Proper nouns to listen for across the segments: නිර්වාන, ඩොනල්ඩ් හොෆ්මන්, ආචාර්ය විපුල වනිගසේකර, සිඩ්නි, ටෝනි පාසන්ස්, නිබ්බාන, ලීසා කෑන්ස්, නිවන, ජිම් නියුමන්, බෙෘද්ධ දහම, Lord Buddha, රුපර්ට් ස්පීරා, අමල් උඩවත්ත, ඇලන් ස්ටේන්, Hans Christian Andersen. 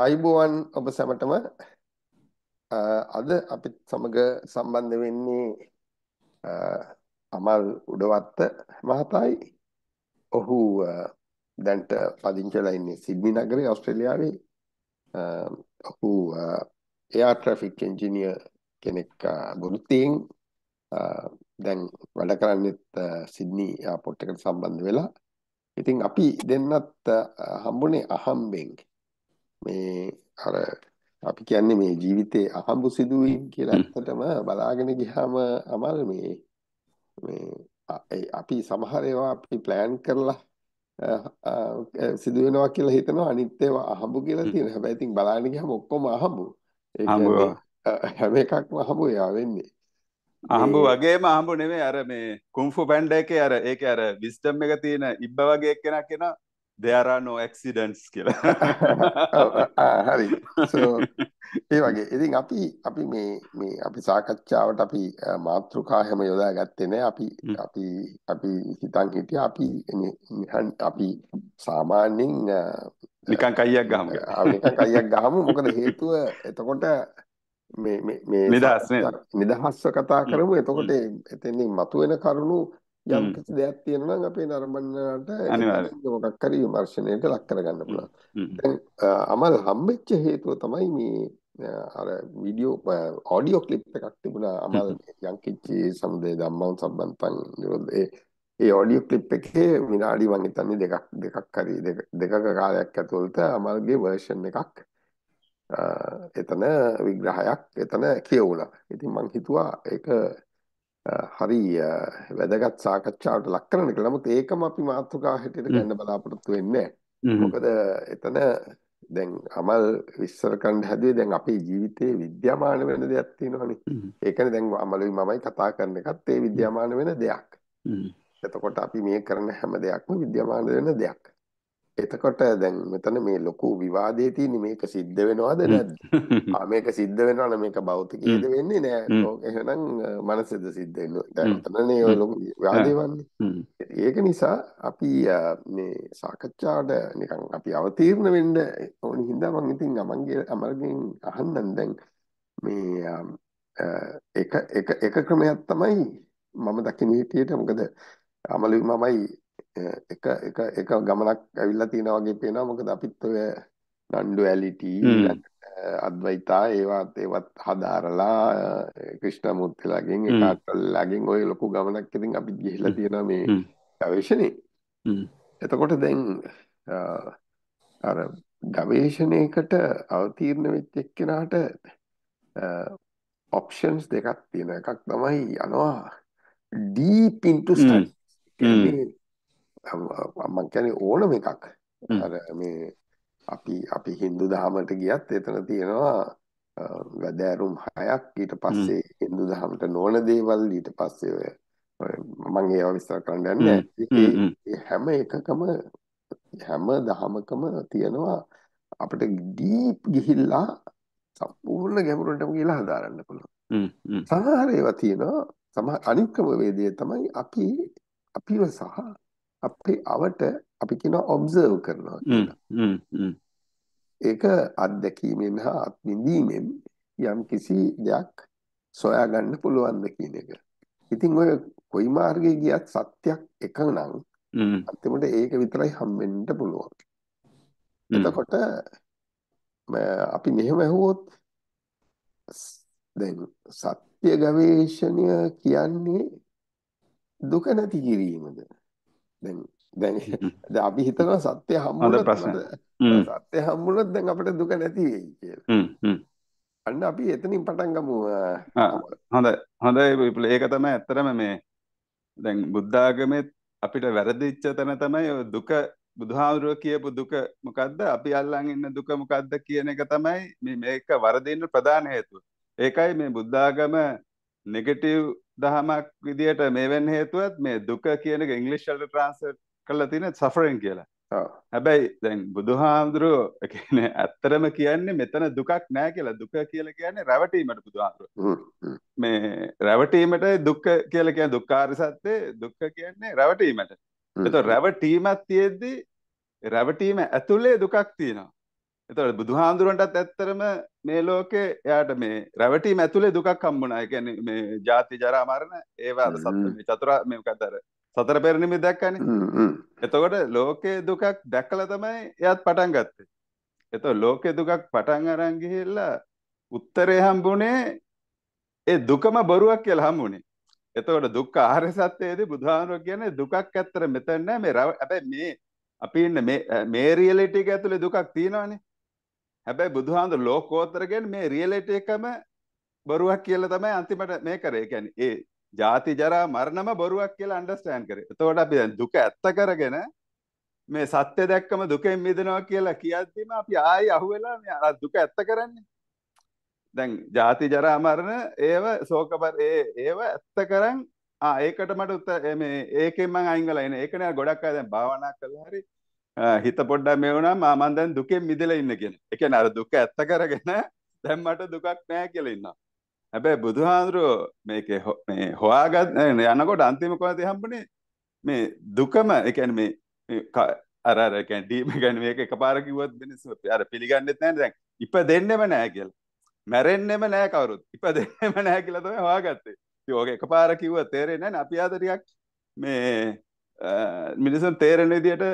අයිබෝවන් ඔබ සැමටම අද අපිත් සමග සම්බන්ධ වෙන්නේ අමල් උඩවත්ත මහතායි. ඔහු දැන්ට පදිංචි වෙලා ඉන්නේ සිඩ්නි නගරේ ඕස්ට්‍රේලියාවේ. ඔහු එයාර් ට්‍රැෆික් එන්ජිනියර් කෙනෙක් වෘත්තියෙන් දැන් වැඩ කරන්නේත් සිඩ්නි එයාපෝට් එකට සම්බන්ධ වෙලා. ඉතින් අපි දෙන්නත් හම්බුනේ අහම්බෙන් මේ අර අපි කියන්නේ මේ ජීවිතේ අහඹු සිදුවීම් කියලා ඇත්තටම බලාගෙන ගියාම අමල් මේ අපි සමහර ඒවා අපි plan කරලා සිදු වෙනවා කියලා හිතනවා අනිත් ඒවා අහඹු කියලා තියෙනවා. හැබැයි ඉතින් බලාගෙන ගියාම ඔක්කොම අහඹු. ඒ කියන්නේ හැම එකක්ම අහඹු යා වෙන්නේ. අහඹු වගේම අහඹු නෙමෙයි අර මේ කුන්ෆු පැන්ඩා එකේ අර ඒකේ අර wisdom එක තියෙන ඉබ්බ වගේ එක්කෙනා කියනවා there are no accidents කියලා. හරි. So ඒ වගේ ඉතින් අපි මේ අපි සාකච්ඡාවට අපි මාතෘකා හැම යොදා ගත්තේ නැහැ. අපි හිතන් හිටියා අපි සාමාන්‍යයෙන් නිකන් කයියක් ගහමු. නිකන් කයියක් ගහමු. මොකද හේතුව එතකොට මේ නිදහස්ව කතා කරමු. එතකොට එතෙන්දී මතුවෙන කරුණු යම් කිසි දෙයක් තියෙනවා නම් අපේ නරඹන්නට මොකක් හරි විමර්ශනයකට ලක් කරගන්න පුළුවන්. දැන් අමල් හම්බෙච්ච හේතුව තමයි මේ අර වීඩියෝ ඔඩියෝ ක්ලිප් එකක් තිබුණා අමල් යම් කිසි සමුදේ ධම්මවන් සම්බන්තන් ඒ ඔඩියෝ ක්ලිප් එකේ විනාඩි මං හිතන්නේ දෙකක කාලයක් ඇතුළත අමල්ගේ වර්ෂන් එකක් එතන විග්‍රහයක් එතන කියවුණා. ඉතින් මං හිතුවා ඒක හරි වැදගත් සාකච්ඡාවට ලක් කරන්න කියලා. නමුත් ඒකම අපි මාතෘකා හැටියට ගන්න බලාපොරොත්තු වෙන්නේ නැහැ. මොකද එතන දැන් අමල් විශ්සර කණ්ඩ හැදුවේ දැන් අපේ ජීවිතේ විද්‍යාමාන වෙන දෙයක් තියෙනවානේ. ඒකනේ දැන් අමලුයි මමයි කතා කරන එකත් ඒ විද්‍යාමාන වෙන දෙයක්. එතකොට අපි මේ කරන හැම දෙයක්ම විද්‍යාමාන වෙන දෙයක්. එතකොට දැන් මෙතන මේ ලොකු විවාදේ තියෙන්නේ මේක සිද්ධ වෙනවද නැද්ද? මේක සිද්ධ වෙනවා නම් මේක භෞතිකයේද වෙන්නේ නෑ. එහෙනම් මනසෙද සිද්ධ වෙන්නේ. දැන් මෙතනනේ ඔය ලොකු විවාදේ වන්නේ. ඒක නිසා අපි මේ සාකච්ඡාවට නිකන් අපි අවතීර්ණ වෙන්න ඕනි හින්දා මම ඉතින් අමල්ගෙන් අහන්නම් දැන් මේ එක ක්‍රමයක් තමයි මම දකින්න හිටියට. මොකද අමලුයි මමයි එක ගමනක් ඇවිල්ලා තියෙනවා වගේ පේනවා. මොකද අපිත් ඔය නන් ඩුවැලිටි අද්වෛතා ඒවත් හදාරලා ක්‍රිෂ්ණමූර්තිලාගෙන් ඒකාත්ලාගෙන් ඔය ලොකු ගමනක් ඉතින් අපි ගිහිලා තියෙනවා මේ ගවේෂණේ. එතකොට දැන් අර ගවේෂණයකට අවතීර්ණ වෙච්ච එක්කෙනාට ඔප්ෂන්ස් දෙකක් තියෙනවා. එකක් තමයි යනවා deep into study. මම කියන්නේ ඕනම එකක් අර මේ අපි Hindu දහමට ගියත් එතන තියෙනවා වැදෑරුම් 6ක්. ඊට පස්සේ Hindu දහමට නොවන දේවල් ඊට පස්සේ ඔය මම ඒවා විස්තර කරන්න යන්නේ. හැම එකකම හැම දහමකම තියෙනවා අපිට ඩීප් ගිහිල්ලා සම්පූර්ණ ගැඹුරටම ගිහිල්ලා හදාරන්න පුළුවන්. සමහර ඒවා තියෙනවා සමහර අනික්කම වේදේ තමයි අපිව සහ අපේ අවට අපි කියනවා ඔබ්සර්ව් කරනවා කියලා. ඒක අත්දැකීමෙන් හා අත්විඳීමෙන් යම් කිසි දෙයක් සොයා ගන්න පුළුවන් ද කියන එක. ඉතින් ඔය කොයි මාර්ගයේ ගියත් සත්‍යයක් එක නම් අන්තිමට ඒක විතරයි හම්බෙන්න පුළුවන්. එතකොට අපි මෙහෙම ඇහුවොත් දැන් සත්‍ය ගවේෂණය කියන්නේ දුක නැති කිරීමද? දැන් අපි හිතනවා සත්‍ය හම්බුනොත් දැන් අපිට දුක නැති වෙයි කියලා. අන්න අපි එතනින් පටන් ගමු. හොඳයි විපුල. ඒක තමයි ඇත්තටම මේ දැන් බුද්ධ ආගමේ අපිට වැරදිච්ච තැන තමයි ඔය දුක බුදුහාමුදුරුවෝ කියපු දුක මොකද්ද? අපි අල්ලන් ඉන්න දුක මොකද්ද කියන එක තමයි මේක වරදින්න ප්‍රධාන හේතුව. ඒකයි මේ බුද්ධ ආගම නෙගටිව් දහමක් විදියට මේ වෙන්න හේතුවත් මේ දුක කියන එක ඉංග්‍රීසි වලට ට්‍රාන්ස්ලේට් කරලා තියෙන සෆරින් කියලා. හැබැයි දැන් බුදුහාමුදුරුවෝ කියන්නේ ඇත්තටම කියන්නේ මෙතන දුකක් නෑ කියලා. දුක කියලා කියන්නේ රැවටීමට බුදුහාමුදුරුවෝ. මේ රැවටීමට දුක්ඛ කියලා කියන්නේ දුක්ඛාර සත්‍ය. දුක්ඛ කියන්නේ රැවටීමට. ඒතකොට රැවටීමක් තියෙද්දි රැවටීම ඇතුලේ දුකක් තියෙනවා. එතකොට බුදුහාඳුරන්ටත් ඇත්තරම මේ ලෝකේ එයාට මේ රැවටි මැතුලේ දුකක් හම්බුණා. ඒ කියන්නේ මේ ජාති ජරා මරණ ඒවා සත්‍ය මේ චතුරා මේ මොකද අර සතර පෙර නිමිති දැක්කනේ. එතකොට ලෝකේ දුකක් දැකලා තමයි එයාත් පටන් ගත්තේ. එතකොට ලෝකේ දුකක් පටන් අරන් ගිහිල්ලා උත්තරේ හම්බුනේ ඒ දුකම බොරුවක් කියලා හම්බුනේ. එතකොට දුක්ඛ ආර්ය සත්‍යයේදී බුදුහාමුදුරුවෝ කියන්නේ දුකක් ඇත්තට මෙතන නෑ මේ හැබැයි මේ අපි ඉන්න මේ රියැලිටි එක ඇතුලේ දුකක් තියෙනවානේ. හැබැයි බුදුහාමුදුරුවෝ ලෝකෝත්තර කියන්නේ මේ රියැලිටි එකම බොරුවක් කියලා තමයි අන්තිමට මේ කරේ. ඒ කියන්නේ ඒ ජාති ජරා මරණම බොරුවක් කියලා අන්ඩර්ස්ටෑන්ඩ් කරේ. එතකොට අපි දැන් දුක ඇත්ත කරගෙන මේ සත්‍ය දැක්කම දුකෙන් මිදෙනවා කියලා කියද්දිම අපි ආයි අහුවෙලා මේ අර දුක ඇත්ත කරන්නේ. දැන් ජාති ජරා මරණ ඒව ශෝකපර ඒව ඇත්ත කරන් ඒකට මට මේ ඒකෙන් මම අයින් වෙලා ඉන්නේ. ඒක නෑ ගොඩක් අය දැන් භාවනා කළා හරි හිත පොඩ්ඩක් මේ වුණා මම දැන් දුකෙන් මිදලා ඉන්න කියන. ඒ කියන්නේ අර දුක ඇත්ත කරගෙන දැන් මට දුකක් නෑ කියලා ඉන්නවා. හැබැයි බුදුහාඳුරෝ මේකේ මේ හොයාගත් යනකොට අන්තිම කොහොමද හම්බුනේ මේ දුකම. ඒ කියන්නේ මේ අර අර කියන්නේ ඩීම කියන්නේ මේක එකපාර කිව්වත් මිනිස්සු අර පිළිගන්නෙත් නෑනේ දැන් ඉපදෙන්නෙම නෑ කියලා. මැරෙන්නෙම නෑ කවුරුත් ඉපදෙන්නෙම නෑ කියලා තමයි හොයාගත්තේ. ඉතින් ඕක එකපාර කිව්වා තේරෙන්නේ නැහැ. අපි ආද ටිකක් මේ මිනිසුන් තේරෙන විදියට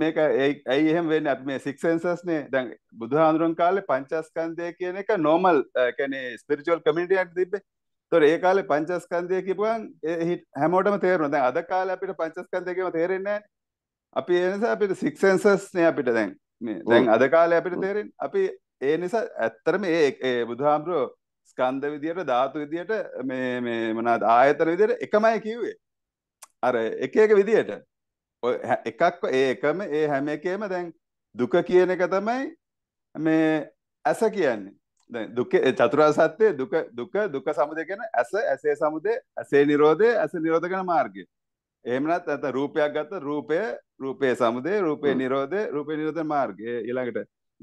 මේක ඇයි එහෙම වෙන්නේ අපි මේ six senses නේ දැන් බුදුහාඳුරන් කාලේ පංචස්කන්ධය කියන එක normal කියන්නේ spiritual community එකක් තිබ්බේ. ඒතකොට ඒ කාලේ පංචස්කන්ධය කියපුවාන් හැමෝටම තේරෙනවා. දැන් අද කාලේ අපිට පංචස්කන්ධය කියව තේරෙන්නේ නැහැ. අපි ඒ නිසා අපිට six senses නේ අපිට දැන් මේ දැන් අද කාලේ අපිට තේරෙන්නේ. අපි ඒ නිසා ඇත්තටම ඒ බුදුහාමුදුරුවෝ ස්කන්ධ විදියට ධාතු විදියට මේ මේ මොනවාද ආයතන විදියට එකමයි කිව්වේ. අර එක එක විදියට එකක් ඒ එකම ඒ හැම එකේම දැන් දුක කියන එක තමයි මේ ඇස කියන්නේ. දැන් දුක චතුරාර්ය සත්‍ය දුක දුක දුක සමුදය කියන ඇස ඇසේ සමුදය ඇසේ නිරෝධය ඇස නිරෝධ කරන මාර්ගය. එහෙම නැත්නම් රූපයක් ගත්ත රූපය රූපේ සමුදය රූපේ නිරෝධය රූපේ නිරෝධ මාර්ගය ඊළඟට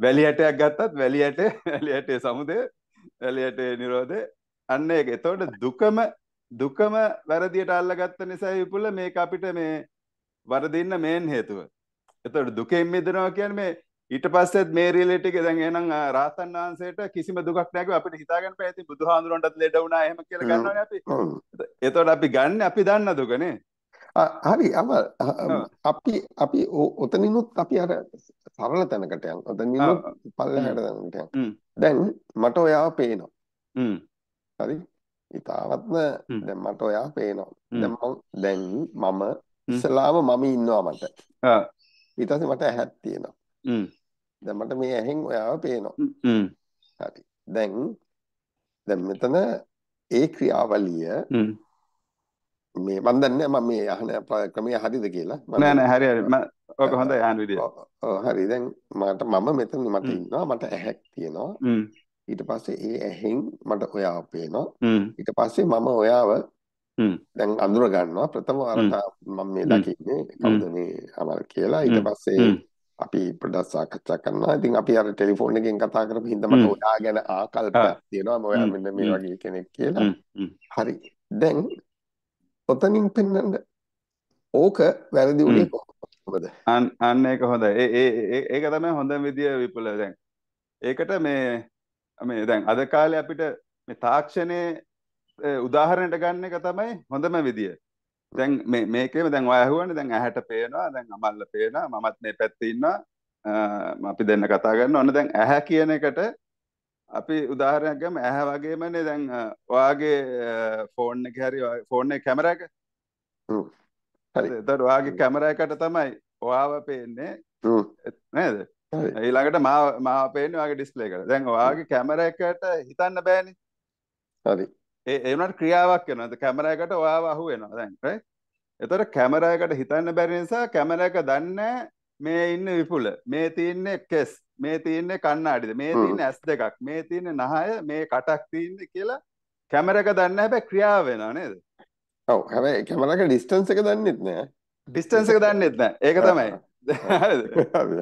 වැලියටයක් ගත්තත් වැලියට වැලියටේ සමුදය වැලියටේ නිරෝධය අන්න ඒක. එතකොට දුකම වැරදියට අල්ලගත්ත නිසා විපුල මේක අපිට මේ වරදින්න මේන් හේතුව. එතකොට දුකෙන් මිදෙනවා කියන්නේ මේ ඊට පස්සෙත් මේ රියැලිටි එක දැන් එහෙනම් රාහතන් වහන්සේට කිසිම දුකක් නැහැ කිව්ව අපිට හිතාගන්න බෑ. ඉතින් බුදුහාඳුරන්ටත් ලෙඩ වුණා එහෙම කියලා ගන්නවනේ අපි. එතකොට අපි ගන්න අපි දන්න දුකනේ. හරි අපි ඔතනිනුත් අපි අර සරල තැනකට යන ඔතනිනුත් පල්ලෙහාට යනට යන දැන් මට ඔයාව පේනවා හරි ඊතාවත්ම දැන් මට ඔයාව පේනවා දැන් මම ඉස්ලාම මම ඉන්නවා මට ඊට පස්සේ මට ඇහක් තියෙනවා දැන් මට මේ ඇහෙන් ඔයාව පේනවා හරි දැන් මෙතන ඒ ක්‍රියාවලිය මේ මන් දන්නේ මම මේ අහන ක්‍රමයේ හරිද කියලා නෑ හරි ඔක හොඳයි අහන විදිය. ඔව් හරි දැන් මම මෙතන මට ඉන්නවා මට ඇහක් තියෙනවා ඊට පස්සේ ඒ ඇහෙන් මට ඔයාව පේනවා ඊට පස්සේ මම ඔයාව දැන් අඳුර ගන්නවා ප්‍රථම වරට මම මේ දකින්නේ කවුද මේ අමල් කියලා. ඊට පස්සේ අපි පොඩ්ඩක් සාකච්ඡා කරනවා. ඉතින් අපි අර ටෙලිෆෝන් එකෙන් කතා කරපු හින්දා මට ඔයා ගැන ආකල්පයක් තියෙනවා මම ඔයා මෙන්න මේ වගේ කෙනෙක් කියලා. හරි දැන් ඔතනින් පෙන්නන්න ඕක වැරදි උනේ කොහොමද? අන්න ඒක හොඳයි. ඒක තමයි හොඳම විදිය විපුල. දැන් ඒකට මේ දැන් අද කාලේ අපිට මේ තාක්ෂණයේ උදාහරණයට ගන්න එක තමයි හොඳම විදිය. දැන් මේකේම දැන් ඔය අහුවන්නේ දැන් ඇහැට පේනවා, දැන් අමල්ල පේනවා, මමත් මේ පැත්තේ ඉන්නවා. අපි දෙන්න කතා කරනවා. ඔන්න දැන් ඇහැ කියන එකට අපි උදාහරණයක් ගමු. ඇහැ වගේමනේ දැන් ඔයාගේ ෆෝන් එකේ හරි ෆෝන් එකේ කැමරා එක හරි ඒතර ඔයාගේ කැමරා එකට තමයි ඔයාව පේන්නේ නේද? ඊළඟට මාව පේන්නේ ඔයාගේ ඩිස්ප්ලේ එකට. දැන් ඔයාගේ කැමරා එකට හිතන්න බෑනේ. හරි ඒ වුණාට ක්‍රියාවක් වෙනවා. කැමරා එකට ඔයාව අහු වෙනවා දැන් right? ඒතර කැමරා එකට හිතන්න බැරි නිසා කැමරා එක දන්නේ මේ ඉන්නේ විපුල, මේ තියෙන්නේ කෙස්, මේ තියෙන්නේ කණ්ණාඩිද, මේ තියෙන්නේ ඇස් දෙකක්, මේ තියෙන්නේ නහය, මේ කටක් තියෙන්නේ කියලා කැමරක දන්නේ. හැබැයි ක්‍රියාව වෙනවා නේද? ඔව්. හැබැයි කැමරක ඩිස්ටන්ස් එක දන්නෙත් නෑ. ඩිස්ටන්ස් එක දන්නෙත් නෑ. ඒක තමයි.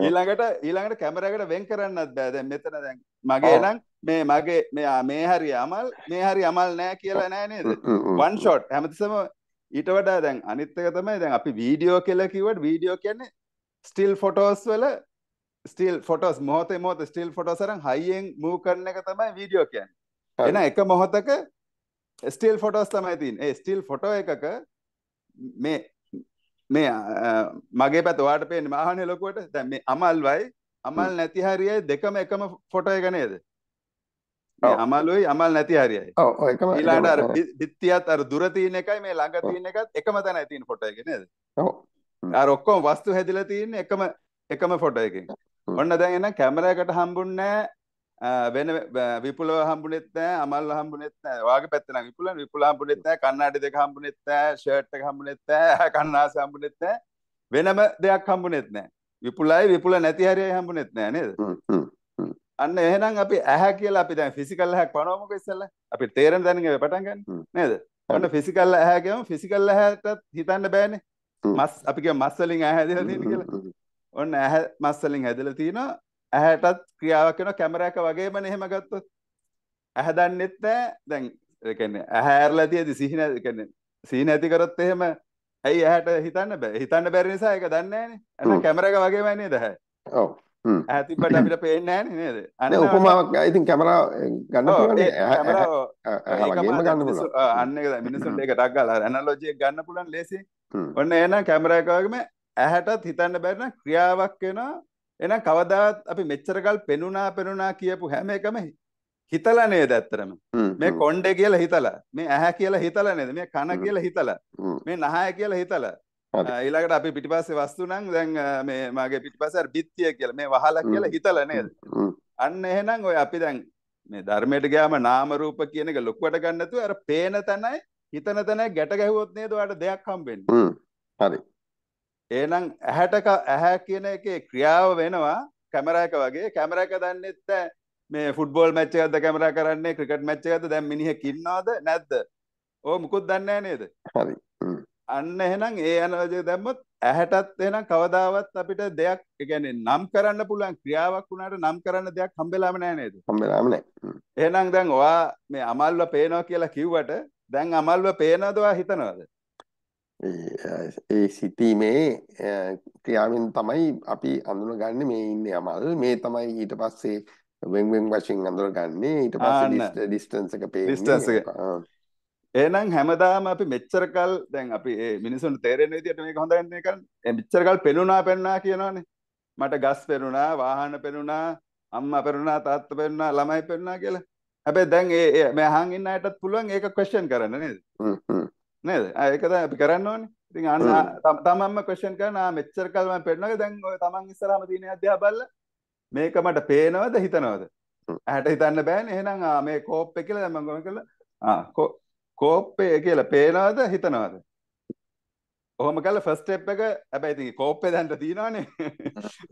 හරිද? ඊළඟට කැමරකට වෙන් කරන්නත් බෑ. දැන් මෙතන දැන් මගේ නම් මගේ මේ හරි අමල් නෑ කියලා නෑ නේද? වන් ෂොට් හැමතිස්සම. ඊට වඩා දැන් අනිත් එක තමයි දැන් අපි වීඩියෝ කියලා කිව්වට වීඩියෝ කියන්නේ ස්ටිල් ෆොටෝස් වල still photos මොහොතේ මොහොත still photos අරන් high end move කරන එක තමයි වීඩියෝ කියන්නේ. එන එක මොහොතක still photos තමයි තියෙන්නේ. ඒ still photo එකක මේ මේ මගේ පැත්ත ඔයාලට පේන්නේ මාහනේ ලොකුවට. දැන් මේ අමල් වයි අමල් නැති හරියයි දෙකම එකම photo එක නේද? මේ අමල්ුයි අමල් නැති හරියයි. ඔව් එකම ඊළඟට අර පිටියත් අර දුර තියෙන එකයි මේ ළඟ තියෙන එකත් එකම තැනයි තියෙන photo එක නේද? ඔව්. අර ඔක්කොම වස්තු හැදිලා තියෙන්නේ එකම එකම photo එකකින්. ඔන්න දැන් එන කැමරාවකට හම්බුන්නේ නැහැ වෙන විපුලව හම්බුනේත් නැහැ අමල්ව හම්බුනේත් නැහැ ඔයාගේ පැත්තේ නම් විපුලව හම්බුනේත් නැහැ කන්නාඩි දෙක හම්බුනේත් නැහැ ෂර්ට් එක හම්බුනේත් නැහැ කන්නාස හම්බුනේත් නැහැ වෙනම දෙයක් හම්බුනේත් නැහැ විපුලයි විපුල නැති හරියයි හම්බුනේත් නැහැ නේද අන්න එහෙනම් අපි ඇහැ කියලා අපි දැන් ෆිසිකල් ඇහැක් පනවමුකෝ ඉස්සෙල්ලා අපි තේරෙන දැනගෙන ඉව පටන් ගන්න නේද ඔන්න ෆිසිකල් ඇහැ කියමු ෆිසිකල් ඇහැටත් හිතන්න බෑනේ මස් අපි කියමු මස් වලින් ඇහැ හදලා තියෙන කියලා ඔන්න ඇහ මස්සලින් හැදලා තිනවා ඇහටත් ක්‍රියාවක් වෙනවා කැමරාවක වගේමනේ එහෙම ගත්තොත් ඇහ දන්නෙත් නැහැ දැන් ඒ කියන්නේ ඇහ ඇරලා තියදී සිහි නැති ඒ කියන්නේ සිහි නැති කරොත් එහෙම ඇයි ඇහට හිතන්න බෑ හිතන්න බැරි නිසා ඒක දන්නේ නැහනේ අන්න කැමරාවක වගේමයි නේද ඇහ ඔව් ඇහ තිබ්බට අපිට පේන්නේ නැහනේ නේද අන්න උපමාවක් ඉතින් කැමරාව ගන්න පුළුවන් කැමරාව වගේම ගන්න පුළුවන් අන්න ඒක මිනිස්සුන්ට ඒක ටක් ගාලා ඇනලොජි එක ගන්න පුළුවන් ලේසියෙන් ඔන්න එහෙනම් කැමරාවක වගේම ඇහැටත් හිතන්න බැරි නම් ක්‍රියාවක් වෙනවා එහෙනම් කවදාවත් අපි මෙච්චරකල් පෙනුණා කියපු හැම එකම හිතලා නේද ඇත්තටම මේ කොණ්ඩේ කියලා හිතලා මේ ඇහැ කියලා හිතලා නේද මේ කන කියලා හිතලා මේ නහය කියලා හිතලා ඊළඟට අපි පිටිපස්සේ වස්තු නම් දැන් මේ මාගේ පිටිපස්සේ අර බිත්තිය කියලා මේ වහලා කියලා හිතලා නේද අන්න එහෙනම් ඔය අපි දැන් මේ ධර්මයට ගියාම නාම රූප කියන එක ලොකුවට ගන්න නැතුව අර පේන තැනයි හිතන තැනයි ගැට ගැහුවොත් නේද ඔයාලට දෙයක් හම්බෙන්නේ හරි එහෙනම් ඇහැට ඇහැ කියන එකේ ක්‍රියාව වෙනවා කැමරාවක වගේ කැමරාවක දන්නේ නැත්නම් මේ ෆුට්බෝල් මැච් එකක්ද කැමරා කරන්නේ ක්‍රිකට් මැච් එකක්ද දැන් මිනිහෙක් ඉන්නවද නැද්ද ඕ මුකුත් දන්නේ නැහැ නේද හරි අන්න එහෙනම් ඒ අනවජය දැම්මොත් ඇහැටත් එහෙනම් කවදාවත් අපිට දෙයක් කියන්නේ නම් කරන්න පුළුවන් ක්‍රියාවක් වුණාට නම් කරන්න දෙයක් හම්බෙලාම නැහැ නේද හම්බෙලාම නැහැ එහෙනම් දැන් ඔයා මේ අමල්ව පේනවා කියලා කිව්වට දැන් අමල්ව පේනවද ඔයා හිතනවද ඒ සිතීමේ ක්‍රියාවෙන් තමයි අපි අඳුනගන්නේ මේ ඉන්නේ අමල් මේ තමයි ඊට පස්සේ වෙන් වෙන් වශයෙන් අඳුනගන්නේ ඊට පස්සේ ඩිස්ටන්ස් එක පේන්නේ එහෙනම් හැමදාම අපි මෙච්චරකල් දැන් අපි මේ මිනිසුන්ට තේරෙන විදිහට මේක හොඳ වෙන්නේ කරන්නේ මෙච්චරකල් පෙනුණා කියනවනේ මට ගස් පෙනුණා වාහන පෙනුණා අම්මා පෙනුණා තාත්තා පෙනුණා ළමයි පෙනුණා කියලා හැබැයි දැන් මේ මහන් ඉන්න අයටත් පුළුවන් ඒක ක්වෙස්චන් කරන්න නේද නේද ඒක තමයි අපි කරන්න ඕනේ. ඉතින් අන්න තමන්ම ක්වෙස්චන් කරනවා මෙච්චර කල් මම පෙන්නනවා දැන් ඔය තමන් ඉස්සරහම තියෙන අධ්‍යා බලලා මේක මට පේනවද හිතනවද? ඇහැට හිතන්න බෑනේ. එහෙනම් මේ කෝප් එක කියලා දැන් මම ගොම කළා. කෝප් එක කියලා පේනවද හිතනවද? ඔහොම කළා ෆස්ට් ස්ටෙප් එක. හැබැයි ඉතින් කෝප් එක දැන්ට තියෙනවනේ.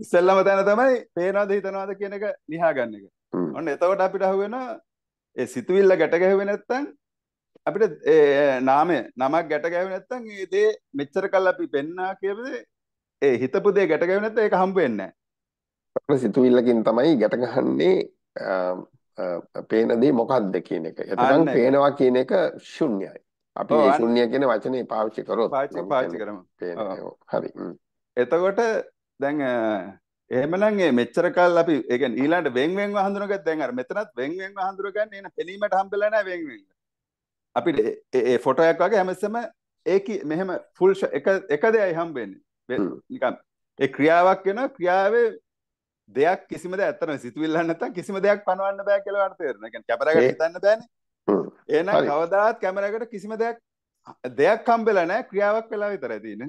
ඉස්සෙල්ලම දැන තමයි පේනවද හිතනවද කියන එක ලියා ගන්න එක. ඔන්න එතකොට අපිට අහුවෙනවා ඒ සිතුවිල්ල ගැට ගැහුවේ නැත්නම් අපිට නාමය නමක් ගැට ගැහුවේ නැත්නම් ඒ දේ මෙච්චර කල් අපි පෙන්නා කියපදේ ඒ හිතපු දේ ගැට ගැහුවේ නැත්නම් ඒක හම්බ වෙන්නේ නැහැ. අපේ සිතුවිල්ලකින් තමයි ගැට ගහන්නේ පේන දේ මොකක්ද කියන එක. එතකන් පේනවා කියන එක ශුන්‍යයි. අපි මේ ශුන්‍ය කියන වචනේ පාවිච්චි කරොත් පාවිච්චි කරමු. හරි. එතකොට දැන් එහෙමනම් මේ මෙච්චර කල් අපි ඒ කියන්නේ ඊළඟට වෙන් වෙන්ව හඳුනගත්ත දැන් අර මෙතනත් වෙන් වෙන්ව හඳුනගන්න එන පෙනීමට හම්බෙලා නැහැ වෙන් වෙන්ව. අපිට ඒ ෆොටෝ එකක් වගේ හැමස්සම ඒකේ මෙහෙම ෆුල් එක දෙයයි හම්බෙන්නේ නිකන් ඒ ක්‍රියාවක් වෙනවා ක්‍රියාවේ දෙයක් කිසිම දෙයක් අතර සිතුවිල්ලක් නැත්තම් කිසිම දෙයක් පනවන්න බෑ කියලා වට තේරෙනවා. ඒ කියන්නේ කැමරාවකට හිතන්න බෑනේ. එහෙනම් කවදාවත් කැමරාවකට කිසිම දෙයක් හම්බෙලා නැහැ ක්‍රියාවක් වෙලා විතරයි තියෙන්නේ.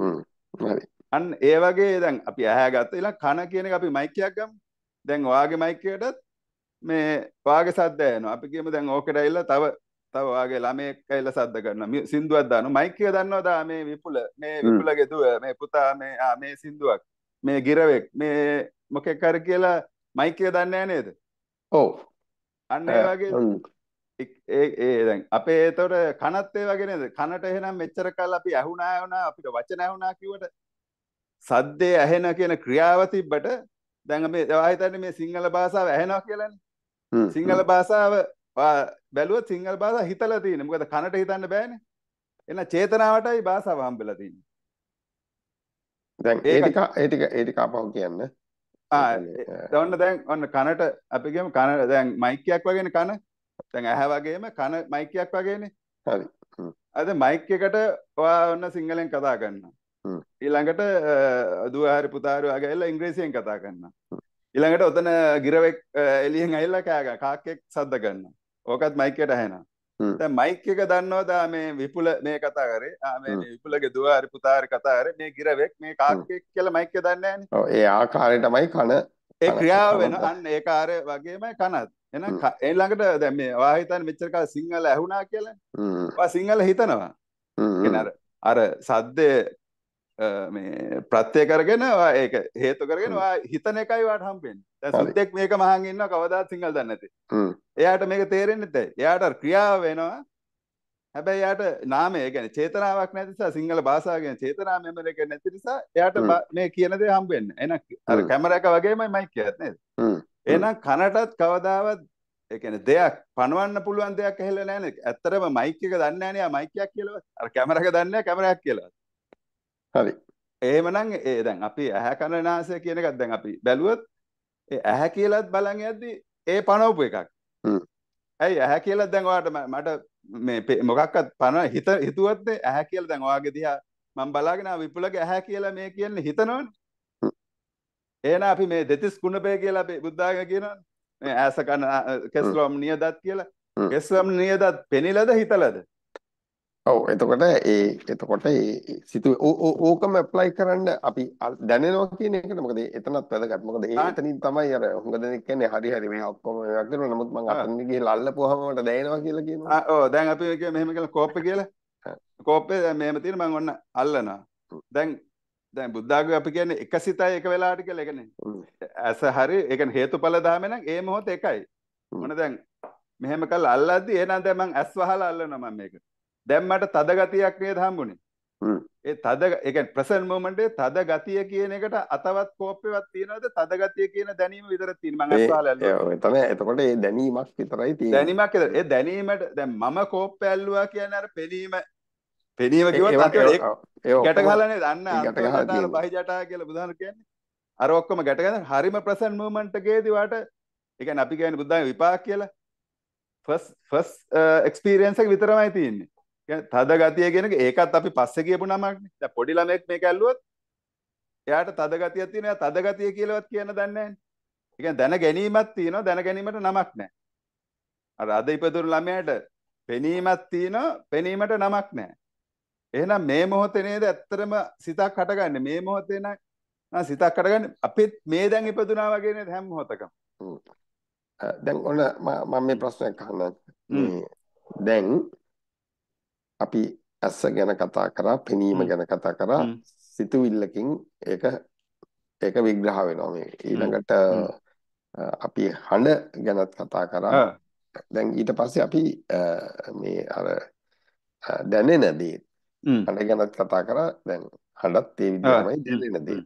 හරි. අන්න ඒ වගේ දැන් අපි ඇහැ ගත්ත ඊළඟ කන කියන එක අපි මයික් එකක් ගමු. දැන් ඔයාගේ මයික් එකටත් මේ වාගේ සද්ද එනවා. අපි කියමු දැන් ඕකේ ඇවිල්ලා තව වාගේ ළමෙක් ඇවිල්ලා සද්ද කරනවා සින්දුවක් දානවා මයික් එක දන්නවද මේ විපුල මේ විපුලගේ දුව මේ පුතා මේ මේ සින්දුවක් මේ ගිරවෙක් මේ මොකෙක් කර කියලා මයික් එක දන්නේ නැහැ නේද ඔව් අන්න ඒ වගේ ඒ දැන් අපේ ඒතොර කනත් ඒ වගේ නේද කනට එහෙනම් මෙච්චර කල් අපි ඇහුණා අපිට වචන ඇහුණා කිව්වට සද්දේ ඇහෙන කියන ක්‍රියාව තිබ්බට දැන් මේ හිතන්නේ මේ සිංහල භාෂාව ඇහෙනවා කියලානේ සිංහල භාෂාව බැලුවත් සිංහල භාෂාව හිතලා තියෙන මොකද කනට හිතන්න බෑනේ එහෙනම් චේතනාවටයි භාෂාව හම්බෙලා තියෙන්නේ දැන් ඒ ටික අපව කියන්න ඔන්න දැන් ඔන්න කනට අපි ගියම කන දැන් මයික් එකක් වගේනේ කන. දැන් ඇහැ වගේම කන මයික් එකක් වගේනේ. හරි. අද මයික් එකට ඔයා ඔන්න සිංහලෙන් කතා කරනවා. ඊළඟට දුව හරි පුතාරුවා ගෑල්ලා ඉංග්‍රීසියෙන් කතා කරනවා. ඊළඟට ඔතන ගිරවෙක් එළියෙන් ඇවිල්ලා කෑ ගන්න. කාක්කෙක් සද්ද ගන්නවා. ඕකත් මයික් එකට ඇහෙනවා. දැන් මයික් එක දන්නවද මේ විපුල මේ කතා කරේ? මේ විපුලගේ දුව හරි පුතාරු කතා කරේ. මේ ගිරවෙක් මේ කාක්කෙක් කියලා මයික් එක දන්නේ නැහනේ. ඔව් ඒ ආකාරයටමයි කන ඒ ක්‍රියාව වෙනවා. අන්න ඒ කාර්ය වගේමයි කනත්. එහෙනම් ඊළඟට දැන් මේ ඔයා හිතන්නේ මෙච්චර කාල සිංහල ඇහුණා කියලානේ. ඔයා සිංහල හිතනවා. කියන්නේ අර සද්දේ මේ ප්‍රත්‍ය කරගෙන ඔයා ඒක හේතු කරගෙන ඔයා හිතන එකයි වාට හම්බෙන්නේ. දැන් සුද්දෙක් මේක මහන් ඉන්නවා කවදාත් සිංහල දන්නේ නැති. එයාට මේක තේරෙන්නේ නැහැ. එයාට ක්‍රියාව වෙනවා. හැබැයි එයාට නාමය කියන්නේ චේතනාවක් නැති නිසා සිංහල භාෂාව කියන්නේ චේතනා මෙමරි එක නැති නිසා එයාට මේ කියන දේ හම්බෙන්නේ. එහෙනම් අර කැමරාවක වගේමයි මයික් එකත් නේද? එහෙනම් කනටත් කවදාවත් ඒ කියන්නේ දෙයක් පනවන්න පුළුවන් දෙයක් ඇහෙලා නැහැ නේද? ඇත්තටම මයික් එක දන්නේ නැහැ නේ. ආ මයික් එකක් කියලාවත්. අර කැමරාවක දන්නේ නැහැ කැමරාවක් කියලාවත්. හරි. එහෙමනම් ඒ දැන් අපි ඇහැ කන නාසය කියන එකත් දැන් අපි බැලුවොත් ඒ ඇහැ කියලාත් බලන් යද්දි ඒ පනවපු එකක්. ඇයි ඇහැ කියලා දැන් ඔයාට මට මේ මොකක්වත් පනව හිත හිතුවත් නේ ඇහැ කියලා දැන් ඔයාගේ දිහා මම බලාගෙන ආ විපුලගේ ඇහැ කියලා මේ කියන්නේ හිතනවනේ. එහෙනම් අපි මේ දෙතිස් ගුණපය කියලා අපි බුද්ධාගම කියනවනේ. මේ ඇස කන කෙස්ලොම් නියදත් කියලා. කෙස්ලොම් නියදත් පෙනිලද හිතලද? ඔව් එතකොට එතකොට සිතු ඕකම ඇප්ලයි කරන්න අපි දැනෙනවා කියන එකට මොකද එතනත් වැදගත් මොකද එතනින් තමයි අර හුඟ දෙනෙක් කියන්නේ හරි හරි මේ ඔක්කොම එකක් දෙනවා නමුත් මම අතනින් ගිහලා අල්ලපුවාම මට දැනෙනවා කියලා කියනවා ඔව් දැන් අපි කිය මෙහෙම කියලා කෝප්පේ කියලා කෝප්පේ දැන් මෙහෙම තියෙන මම ඔන්න අල්ලනවා දැන් බුද්ධාගම අපි කියන්නේ එකසිතයි එක වෙලාවට කියලා ඒ කියන්නේ ඇස හරි ඒ කියන්නේ හේතුඵල ධාම නම් ඒ මොහොත එකයි මොන දැන් මෙහෙම කළා අල්ලද්දි එහෙනම් දැන් මම ඇස් වහලා අල්ලනවා මම මේක දැන් මට තද ගතියක් නේද හම්බුනේ ඒ තද ඒ කියන්නේ ප්‍රසන් මොමන්ට් එකේ තද ගතිය කියන එකට අතවත් කෝප්පේවත් තියනවාද තද ගතිය කියන දැනීම විතරක් තියෙනවා මම අස්වාලල්ලා ඔය තමයි එතකොට ඒ දැනීමක් විතරයි තියෙන්නේ දැනීමක් විතර ඒ දැනීමට දැන් මම කෝප්පේ ඇල්ලුවා කියන්නේ අර පෙනීම කිව්වත් ඒක ගැට ගහලා නේද අන්න ගැට ගහලා බහිජටා කියලා බුදුහාම කියන්නේ අර ඔක්කොම ගැට ගහන හරිම ප්‍රසන් මොමන්ට් එකේදී වාට ඒ කියන්නේ අපි කියන්නේ බුද්ධාගම විපාක කියලා ෆස්ට් එක්ස්පීරියන්ස් එක විතරමයි තියෙන්නේ තද ගතිය කියන එක ඒකත් අපි පස්සේ කියපු නමක්නේ. දැන් පොඩි ළමෙක් මේක ඇල්ලුවොත් එයාට තද ගතියක් තියෙනවා. එයා තද ගතිය කියලාවත් කියන්න දන්නේ නැහැ. ඒ කියන්නේ දැන ගැනීමක් තියෙනවා. දැන ගැනීමට නමක් නැහැ. අර අද ඉපදුණු ළමයාට පෙනීමක් තියෙනවා. පෙනීමට නමක් නැහැ. එහෙනම් මේ මොහොතේ නේද ඇත්තටම සිතක් හටගන්නේ. මේ මොහොතේ නම් සිතක් හටගන්නේ. අපිත් මේ දැන් ඉපදුණා වගේ නේද හැම මොහොතකම. දැන් ඔන්න මම මේ ප්‍රශ්නයක් අහන්න. දැන් අපි ඇස ගැන කතා කරා පෙනීම ගැන කතා කරා සිතුවිල්ලකින් ඒක විග්‍රහ වෙනවා මේ ඊළඟට අපි හඬ ගැනත් කතා කරා දැන් ඊට පස්සේ අපි මේ අර දැනෙන දේ හඬ ගැනත් කතා කරා දැන් හඬත් ඒ විදිහමයි දැනෙන දේ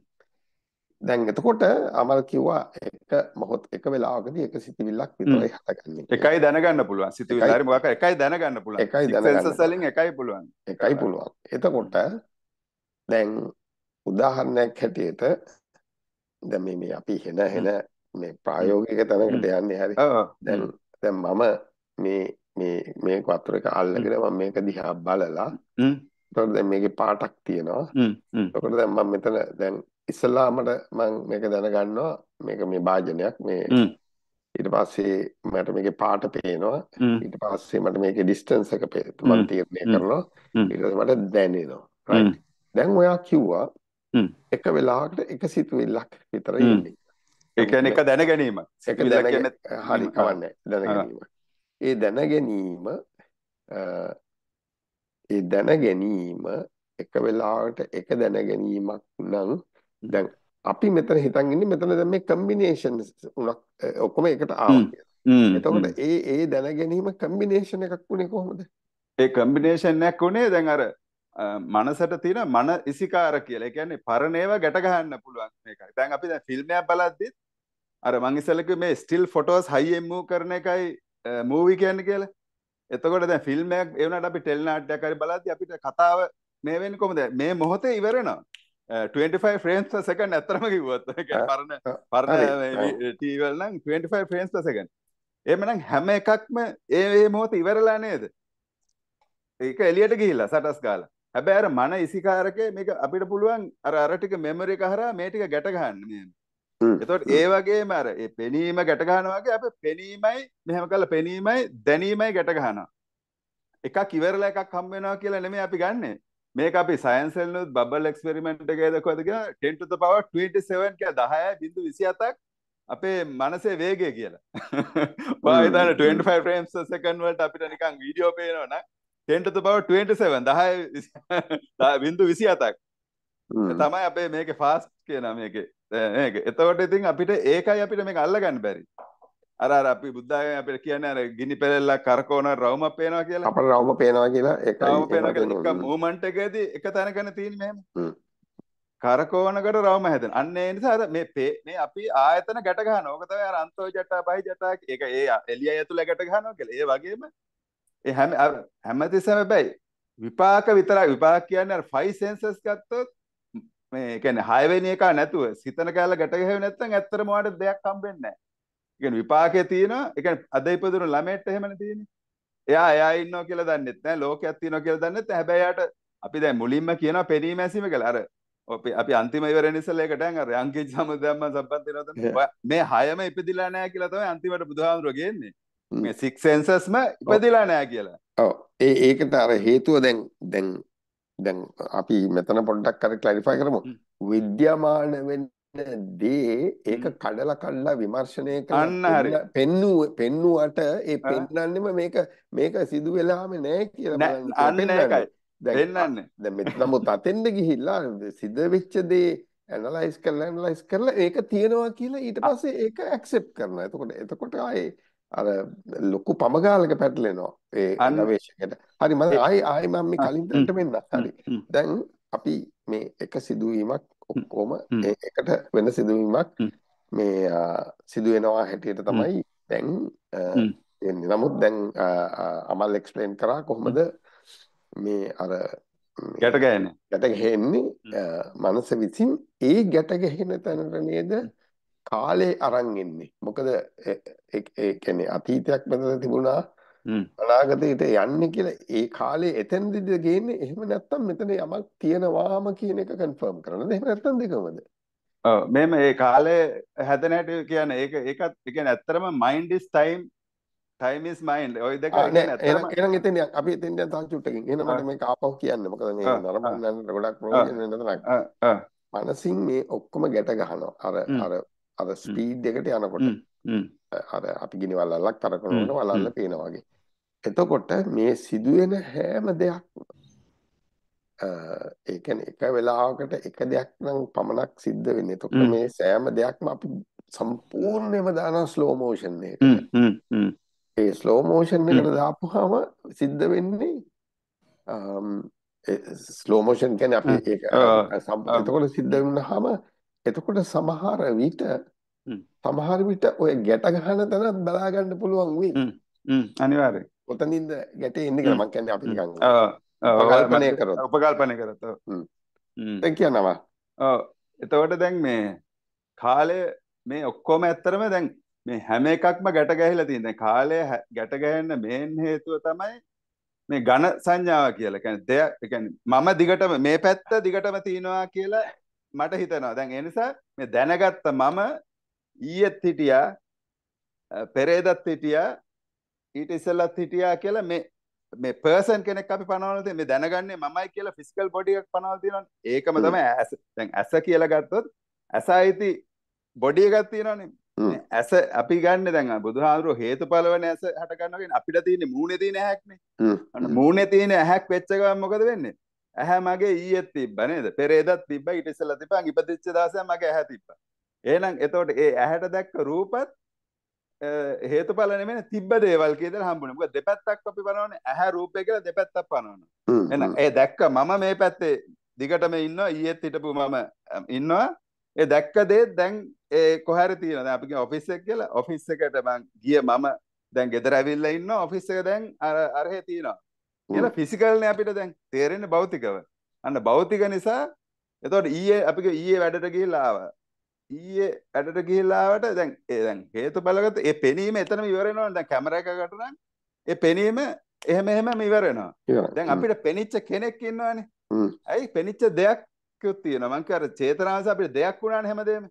දැන් එතකොට අමල් කිව්වා එක මොහොත එක වෙලාවකදී එක සිතුවිල්ලක් විතරයි හටගන්නේ. එකයි දැනගන්න පුළුවන්. සිතුවිල්ල හරි මොකක් හරි එකයි දැනගන්න පුළුවන්. එකයි දැනගන්න. සෙන්සර්ස් වලින් එකයි පුළුවන්. එකයි පුළුවන්. එතකොට දැන් උදාහරණයක් හැටියට දැන් මේ අපි හෙන මේ ප්‍රායෝගික තැනකට යන්නේ හරි. දැන් මම මේ වතුරක අල්ලගෙන මම මේක දිහා බලලා එතකොට දැන් මේකේ පාටක් තියෙනවා. එතකොට දැන් මම මෙතන දැන් ඉස්සලාමට මම මේක දැනගන්නවා මේක මේ භාජනයක් මේ ඊට පස්සේ මට මේකේ පාට පේනවා ඊට පස්සේ මට මේකේ ඩිස්ටන්ස් එක මම තීරණය කරනවා ඊට පස්සේ මට දැනෙනවා රයිට් දැන් ඔයා කිව්වා එක වෙලාවකට එක සිතුවිල්ලක් විතර ඉන්නේ ඒ කියන්නේ එක දැන ගැනීම සිතුවිල්ලක් කියන්නේ හරි කවන්නේ දැන ගැනීම ඒ දැන ගැනීම එක වෙලාවකට එක දැන ගැනීමක් නම් දැන් අපි මෙතන හිතන් ඉන්නේ මෙතන දැන් මේ කම්බිනේෂන්ස් උනක් ඔක්කොම එකට ආවා කියලා. එතකොට ඒ දැන ගැනීම කම්බිනේෂන් එකක් උනේ කොහොමද? ඒ කම්බිනේෂන් එකක් උනේ දැන් අර මනසට තියෙන මන ඉසිකාර කියලා. ඒ කියන්නේ පරණ ඒවා ගැට ගන්න පුළුවන් මේකයි. දැන් අපි දැන් ෆිල්ම් එකක් බලද්දිත් අර මං ඉස්සෙල්ලා කිව්වේ මේ ස්ටිල් ෆොටෝස් හයියෙන් මූව් කරන එකයි මූවි කියන්නේ කියලා. එතකොට දැන් ෆිල්ම් එකක් ඒ වුණාට අපි ටෙලි නාට්‍යයක් හරි බලද්දි අපිට කතාව මේ වෙන්නේ කොහොමද? මේ මොහොතේ ඉවරනවා. 25 frames per second අතරම කිව්වත් පරණ TV වල නම් 25 frames per second එහෙමනම් හැම එකක්ම ඒ ඒ මොහොත ඉවරලා නේද ඒක එළියට ගිහිල්ලා සටස් ගාලා හැබැයි අර මන ඉසිකාරකේ මේක අපිට පුළුවන් අර අර ටික මෙමරි එක හරහා මේ ටික ගැට ගන්න මේ එතකොට ඒ වගේම අර මේ පෙනීම ගැට ගන්නවා වගේ අපි පෙනීමයි මෙහෙම කරලා පෙනීමයි දැනීමයි ගැට ගන්නවා එකක් ඉවරලා එකක් හම් වෙනවා කියලා නෙමෙයි අපි ගන්නෙ මේක අපි සයන්ස් වලනොත් බබල් එක්ස්පෙරිමන්ට් එකේ දක්වද කියලා 10^27 කියලා 10.27ක් අපේ මනසේ වේගය කියලා ඔය දාන 25 frames per second වලට අපිට නිකන් වීඩියෝ පේනවා නම් 10^27 10.27ක් තමයි අපේ මේකේ ෆාස්ට් කියනවා මේකේ එතකොට ඉතින් අපිට ඒකයි අපිට මේක අල්ල ගන්න බැරි. අර අර අපි බුද්ධාගමෙන් අපිට කියන්නේ අර ගිනි පෙරෙල්ලක් කරකවන රවුමක් පේනවා කියලා. අපර රවුම පේනවා කියලා ඒකයි. රවුම පේනවා කියලා එක මූවමන්ට් එකේදී එක තැනකන තියෙන්නේ මෙහෙම. කරකවනකට රවුම හැදෙන. අන්න ඒ නිසා අර මේ අපි ආයතන ගැට ගන්නවා. ඕක තමයි අර අන්තෝ ජටා බහි ජටා ඒක ඒ එළියයි ඇතුළේ ගැට ගන්නවා කියලා. ඒ වගේම ඒ හැමතිස්සම හැබැයි විපාක විතරයි. විපාක කියන්නේ අර 5 senses ගත්තොත් මේ කියන්නේ හයවෙනි එක නැතුව සිතන කාලේ ගැට ගහවෙ නැත්නම් ඇත්තටම ඔයාට දෙයක් හම්බෙන්නේ නැහැ. ඒ කියන්නේ විපාකේ තියෙනවා. ඒ කියන්නේ අද ඉපදුණු ළමයට එහෙමනේ තියෙන්නේ. එයා ඉන්නවා කියලා දන්නෙත් නැහැ. ලෝකයක් තියෙනවා කියලා දන්නෙත් නැහැ. හැබැයි යාට අපි දැන් මුලින්ම කියනවා පෙනීම ඇසීම කියලා. අර අපි අන්තිම ඉවරෙන ඉස්සෙල්ලා ඒකට දැන් අර යංකේ සම්බන්ධයම සම්බන්ධ වෙනවා තමයි. මේ හයම ඉපදිලා නැහැ කියලා තමයි අන්තිමට බුදුහාමුදුරුවෝ කියන්නේ. මේ six sensesම ඉපදිලා නැහැ කියලා. ඔව්. ඒකට අර හේතුව දැන් දැන් අපි මෙතන පොඩ්ඩක් කර ක්ලැරිෆයි කරමු විද්‍යාමාන වෙන දේ ඒක කඩලා කඩලා විමර්ශනය කරලා පෙන්නුවට ඒ පෙන්නන්නෙම මේක සිදු වෙලාම නෑ කියලා බලන්න අන්න ඒකයි පෙන්නන්නේ දැන් මෙතනම තතෙන්ද ගිහිල්ලා සිද වෙච්ච දේ ඇනලයිස් කරලා ඒක තියෙනවා කියලා ඊට පස්සේ ඒක ඇක්සෙප්ට් කරනවා එතකොට ආයේ අර ලොකු පමගාලක පැටලෙනවා ඒ අන්වේෂකයට හරි මම ආයි මම මේ කලින් දෙන්නට මෙන්න හරි දැන් අපි මේ එක සිදුවීමක් ඔක්කොම ඒකට වෙන සිදුවීමක් මේ සිදු වෙනවා හැටියට තමයි දැන් එන්නේ නමුත් දැන් අමල් එක්ස්ප්ලেইন කරා කොහොමද මේ අර ගැට ගැහෙන්නේ මනස විසින් ඒ ගැට ගැහෙන තැනට නේද කාලේ අරන් එන්නේ මොකද ඒ කියන්නේ අතීතයක් මතක තිබුණා අනාගතයට යන්නේ කියලා ඒ කාලේ එතනදිද ගේන්නේ එහෙම නැත්නම් මෙතන යමක් තියෙනවාම කියන එක කන්ෆර්ම් කරනද එහෙම නැත්නම් දෙකමද ඔව් මෙහෙම ඒ කාලේ හැදෙන හැටි කියන්නේ ඒකත් කියන්නේ ඇත්තටම mind is time is mind ඔය දෙක කියන්නේ ඇත්තටම එහෙනම් එතන අපි එතෙන් දැන් තාම චුට්ටකින් එහෙනම් මට මේක ආපහු කියන්න මොකද මේ නරඹන්න ගොඩක් ප්‍රොබ්ලම් වෙන නේද මනසින් මේ ඔක්කොම ගැට ගන්නවා අර ස්පීඩ් එකට යනකොට අර අපි ගිනිවල් අල්ලක් කරකවන වලල්ල පේනවා වගේ. එතකොට මේ සිදුවෙන හැම දෙයක්ම ඒ කියන්නේ එක වෙලාවකට එක දෙයක් නම් පමණක් සිද්ධ වෙන්නේ. එතකොට මේ සෑම දෙයක්ම අපි සම්පූර්ණයෙන්ම දානවා ස්ලෝ මෝෂන් එකට. ඒ ස්ලෝ මෝෂන් එකට දාපුවාම සිද්ධ වෙන්නේ ස්ලෝ මෝෂන් කියන්නේ අපි ඒක එතකොට සිද්ධ වෙනවාම එතකොට සමහර විට ඔය ගැට ගන්න තැනත් බලා ගන්න පුළුවන් වෙයි. අනිවාර්යයෙන්. ඔතනින්ද ගැටේ එන්නේ කියලා මම කියන්නේ අපි නිකන්. උපකල්පනය කරොත්. දැන් කියනවා. ඔව්. එතකොට දැන් මේ කාලය මේ ඔක්කොම ඇත්තරම දැන් මේ හැම එකක්ම ගැට ගැහිලා තියෙන. දැන් කාලය ගැට ගැහෙන්න මේන් හේතුව තමයි මේ ඝන සංඥාව කියලා. කියන්නේ දෙයක් කියන්නේ මම දිගටම මේ පැත්ත දිගටම තියනවා කියලා මට හිතනවා දැන් ඒ නිසා මේ දැනගත්ත මම ඊයේත් හිටියා පෙරේදත් හිටියා ඊට ඉස්සෙල්ලත් හිටියා කියලා මේ පර්සන් කෙනෙක් අපි පනවනවා දැන් මේ දැනගන්නේ මමයි කියලා ෆිසිකල් බොඩි එකක් පනවලා තියෙනවානේ ඒකම තමයි ඇස දැන් ඇස කියලා ගත්තොත් ඇසයිති බොඩි එකක් තියෙනවානේ ඇස අපි ගන්න දැන් බුදුහාමුදුරුවෝ හේතුඵලවනේ ඇස හට ගන්නවා කියන්නේ අපිට තියෙන්නේ මූණේ තියෙන ඇහැක්නේ අන්න මූණේ තියෙන ඇහැක් වෙච්ච ගමන් මොකද වෙන්නේ ඇහැ මගේ ඊයේත් තිබ්බා නේද පෙරේදත් තිබ්බා ඊට ඉස්සෙල්ලා තිබ්බා ඉපදිච්ච දාසෙ මගේ ඇහැ තිබ්බා එහෙනම් එතකොට ඒ ඇහැට දැක්ක රූපත් හේතුඵල නෙමෙයි තිබ්බ දේවල් කියලා හම්බුනේ මොකද දෙපැත්තක් අපි බලනවානේ ඇහැ රූපය කියලා දෙපැත්තක් බලනවා එහෙනම් ඒ දැක්ක මම මේ පැත්තේ දිගටම ඉන්නවා ඊයේත් හිටපු මම ඉන්නවා ඒ දැක්ක දේ දැන් ඒ කොහරි තියෙනවා දැන් අපි කියන ඔෆිස් එක කියලා ඔෆිස් එකට මං ගිය මම දැන් ගෙදර ඇවිල්ලා ඉන්නවා ඔෆිස් එක දැන් අරහෙ තියෙනවා කියලා ෆිසිකල්නේ අපිට දැන් තේරෙන්නේ භෞතිකව. අන්න භෞතික නිසා එතකොට ඊයේ අපිගේ ඊයේ වැඩට ගිහිල්ලා ආවා. ඊයේ වැඩට ගිහිල්ලා ආවට දැන් හේතුඵලගත ඒ පෙනීම එතනම ඉවර වෙනවනේ. දැන් කැමරා එකකට නම් ඒ පෙනීම එහෙම එහෙම ඉවර වෙනවා. දැන් අපිට පෙනිච්ච කෙනෙක් ඉන්නවනේ. ඇයි පෙනිච්ච දෙයක් කිව්ත් තියෙනවා. මං කියර චේතනාවස අපිට දෙයක් වුණානේ හැමදේම.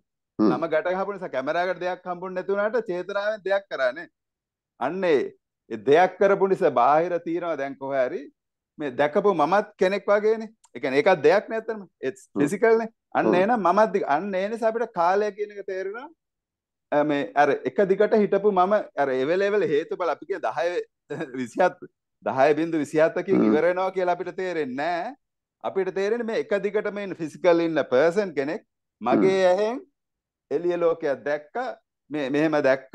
නම ගැට ගහපු නිසා කැමරාවකට දෙයක් හම්බුනේ නැති වුණාට චේතනාවෙන් දෙයක් කරානේ. අන්නේ ඒ දෙයක් කරපු නිසා බාහිර තියෙනවා දැන් කොහේ හරි මේ දැකපු මමත් කෙනෙක් වගේනේ. ඒ කියන්නේ ඒකත් දෙයක් නේ අතරම. it's physical නේ. අන්න එනම මමත් අන්න ඒ නිසා අපිට කාලය කියන එක තේරෙනවා. මේ අර එක දිගට හිටපු මම අර available හේතුඵල අපි කියන 10.27 කින් ඉවර වෙනවා කියලා අපිට තේරෙන්නේ නැහැ. අපිට තේරෙන්නේ මේ එක දිගට මේ physical ඉන්න person කෙනෙක් මගේ ඇහෙන් එළිය ලෝකයක් දැක්ක මේ මෙහෙම දැක්ක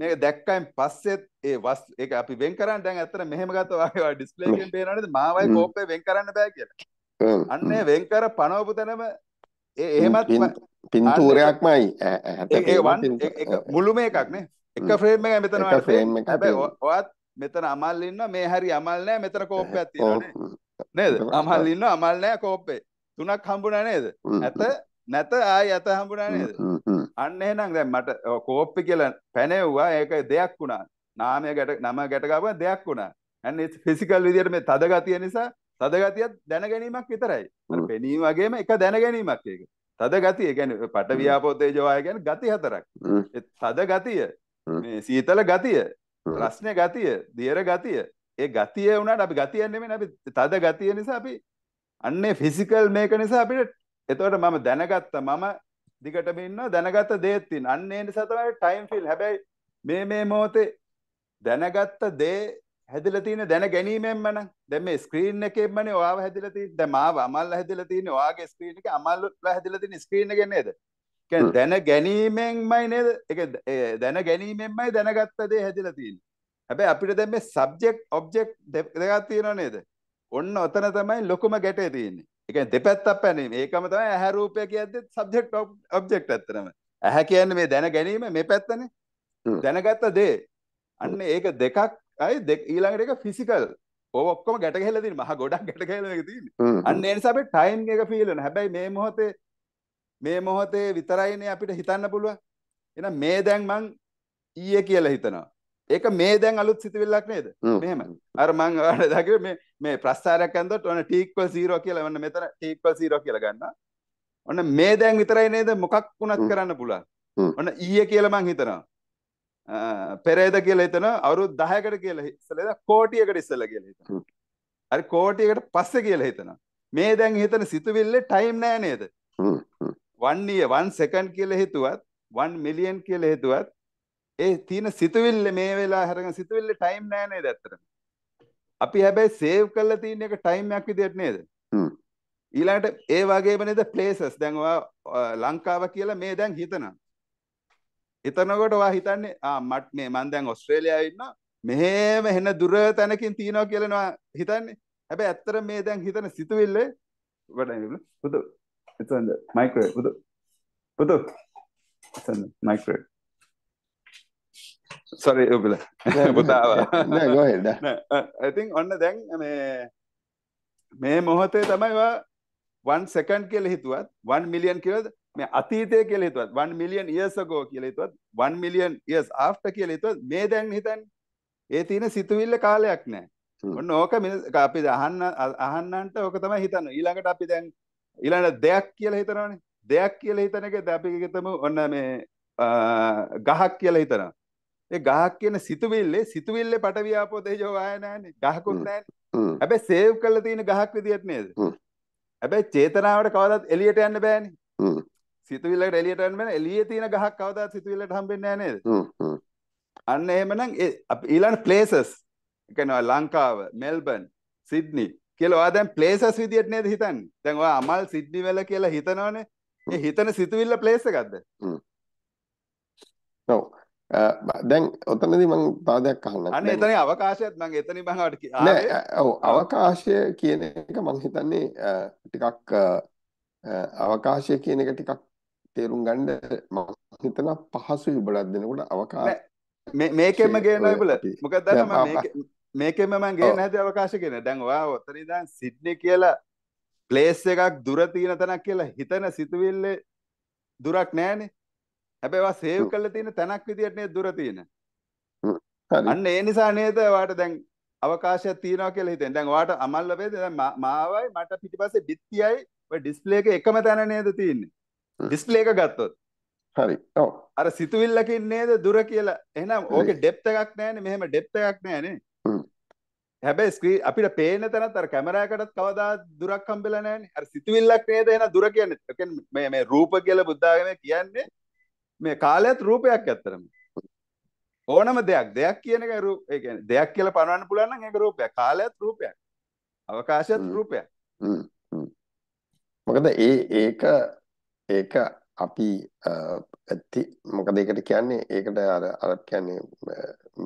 මේක දැක්කයින් පස්සෙත් ඒ වස් ඒක අපි වෙන් කරන්නේ දැන් ඇත්තට මෙහෙම ගත්තා වාගේ ඩිස්ප්ලේ එකෙන් පේනවනේ මාවයි කෝප්පේ වෙන් කරන්න බෑ කියලා. අන්න ඒ වෙන් කර පනවපු තැනම ඒ එහෙමත් පින්තූරයක්මයි. ඒක මුළුම එකක් නේ. එක ෆ්‍රේම් එකයි මෙතන වයිස්. හැබැයි ඔයත් මෙතන අමල් ඉන්නවා මේ හරි අමල් නැහැ මෙතන කෝප්පයක් තියෙනවා නේද? අමල් ඉන්නවා අමල් නැහැ කෝප්පේ. තුනක් හම්බුණා නේද? ඇත නැත ආය ඇත හම්බුණා නේද? අන්න එහෙනම් දැන් මට කෝප්පේ කියලා පැනෙව්වා ඒක දෙයක් වුණා. නාමය ගැට නම ගැට ගාපුවා දෙයක් වුණා. and it's physical විදියට මේ තද ගතිය නිසා තද ගතියක් දැන ගැනීමක් විතරයි. අර පෙනීම වගේම එක දැන ගැනීමක් ඒක. තද ගතිය කියන්නේ පට වියාපෝ තේජෝ ආය කියන්නේ ගති හතරක්. ඒ තද ගතිය මේ සීතල ගතිය, රස්නේ ගතිය, දියර ගතිය. ඒ ගතිය වුණාට අපි ගතිය නෙමෙයි අපි තද ගතිය නිසා අපි අන්නේ physical මේක නිසා අපිට එතකොට මම දැනගත්තා මම දිගට මේ ඉන්නවා දැනගත දේත් තියෙන. අන්න ඒ නිසා තමයි time feel. හැබැයි මේ මොහොතේ දැනගත්ත දේ හැදලා තියෙන දැන ගැනීමෙන්ම නම් දැන් මේ ස්ක්‍රීන් එකේමනේ ඔයාව හැදලා තියෙන්නේ. දැන් මාව අමල්ලා හැදලා තියෙන්නේ. ඔයාගේ ස්ක්‍රීන් එකේ අමල්ලා හැදලා තියෙන ස්ක්‍රීන් එක නේද? කියන්නේ දැන ගැනීමෙන්මයි නේද? ඒක දැන ගැනීමෙන්මයි දැනගත්ත දේ හැදලා තියෙන්නේ. හැබැයි අපිට දැන් මේ සබ්ජෙක්ට් ඔබ්ජෙක්ට් දෙකක් තියෙනවා නේද? ඔන්න ඔතන තමයි ලොකුම ගැටේ තියෙන්නේ. ඒ කියන්නේ දෙපැත්තක් පැනීම. ඒකම තමයි ඇහැ රූපය කියද්දිත් සබ්ජෙක්ට් ඔබ්ජෙක්ට් අතරම. ඇහැ කියන්නේ මේ දැන ගැනීම මේ පැත්තනේ. දැනගත්ත දේ අන්න ඒක දෙකක් අය ඊළඟට ඒක ෆිසිකල් ඕව ඔක්කොම ගැට ගහලා තියෙන මහ ගොඩක් ගැට ගහලා මේක තියෙන්නේ. අන්න ඒ නිසා අපේ ටයිම් එක ෆීල් වෙනවා. හැබැයි මේ මොහොතේ විතරයිනේ අපිට හිතන්න පුළුවන්. එහෙනම් මේ දැන් මං ඊයේ කියලා හිතනවා. ඒක මේ දැන් අලුත් සිතුවිල්ලක් නේද? මෙහෙම. අර මං ඔයාලට දැක්කේ මේ ප්‍රස්ථාරයක් අන්දොත් ඔන්න t = 0 කියලා ඔන්න මෙතන t = 0 කියලා ගන්නවා. ඔන්න මේ දැන් විතරයි නේද මොකක් වුණත් කරන්න පුළුවන්. ඔන්න ඊයේ කියලා මං හිතනවා. පෙරේද කියලා හිතන අවුරුදු 10කට කියලා ඉස්සෙල්ලා කෝටියකට ඉස්සෙල්ලා කියලා හිතන. හරි කෝටියකට පස්සේ කියලා හිතන. මේ දැන් හිතන සිතුවිල්ලේ ටයිම් නෑ නේද? 1 year 1 second කියලා හිතුවත් 1 million කියලා හිතුවත් ඒ තියෙන සිතුවිල්ලේ මේ වෙලාව හැරගෙන සිතුවිල්ලේ ටයිම් නෑ නේද ඇත්තටම. අපි හැබැයි සේව් කරලා තියෙන එක ටයිම් එකක් විදියට නේද? ඊළඟට ඒ වගේම නේද ප්ලේසස් දැන් ඔයා ලංකාව කියලා මේ දැන් හිතනවා. එතනකොට ඔයා හිතන්නේ මට මේ මම දැන් ඕස්ට්‍රේලියාවේ ඉන්නවා මෙහෙම හෙන දුර තැනකින් තියනවා කියලා නවා හිතන්නේ. හැබැයි ඇත්තටම මේ දැන් හිතන සිතුවිල්ල වඩා පුදු එතන මයික්‍රෝ පුදු එතන මයික්‍රෝ sorry ඔබල පුතාවා නෑ go ahead I think ඔන්න දැන් මේ මොහොතේ තමයි ඔයා 1 second කියලා හිතුවත් 1 million කියලා මේ අතීතය කියලා හිතුවත් 1 million years ago කියලා හිතුවත් 1 million years after කියලා හිතුවත් මේ දැන් හිතන්නේ ඒ තියෙන සිතුවිල්ල කාලයක් නැහැ. ඔන්න ඕක අපි අහන්නන්ට ඕක තමයි හිතන්නේ. ඊළඟට අපි දැන් ඊළඟ දෙයක් කියලා හිතනවනේ. දෙයක් කියලා හිතන එකද අපි හිතමු ඔන්න මේ ගහක් කියලා හිතනවා. ඒ ගහක් කියන සිතුවිල්ලේ පටවියාපෝ තේජෝ ආය නැහැනේ. ගහකුත් නැහැනේ. හැබැයි සේව් කරලා තියෙන ගහක් විදියට නේද? හැබැයි චේතනාවට කවදාවත් එළියට යන්න බෑනේ. සිතුවිල්ලකට එළියට යන්න බෑ. එළියේ තියෙන ගහක් කවදාවත් සිතුවිල්ලට හම්බෙන්නේ නැහැ නේද? අන්න එහෙමනම් අපි ඊළඟ ප්ලේසස් කියනවා ලංකාව, මෙල්බන්, සිඩ්නි කියලා ඔයා දැන් ප්ලේසස් විදියට නේද හිතන්නේ? දැන් ඔයා අමල් සිඩ්නි වල කියලා හිතනවනේ. ඒ හිතන සිතුවිල්ල ප්ලේස් එකක්ද? ඔව්. දැන් ඔතනදී මම තාදයක් අහන්න. අන්න එතන අවකාශයත් මම එතනින් බහවට නෑ. ඔව් අවකාශය කියන එක මම හිතන්නේ ටිකක් අවකාශය කියන එක ටිකක් තේරුම් ගන්න මම හිතන පහසුයි බලක් දෙනකොට අවකාශ මේකෙම ගේනවා ඉබල මොකද දන්නවද මම මේකෙම මම ගේන හැටි අවකාශ කියන. දැන් ඔයා ඔතන ඉඳන් සිඩ්නි කියලා place එකක් දුර තියෙන තැනක් කියලා හිතන සිතුවිල්ලේ දුරක් නැහැනේ. හැබැයි වා සේව් කරලා තියෙන තැනක් විදියට නේද දුර තියෙන. අන්න ඒ නිසා නේද වාට දැන් අවකාශයක් තියෙනවා කියලා හිතෙන්. දැන් වාට අමල් ලැබෙද දැන් මාවයි මට පිටිපස්සේ බිත්තියයි ඔය ඩිස්ප්ලේ එකේ එකම තැන නේද තියෙන්නේ. ඩිස්ප්ලේ එක ගත්තොත්. හරි. ඔව්. අර සිතුවිල්ලකින් නේද දුර කියලා. එහෙනම් ඕකේ ඩෙප්ත් එකක් නැහැනේ. මෙහෙම ඩෙප්ත් එකක් නැහැනේ. හැබැයි ස්ක්‍රීන් අපිට පේන තැනත් අර කැමරාවකටත් කවදා දුරක් හම්බෙලා නැහැනේ. අර සිතුවිල්ලක් නේද එහෙනම් දුර කියන්නේ. ඒ කියන්නේ මේ රූප කියලා බුද්ධාගමේ කියන්නේ මේ කාලයත් රූපයක් ඇත්තටම. ඕනම දෙයක් කියන එකයි රූප. ඒ කියන්නේ දෙයක් කියලා පනවන්න පුළුවන් නම් ඒක රූපයක්. කාලයත් රූපයක්. අවකාශයත් රූපයක්. මොකද ඒක අපි ඇති මොකද ඒකට කියන්නේ ඒකට අර කියන්නේ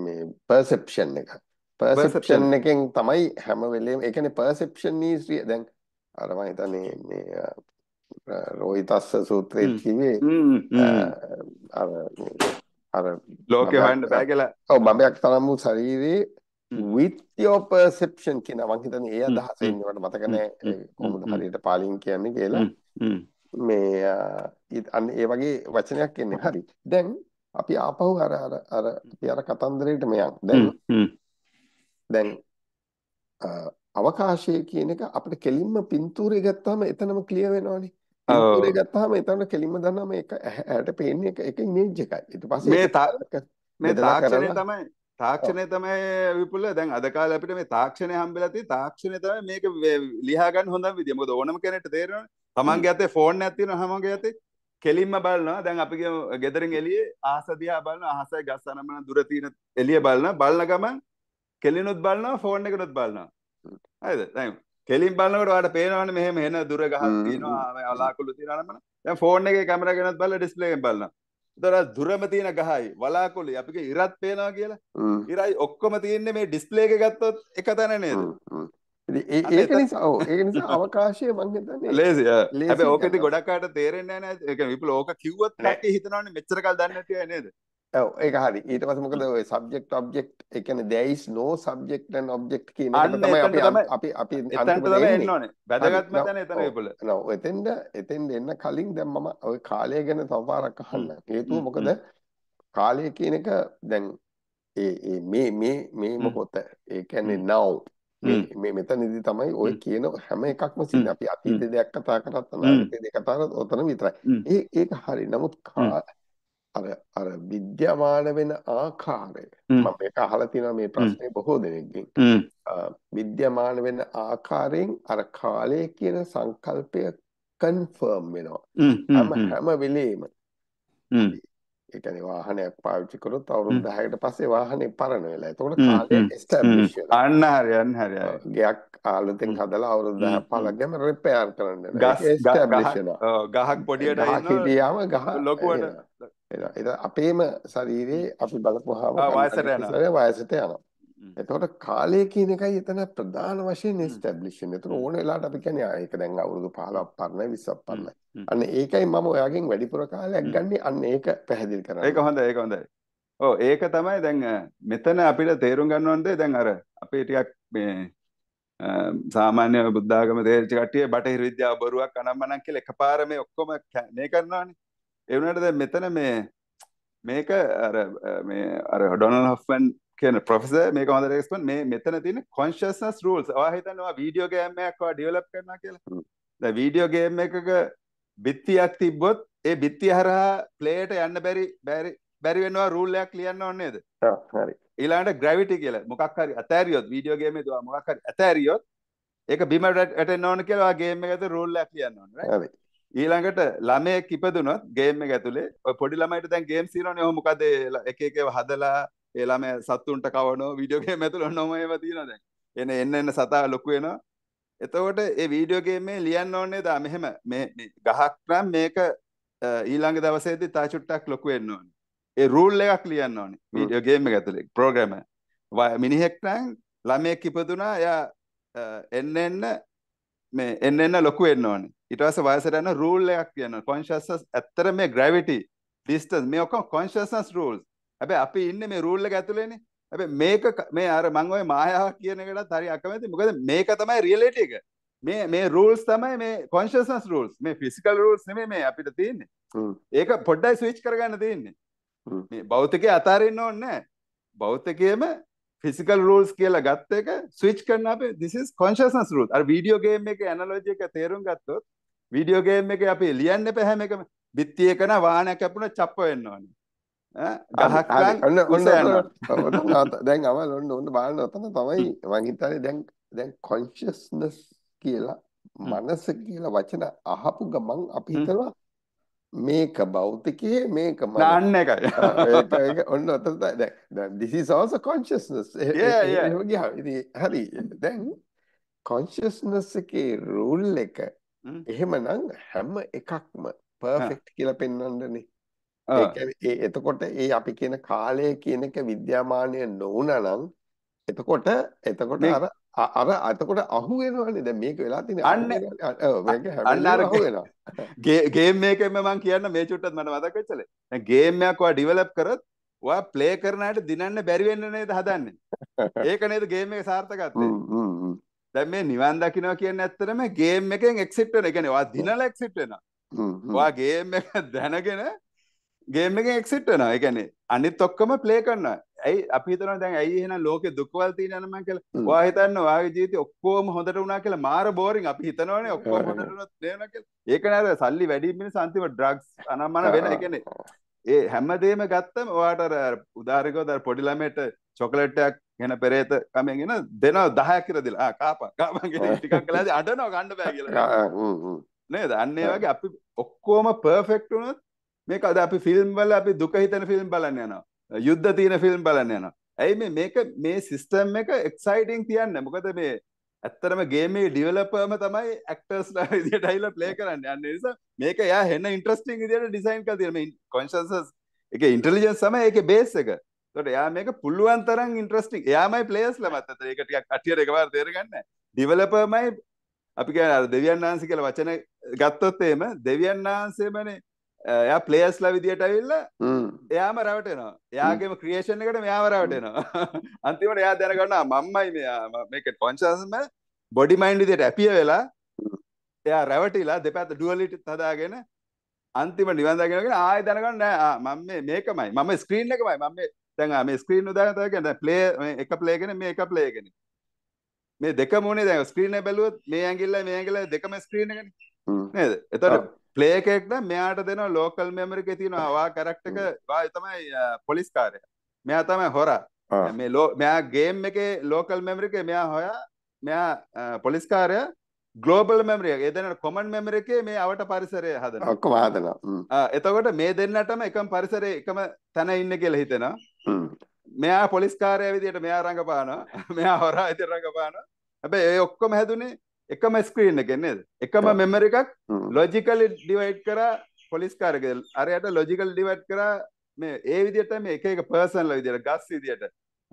මේ perception එක. Perception එකෙන් තමයි හැම වෙලේම ඒ කියන්නේ perception is දැන් අර මම හිතන්නේ මේ රෝහිතස්ස සූත්‍රයේ කිව්වේ අර ලෝකේ හොයන්න බෑ කියලා. ඔව් බඹයක් තරම් වූ ශරීරේ with your perception කියන මම හිතන්නේ ඒ අදහස ඉන්නේ මට මතක නෑ කොහොමද හරියට පාලියෙන් කියන්නේ කියලා. මේ ඒ වගේ වචනයක් එන්නේ. හරි. දැන් අපි ආපහු අර කතන්දරේට මෙයක් දැන් දැන් අවකාශය කියන එක අපිට කෙලින්ම පින්තූරේ ගත්තාම එතනම ක්ලියර් වෙනවනේ. පින්තූරේ ගත්තාම එතන කෙලින්ම දානවා මේක ඇහැට පේන එක එක ඉමේජ් එකයි. ඊට පස්සේ මේ තාක්ෂණය තමයි විපුල දැන් අද කාලේ අපිට මේ තාක්ෂණය හම්බෙලා තියෙන්නේ. තාක්ෂණය තමයි මේක ලියා ගන්න හොඳම විදිය. මොකද ඕනම කෙනෙක්ට තේරෙනවනේ. තමන්ගේ අතේ ෆෝන් එකක් තියෙනවා. හැමෝගේ අතේ කෙලින්ම බලනවා. දැන් අපි ගෙදරින් එළියේ අහස දිහා බලනවා. අහසයි ගස් අනම්මන දුර තියෙන එළිය බලනවා. බලන ගමන් කෙලිනුත් බලනවා ෆෝන් එකනුත් බලනවා හරිද දැන් කෙලින් බලනකොට ඔයාලට පේනවනේ මෙහෙම එන දුර ගහක් තියෙනවා වලාකුළු තියෙනවා නම් දැන් ෆෝන් එකේ කැමරා ගෙනත් බලලා ඩිස්ප්ලේ එකෙන් බලනවා ඒතර දුරම තියෙන ගහයි වලාකුළුයි අපිගේ ඉරත් පේනවා කියලා ඉරයි ඔක්කොම තියෙන්නේ මේ ඩිස්ප්ලේ එකේ ගත්තොත් එක තැන නේද ඉතින් ඒක නිසා අවකාශයේ මං හිතන්නේ ලේසි හැබැයි ඕක ඉතින් ගොඩක් අයට තේරෙන්නේ නැහැ නේද ඒ කියන්නේ විපුල ඕක කිව්වත් නැටි හිතනවනේ මෙච්චර කල් දන්නේ නැති අය නේද ඔව් ඒක හරි ඊට පස්සේ මොකද ඔය subject object ඒ කියන්නේ there is no subject and object කියන එක තමයි අපි එතනට තමයි එන්න ඕනේ වැදගත්ම තැන එතන ඒබල නෝ එතෙන්ද එන්න කලින් දැන් මම ඔය කාලය ගැන තවපාරක් අහන්න හේතුව මොකද කාලය කියන එක දැන් මේ මොකද ඒ කියන්නේ now මේ මෙතනදී තමයි ඔය කියන හැම එකක්ම සිද්ධ අපි අතීත දෙයක් කතා කරත් අනාගත දෙයක් කතා කරත් ඔතන විතරයි ඒක හරි නමුත් අර විද්‍යාමාන වෙන ආකාරය මම මේක අහලා තියෙනවා මේ ප්‍රශ්නේ බොහෝ දෙනෙක්ගෙන් විද්‍යාමාන වෙන ආකාරයෙන් අර කාලය කියන සංකල්පය කන්ෆර්ම් වෙනවා හැම වෙලේම ඒ කියන්නේ වාහනයක් පාවිච්චි කරොත් අවුරුදු 10කට පස්සේ වාහනේ පරණ වෙලා ඒතකොට කාලය එස්ටැබ්ලිෂ් වෙනවා අන්න හරිය ගයක් ආලුතෙන් හදලා අවුරුදු 10 15 ගම රිපෙයාර් කරන්න ගස් එස්ටැබ්ලිෂ් වෙනවා ගහක් පොඩියට ඉන්නවා ගහ ලොකුවට ඒක අපේම ශරීරයේ අපි බලපුවාම වයසට යනවා. එතකොට කාලය කියන එකයි එතන ප්‍රධාන වශයෙන් එස්ටැබ්ලිෂ් වෙන්නේ. ඒතර ඕන වෙලාවට අපි කියන්නේ ආ ඒක දැන් අවුරුදු 15ක් පරණයි 20ක් පරණයි. අන්න ඒකයි මම ඔයාගෙන් වැඩිපුර කාලයක් ගන්නේ. අන්න ඒක පැහැදිලි කරන්න. ඒක හොඳයි. ඔව් ඒක තමයි දැන් මෙතන අපිට තේරුම් ගන්න ඕනේ දැන් අර අපේ ටිකක් මේ සාමාන්‍ය බුද්ධ ආගම තේරිච්ච කට්ටිය බටහිර විද්‍යාව බොරුවක් අනම්මනම් කියලා එකපාර මේ ඔක්කොම මේ කරනවානේ. ඒ වුණාට දැන් මෙතන මේක අර ඩොනල්ඩ් හොෆ්මන් කියන ප්‍රොෆෙසර් මේක හොඳට එක්ස්ප්ලේන් මේ මෙතන තියෙන කොන්ෂස්නස් රූල්ස්. ඔයා හිතන්නේ ඔයා වීඩියෝ ගේම් එකක් ඔයා ඩෙවලොප් කරනවා කියලා. දැන් වීඩියෝ ගේම් එකක බිත්තියක් තිබ්බොත් ඒ බිත්තිය හරහා ප්ලේයට යන්න බැරි වෙනවා රූල් එකක් ලියන්න ඕනේ නේද? ඔව් හරි. ඊළඟට ග්‍රැවිටි කියලා මොකක් හරි අතෑරියොත් වීඩියෝ ගේම් එකේ ඔයා මොකක් හරි අතෑරියොත් ඒක බිම වැටෙන්න ඕන කියලා ඔයා ගේම් එකකට රූල් එකක් ලියන්න ඕනේ right? හරි. ඊළඟට ළමයෙක් ඉපදුනොත් ගේම් එක ඇතුලේ ඔය පොඩි ළමයිට දැන් ගේම්ස් තියෙනවනේ ඔහොම මොකද එක එක හදලා ඒ ළමයා සතුන්ට කවනවා වීඩියෝ ගේම් ඇතුලේ ඔන්නම ඒවා තියෙනවා දැන් එන්න සතා ලොකු වෙනවා එතකොට ඒ වීඩියෝ ගේම් එකේ ලියන්න ඕනේ දා මෙහෙම මේ ගහක් නම් මේක ඊළඟ දවසේදී තා චුට්ටක් ලොකු වෙන්න ඕනේ ඒ රූල් එකක් ලියන්න ඕනේ වීඩියෝ ගේම් එක ඇතුලේ ප්‍රෝග්‍රෑම මිනිහෙක් නම් ළමයෙක් ඉපදුනා එයා එන්න ලොකු වෙන්න ඕනේ ඊට පස්සේ වයසට යන රූල් එකක් කියනවා කොන්ෂස්නස් ඇත්තට මේ ග්‍රැවිටි ඩිස්ටන්ස් මේ ඔක්කොම කොන්ෂස්නස් රූල්ස් හැබැයි අපි ඉන්නේ මේ රූල් එක ඇතුලේනේ හැබැයි මේක මේ අර මම ඔය මායාවක් කියන එකටත් හරි අකමැති මොකද මේක තමයි රියැලිටි එක මේ rules තමයි මේ consciousness rules මේ physical rules නෙමෙයි මේ අපිට තියෙන්නේ. හ්ම්. ඒක පොඩ්ඩයි switch කරගන්න තියෙන්නේ. හ්ම්. මේ භෞතිකයේ අතාරින්න ඕනේ නැහැ. භෞතිකයේම physical rules කියලා ගත්ත එක switch කරන අපි this is consciousness rules. අර video game එකේ analogy එක තේරුම් ගත්තොත් video game එකේ අපි ලියන්න එපා හැම එකම බිත්තිය කරන වාහනයක් අපුණා චප්ප වෙන්න ඕනේ. ගහක් ගන්න ඔන්න දැන් අවල් ඔන්න බලන්න ඔතන තමයි මං හිතන්නේ දැන් consciousness කියලා මනස කියලා වචන අහපු ගමන් අපි හිතනවා මේක භෞතිකයේ මේක නාන්න එකයි ඒක ඔන්න ඔතන දැන් this is also consciousness හරි දැන් consciousness එකේ rule එක එහෙමනම් හැම එකක්ම perfect කියලා පෙන්වන්නනේ ඒ කියන්නේ එතකොට ඒ අපි කියන කාලය කියන එක විද්‍යාමානය නොවුනා නම් එතකොට අතකොට අහු වෙනවනේ දැන් මේක වෙලා තියෙන ගේම් එකෙම මම කියන්න මේ චුට්ටත් මට මතක වෙච්චලේ දැන් ගේම් එකක් ඔයා ඩිවෙලොප් කරත් ඔයා ප්ලේ කරන අයට දිනන්න බැරි වෙන්න නේද හදන්නේ ඒක නේද ගේම් එකේ සාර්ථකත්වය දැන් මේ නිවන් දකින්නවා කියන්නේ ඇත්තටම ගේම් එකෙන් එක්සිට් වෙනවා ඒ කියන්නේ ඔයා දිනලා එක්සිට් වෙනවා ඔයා ගේම් එක දැනගෙන ගේම් එකෙන් එක්සිට් වෙනවා ඒ කියන්නේ අනිත් ඔක්කොම ප්ලේ කරනවා ඇයි අපි හිතනවා දැන් ඇයි එහෙනම් ලෝකේ දුකවල් තියෙනවා නම් කියලා ඔයා හිතන්නේ ඔයාගේ ජීවිතේ ඔක්කොම හොඳට වුණා කියලා මාර බෝරින් අපි හිතනවනේ ඔක්කොම හොඳට වුණොත් නේනවා කියලා ඒක නේද සල්ලි වැඩි වෙන අන්තිම ඩ්‍රග්ස් අනම්මන වෙන ඒ කියන්නේ ඒ හැමදේම ගත්තම ඔයාට අර උදාහරණයකට අර පොඩි ළමයට චොකලට් එකක් ගෙන පෙරේත කමෙන් එන දෙනවා 10ක් කියලා දීලා ආ කාපන් ගෙන ටිකක් කළාද අඩනවා ගන්න බෑ කියලා නේද අන්න ඒ වගේ අපි ඔක්කොම පර්ෆෙක්ට් වුණොත් මේක අද අපි ෆිල්ම් වල අපි දුක හිතන ෆිල්ම් බලන්න යනවා යුද්ධ තියෙන ෆිල්ම් බලන්න යනවා. ඇයි මේ මේක මේ සිස්ටම් එක එක්සයිටින් තියන්නේ. මොකද මේ ඇත්තටම ගේම් එකේ ඩෙවලොපර්ම තමයි ඇක්ටර්ස්ලා විදියට අයිලා ප්ලේ කරන්නේ. අන්න ඒ නිසා මේක යා හෙන්න ඉන්ටරෙස්ටිං විදියට ඩිසයින් කරලා තියෙනවා. මේ කොන්ෂස්නස් එකේ ඉන්ටෙලිජන්ස් තමයි ඒකේ බේස් එක. ඒකට යා මේක පුළුවන් තරම් ඉන්ටරෙස්ටිං. එයාමයි ප්ලේයර්ස්ලා මත අතට ඒක ටිකක් අටියර එකපාර තේරගන්නේ. ඩෙවලොපර්මයි අපි කියන්නේ අර දෙවියන් ආංශ කියලා වචන ගත්තොත් එහෙම දෙවියන් ආංශෙමනේ එයා ප්ලේයර්ස්ලා විදියට ඇවිල්ලා එයාම රවටෙනවා. එයාගේම ක්‍රියේෂන් එකට මෙයාම රවටෙනවා. අන්තිමට එයා දැනගන්නවා මම්මයි මෙයා මේක කොන්ෂස්ම බොඩි මයින්ඩ් විදියට ඇපිය වෙලා එයා රවටිලා දෙපැත්ත ඩුවැලිටි හදාගෙන අන්තිම නිවන් දකින්නගෙන ආයෙ දැනගන්න නෑ ආ මම මේ මේකමයි මම ස්ක්‍රීන් එකමයි මම මේ දැන් ආ මේ ස්ක්‍රීන් උදාගෙන තමයි කියන්නේ දැන් ප්ලේ එක ප්ලේ එකනේ මේ එක ප්ලේ එකනේ මේ දෙකම උනේ දැන් ස්ක්‍රීන් එක බැලුවොත් මේ ඇඟිල්ලයි මේ ඇඟිල්ලයි දෙකම ස්ක්‍රීන් එකනේ නේද එතකොට ප්ලේ එකක් නම් මෙයාට දෙනවා ලෝකල් මෙමරි එකේ තියෙනවා වා කැරක්ටර් එක වා තමයි පොලිස් කාර්යය. මෙයා තමයි හොරා. මේ මෙයා ගේම් එකේ ලෝකල් මෙමරි එකේ මෙයා හොයා මෙයා පොලිස් කාර්යය ග්ලෝබල් මෙමරි එක. ඒ දෙන්නට කොමන් මෙමරි එකේ මේ අවට පරිසරය හදනවා. ඔක්කොම හදනවා. එතකොට මේ දෙන්නටම එකම පරිසරයේ එකම තැන ඉන්නේ කියලා හිතෙනවා. මෙයා පොලිස් කාර්යය විදියට මෙයා රඟපානවා. මෙයා හොරා විදියට රඟපානවා. හැබැයි ඒ ඔක්කොම හැදුනේ එකම ස්ක්‍රීන් එකේ නේද එකම මෙමරි එකක් ලොජිකලි ඩිවයිඩ් කරලා පොලිස් කාර්යයක අරයට ලොජිකලි ඩිවයිඩ් කරලා මේ ඒ විදිහට මේ එක එක පර්සන්ල විදිහට ගස් විදිහට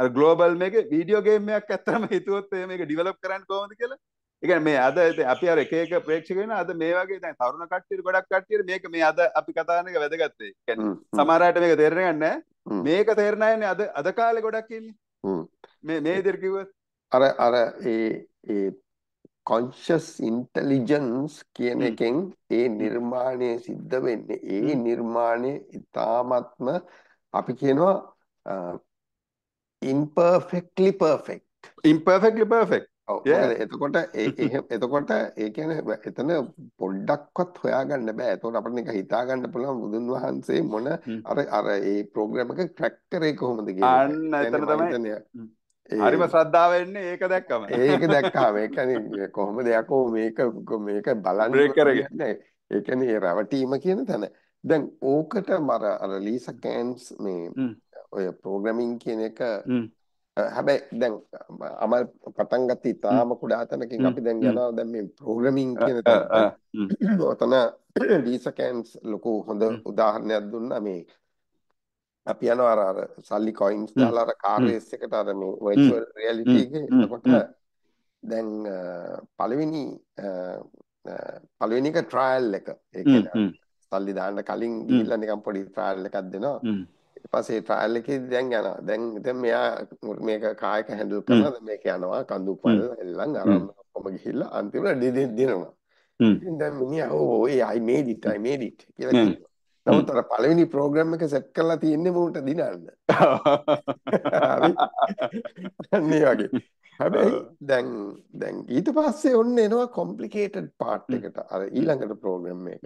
අර ග්ලෝබල් මේකේ වීඩියෝ ගේම් එකක් ඇත්තටම හිතුවොත් මේක ඩිවෙලොප් කරන්න කොහොමද කියලා ඒ කියන්නේ මේ අද අපි අර එක එක ප්‍රේක්ෂක වෙන අද මේ වගේ දැන් තරුණ කට්ටියට ගොඩක් කට්ටියට මේක මේ අද අපි කතා කරන එක වැදගත් වෙයි. කියන්නේ සමහර අයට මේක තේරෙන්නේ නැහැ. මේක තේරෙන්නේ නැහැ අද කාලේ ගොඩක් ඉන්නේ. මේ විදිහට කිව්වොත් අර ඒ conscious intelligence කියන එකෙන් ඒ නිර්මාණය සිද්ධ වෙන්නේ ඒ නිර්මාණය ඉතාමත්ම අපි කියනවා imperfectly perfect ඔව් එතකොට ඒ කියන්නේ එතන පොඩ්ඩක්වත් හොයාගන්න බෑ එතකොට අපිට නිකන් හිතාගන්න පුළුවන් බුදුන් වහන්සේ මොන අර ඒ ප්‍රෝග්‍රෑම් එක ක්‍රැක් කරේ කොහොමද කියලා අන්න එතන තමයි හරිම ශ්‍රද්ධාව එන්නේ ඒක දැක්කම. ඒක දැක්කම. ඒ කියන්නේ කොහොමද යකෝ මේක බලන්න. ඒ කියන්නේ ඒ රැවටීම කියන තැන. දැන් ඕකට අර ලීසා කෑන්ස් මේ ඔය ප්‍රෝග්‍රෑමින් කියන එක හැබැයි දැන් අමල් පටන් ගත්තී තාම කුඩා තැනකින් අපි දැන් යනවා දැන් මේ ප්‍රෝග්‍රෑමින් කියන තැන. ඔතන ලීසා කෑන්ස් ලොකු හොඳ උදාහරණයක් දුන්නා මේ අපි යනවා අර සල්ලි කොයින්ස් දාලා අර කාර් රේස් එකට අර මේ virtual reality එකේ එතකොට දැන් පළවෙනි එක ට්‍රයල් එක ඒ කියන්නේ සල්ලි දාන්න කලින් ගිහිල්ලා නිකන් පොඩි ට්‍රයල් එකක් දෙනවා ඊට පස්සේ ට්‍රයල් එකේ දැන් යනවා දැන් මෙයා මේක කායක හැන්ඩල් කරනවා මේක යනවා කඳු පොල් එල්ලන් අරන් ඔබ ගිහිල්ලා අන්තිමට දෙනවා. ඉතින් දැන් මිනිහා ඕ ඒ I made it කියලා කියනවා. නමුත් අර පළවෙනි ප්‍රෝග්‍රෑම් එක සෙට් කරලා තියෙන්නේ මොකට දිනන්න. හරි. අනේ වගේ. හැබැයි දැන් ඊට පස්සේ ඔන්න එනවා කොම්ප්ලිකේටඩ් පාර්ට් එකට. අර ඊළඟට ප්‍රෝග්‍රෑම් එක.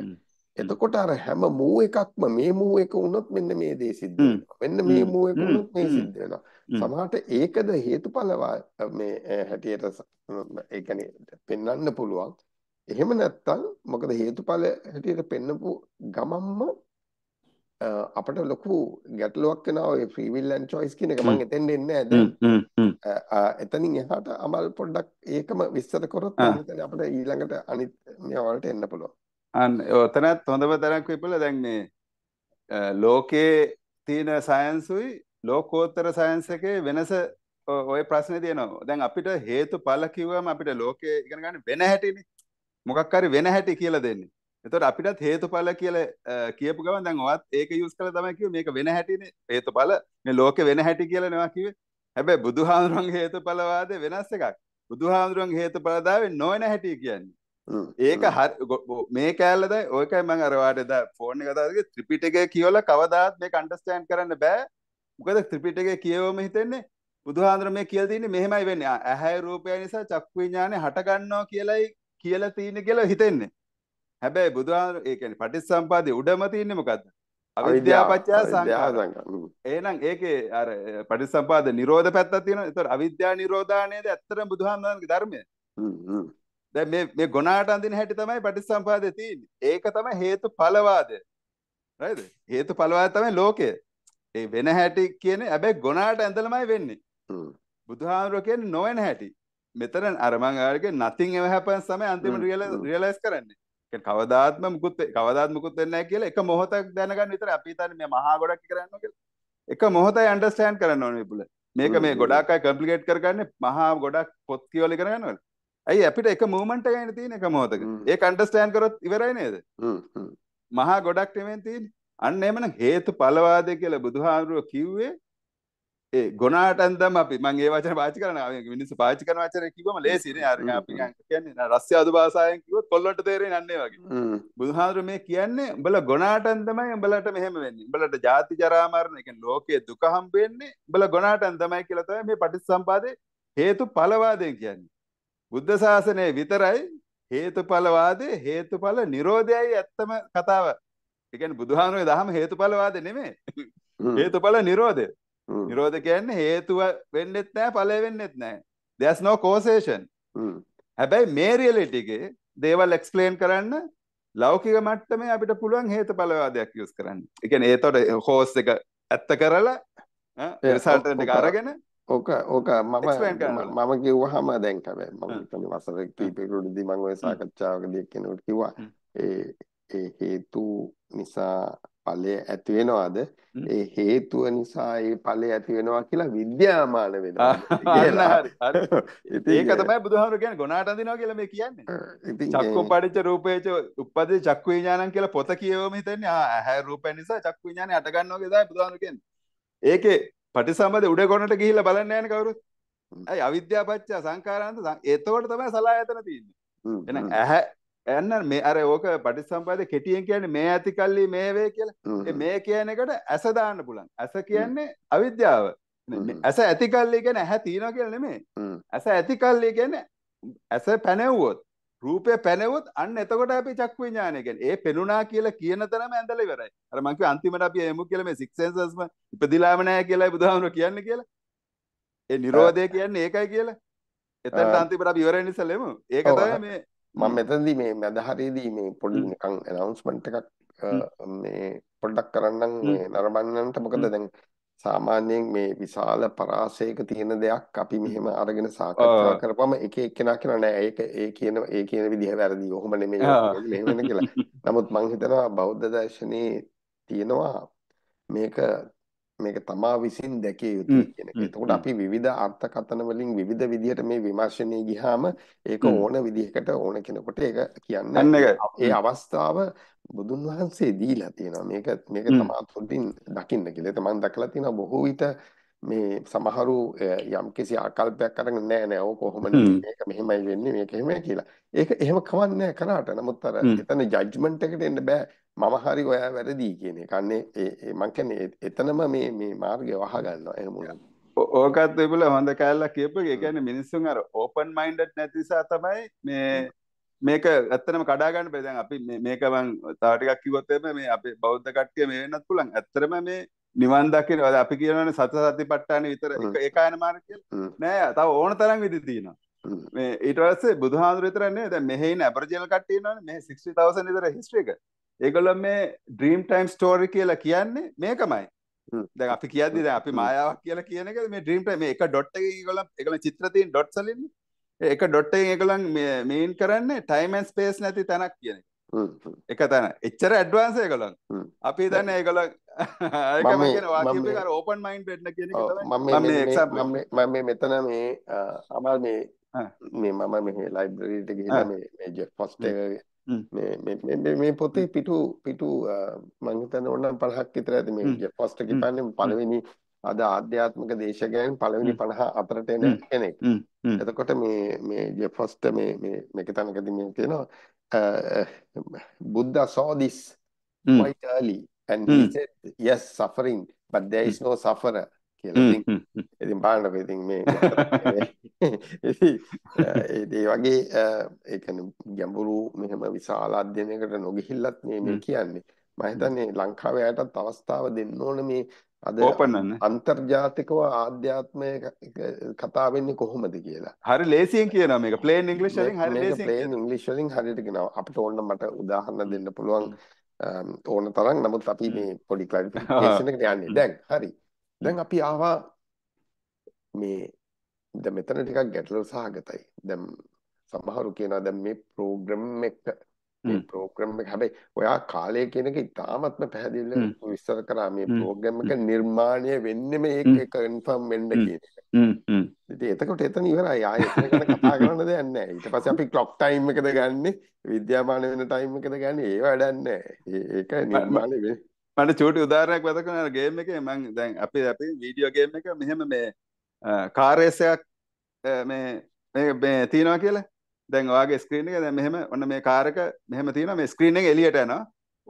එතකොට අර හැම මූව් එකක්ම මේ මූව් එක වුණොත් මෙන්න මේ දේ සිද්ධ වෙනවා. මෙන්න මේ මූව් එක වුණොත් මේ සිද්ධ වෙනවා. සමහරට ඒකද හේතුඵල මේ හැටියට ඒ කියන්නේ පෙන්වන්න පුළුවන්. එහෙම නැත්තම් මොකද හේතුඵල හැටියට පෙන්නපු ගමම්ම අපිට ලොකු ගැටලුවක් වෙනවා ඒ ෆ්‍රී විල් ඇන්ඩ් choice කියන එක. මම එතෙන් එන්නේ නැහැ. එතනින් එහාට අමල් පොඩ්ඩක් ඒකම විස්තර කරොත් එතන අපිට ඊළඟට අනිත් මේ වලට එන්න පුළුවන්. අන්න ඔතනත් හොඳම තරක් වෙපල දැන් මේ ලෝකයේ තියෙන සයන්ස් උයි ලෝකෝත්තර සයන්ස් එකේ වෙනස ඔය ප්‍රශ්නේ තියෙනවා. දැන් අපිට හේතුඵල කිව්වම අපිට ලෝකයේ ඉගෙන ගන්න වෙන හැටිනේ. මොකක් හරි වෙන හැටි කියලා දෙන්නේ. එතකොට අපිටත් හේතුඵල කියලා කියපු ගමන් දැන් ඔයත් ඒක යූස් කරලා තමයි කිව්වේ මේක වෙන හැටිනේ. හේතුඵල මේ ලෝකේ වෙන හැටි කියලා නෙවෙයි කිව්වේ. හැබැයි බුදුහාමුදුරන්ගේ හේතුඵලවාදය වෙනස් එකක්. බුදුහාමුදුරන්ගේ හේතුඵලදාවේ නොවන හැටි කියන්නේ. ඒක මේ කැලේ දැන් ඔයකයි මම අර වාට දා ෆෝන් එක දාලා ත්‍රිපිටකය කියවලා කවදාත් මේක අන්ඩර්ස්ටෑන්ඩ් කරන්න බෑ. මොකද ත්‍රිපිටකය කියවම හිතෙන්නේ බුදුහාමුදුර මේ කියලා තින්නේ මෙහෙමයි වෙන්නේ. ඇහැ රූපය නිසා චක්කු විඥානේ හට ගන්නවා කියලායි කියලා තියෙන කියලා හිතෙන්නේ. හැබැයි බුදුහාමුදුර ඒ කියන්නේ පටිච්චසම්පාදයේ උඩම තියෙන්නේ මොකද්ද? අවිද්‍යාව පත්‍ය සංඛාර. එහෙනම් ඒකේ අර පටිච්චසම්පාද නිරෝධ පැත්තක් තියෙනවා. ඒතකොට අවිද්‍යා නිරෝධාණයද ඇත්තටම බුදුහාමුදුරන්ගේ ධර්මය. දැන් මේ ගොනාට අඳින හැටි තමයි පටිච්චසම්පාදයේ තියෙන්නේ. ඒක තමයි හේතුඵලවාදය. හරිද? හේතුඵලවාදය තමයි ලෝකය. ඒ වෙන හැටි කියන්නේ හැබැයි ගොනාට ඇඳලමයි වෙන්නේ. බුදුහාමුදුර කියන්නේ නොවන හැටි. මෙතන අර මං ආවගේ nothing ever happens තමයි අන්තිමට රියලයිස් කරන්නේ. කියන්නේ කවදාත්ම මුකුත් වෙන්නේ නැහැ කියලා එක මොහොතක් දැනගන්න විතරයි. අපි හිතන්නේ මේ මහා ගොඩක් කරන්නේ කියලා. එක මොහොතයි අන්ඩර්ස්ටෑන්ඩ් කරන්න ඕනේ බුල. මේක මේ ගොඩක් අය කම්ප්ලිකේට් කරගන්නේ මහා ගොඩක් පොත් කියවල ඉගෙන ගන්නවා. ඇයි අපිට එක මූවමන්ට් එකයිනේ තියෙන එක මොහොතක. ඒක අන්ඩර්ස්ටෑන්ඩ් කරොත් ඉවරයි නේද? මහා ගොඩක් නෙමෙයි තියෙන්නේ. අන්න එහෙමනම් හේතුඵලවාදය කියලා බුදුහාමුදුරුවෝ කිව්වේ ඒ ගොනාටන් දම අපි මම ඒ වචන පාවිච්චි කරනවා මිනිස්සු පාවිච්චි කරන වචන කිව්වම ලේසි නේ. අර අපි කියන්නේ රස්යාදු භාෂාවෙන් කිව්වොත් කොල්ලොන්ට තේරෙන්නේ නැන්නේ වගේ. බුදුහාමුදුරුවෝ මේ කියන්නේ උඹලා ගොනාටන් තමයි උඹලට මෙහෙම වෙන්නේ. උඹලට ජාති ජරා මරණ කියන්නේ ලෝකයේ දුක හම්බ වෙන්නේ උඹලා ගොනාටන් තමයි කියලා තමයි මේ පටිච්චසම්පාදේ හේතුඵලවාදයෙන් කියන්නේ. බුද්ධ ශාසනයේ විතරයි හේතුඵලවාදේ හේතුඵල නිරෝධයයි ඇත්තම කතාව. ඒ කියන්නේ බුදුහාමුදුරුවෝ දහම හේතුඵලවාදේ නෙමෙයි. හේතුඵල නිරෝධය. නිරෝධ කියන්නේ හේතුව වෙන්නෙත් නැහැ ඵලය වෙන්නෙත් නැහැ. there's no causation. හැබැයි මේ රියැලිටි එකේ දේවල් එක්ස්ප්ලেইন කරන්න ලෞකික මට්ටමේ අපිට පුළුවන් හේතුඵලවාදයක් යූස් කරන්න. ඒ කියන්නේ ඒතකොට කෝස් එක ඇත්ත කරලා රිසල්ට් එක අරගෙන ඕක මම කිව්වහම දැන් හැබැයි මම කියන්නේ වසර කීපෙකදී මම ওই සාකච්ඡාවකදී කෙනෙකුට කිව්වා ඒ හේතු නිසා ඵලය ඇති වෙනවද? ඒ හේතුව නිසා ඒ ඵලය ඇති වෙනවා කියලා විද්‍යාමාන වෙනවා. ඒක තමයි බුදුහාමුදුරුවෝ කියන්නේ ගොනාට අඳිනවා කියලා මේ කියන්නේ. චක්කු පටිච්ච රූපේච උප්පදේ චක්කු විඥානං කියලා පොත කියවම හිතන්නේ ඇහැ රූපය නිසා චක්කු විඥානේ අට ගන්නවා කියලා බුදුහාමුදුරුවෝ කියන්නේ. ඒකේ පටිසම්භාවයේ උඩ ගොනට ගිහිල්ලා බලන්න යන්නේ කවුරුත්. අයි අවිද්‍යාව පත්‍ය සංඛාරාන්ත ඒතකොට තමයි සලආයතන තියෙන්නේ. එහෙනම් ඇහැ එන්න මේ අර ඕක පටිච්චසම්පාදේ කෙටියෙන් කියන්නේ මේ ඇති කල්ලි මේ වේ කියලා. ඒ මේ කියන එකට ඇස දාන්න පුළුවන්. ඇස කියන්නේ අවිද්‍යාව. ඇස ඇති කල්ලි කියන්නේ ඇහැ තියනවා කියලා නෙමෙයි. ඇස ඇති කල්ලි කියන්නේ ඇස පැනෙවුවොත් රූපය පැනෙවුවොත් අන්න එතකොට අපි චක්කු විඥානය කියන්නේ ඒ පෙනුණා කියලා කියන තරම ඇඳලා ඉවරයි. අර මං කිව්ව අන්තිමට අපි එමු කියලා මේ six senses ඉපදිලාම නැහැ කියලායි බුදුහාමුදුරුවෝ කියන්නේ කියලා. ඒ නිරෝධය කියන්නේ ඒකයි කියලා. එතනට අන්තිමට අපි ඉවර වෙන ඉස්සෙල්ලා එමු. ඒක තමයි මේ මම මෙතනදී මේ මදහරේදී මේ පොඩි නිකන් ඇනවුන්ස්මන්ට් එකක් මේ පොඩ්ඩක් කරන්නම් මේ නරඹන්නන්ට. මොකද දැන් සාමාන්‍යයෙන් මේ විශාල පරාසයක තියෙන දෙයක් අපි මෙහෙම අරගෙන සාකච්ඡා කරපුවම එක එක්කෙනා කියන නෑ ඒක ඒ කියන විදිහ වැරදි. ඔහොම නෙමෙයි මෙහෙම වෙන කියලා. නමුත් මම හිතනවා බෞද්ධ දර්ශනයේ තියෙනවා මේක තමා විසින් දැකිය යුතුයි කියන එක. එතකොට අපි විවිධ අර්ථකථන වලින් විවිධ විදිහට මේ විමර්ශනය ගියාම ඒක ඕන විදිහකට ඕන කෙනෙකුට ඒක කියන්න ඒ අවස්ථාව බුදුන් වහන්සේ දීලා තියෙනවා. මේක තමා තුළින් දකින්න කියලා. ඒත් මම දැකලා තියෙනවා බොහෝ විට මේ සමහරු යම්කිසි ආකල්පයක් අරගෙන නෑ නෑ ඕක කොහොමද මේක මෙහෙමයි වෙන්නේ මේක එහෙමයි කියලා. ඒක එහෙම කවන්නේ කරාට. නමුත් අර එතන ජජ්මන්ට් එකට එන්න බෑ. මම හරි ඔයා වැරදි කියන එක. අනේ මම කියන්නේ එතනම මේ මේ මාර්ගය වහ ගන්නවා එහෙම. ඕකත් විපුල හොඳ කැලලා කියපු එක. ඒ කියන්නේ මිනිස්සුන් අර ඕපන් මයින්ඩඩ් නැති නිසා තමයි මේ මේක ඇත්තටම කඩා ගන්න බෑ. දැන් අපි මේක මම තව ටිකක් කිව්වොත් එමේ මේ අපේ බෞද්ධ කට්ටිය මේ වෙන්නත් පුළුවන්. ඇත්තටම මේ නිවන් දකින්න අපි කියනවනේ සතර සතිපට්ඨාන විතර ඒක යන මාර්ගය නෑ. තව ඕන තරම් විදි තියෙනවා. මේ ඊට පස්සේ බුදුහාඳුර විතර නේ දැන් මෙහි ඉන්න ඇබර්ජිනල් කට්ටිය ඉන්නවනේ මේ 60000 විතර හිස්ටරි එක. ඒගොල්ලෝ මේ ඩ්‍රීම් ටයිම් ස්ටෝරි කියලා කියන්නේ මේකමයි. දැන් අපි කියද්දි දැන් අපි මායාවක් කියලා කියන එකද මේ ඩ්‍රීම් ටයිම් මේ එක ඩොට් එකකින් ඒගොල්ලන් ඒගොල්ලන් චිත්‍ර තියෙන ඩොට්ස් වලින්නේ එක ඩොට් එකකින් ඒගොල්ලන් මේ මේන් කරන්නේ ටයිම් ඇන්ඩ් ස්පේස් නැති තැනක් කියන එක. එක තැන එච්චර ඇඩ්වාන්ස් ඒගොල්ලන් අපි දන්නේ ඒගොල්ලන් ඒකම කියන වාක්‍ය දෙක අර ඕපන් මයින්ඩ් වෙන්න කියන එක තමයි මම මේ එක්සැම්පල් මම මේ මෙතන මේ අමල් මේ මම මේ ලයිබ්‍රරි එකට ගිහින් මේ මේ ෆස්ට් එක මේ පොතේ පිටු මම හිතන්නේ ඕනනම් 50ක් විතර ඇති මේ ෆස්ට් එක කියන්නේ පළවෙනි අද ආධ්‍යාත්මික දේශකයන් පළවෙනි 54ට එන කෙනෙක්. එතකොට මේ මේ ෆස්ට් මේ මේක තනකදී මේ කියනවා Buddha saw this quite early, and he said, "Yes, suffering, but there is no sufferer." I think part of it, me. ඒ වගේ ඒ කියන්නේ ගැඹුරු මෙහෙම විශාල අධ්‍යයනයකට නොගිහිල්ලත් මේ කියන්නේ මම හිතන්නේ ලංකාවේ අයටත් අවස්ථාව දෙන්න ඕනේ මේ අද අන්තර්ජාතිකව ආධ්‍යාත්මික කතා වෙන්නේ කොහොමද කියලා. හරි ලේසියෙන් කියනවා මේක. ප්ලේන් ඉංග්‍රීසි වලින් හරි ලේසියෙන්. ප්ලේන් ඉංග්‍රීසි වලින් හරියට කියනවා. අපිට ඕන මට උදාහරණ දෙන්න පුළුවන් ඕන තරම්. නමුත් අපි මේ පොඩි ක්ලැරිෆිකේෂන් එකකට යන්නේ. දැන් හරි. දැන් අපි ආවා මේ දැන් මෙතන ටිකක් ගැටලු සහගතයි. දැන් සමහරු කියනවා දැන් මේ ප්‍රෝග්‍රෑම් එක ප්‍රෝග්‍රෑම් එක හැබැයි ඔයා කාලය කියන එක ඉතාමත්ම පැහැදිලිව විස්තර කරා මේ ප්‍රෝග්‍රෑම් එක නිර්මාණය වෙන්නේ මේක කන්ෆර්ම් වෙන්න කියන එක. ඉතින් එතකොට එතන ඉවරයි. ආයෙත් මේකට කතා කරන්න දෙයක් නැහැ. ඊට පස්සේ අපි ක්ලොක් ටයිම් එකද ගන්නෙ විද්‍යාමාන වෙන ටයිම් එකද ගන්නෙ ඒව වැඩක් නැහැ. ඒක නිර්මාණය වෙන්නේ. මට චූටි උදාහරණයක් මතක වෙනවා ගේම් එකේ මම දැන් අපි වීඩියෝ ගේම් එක මෙහෙම මේ කාර් රේස් එකක් මේ තියනවා කියලා. දැන් ඔයාගේ ස්ක්‍රීන් එක දැන් මෙහෙම ඔන්න මේ කාර් එක මෙහෙම තියෙනවා මේ ස්ක්‍රීන් එක එළියට යනවා.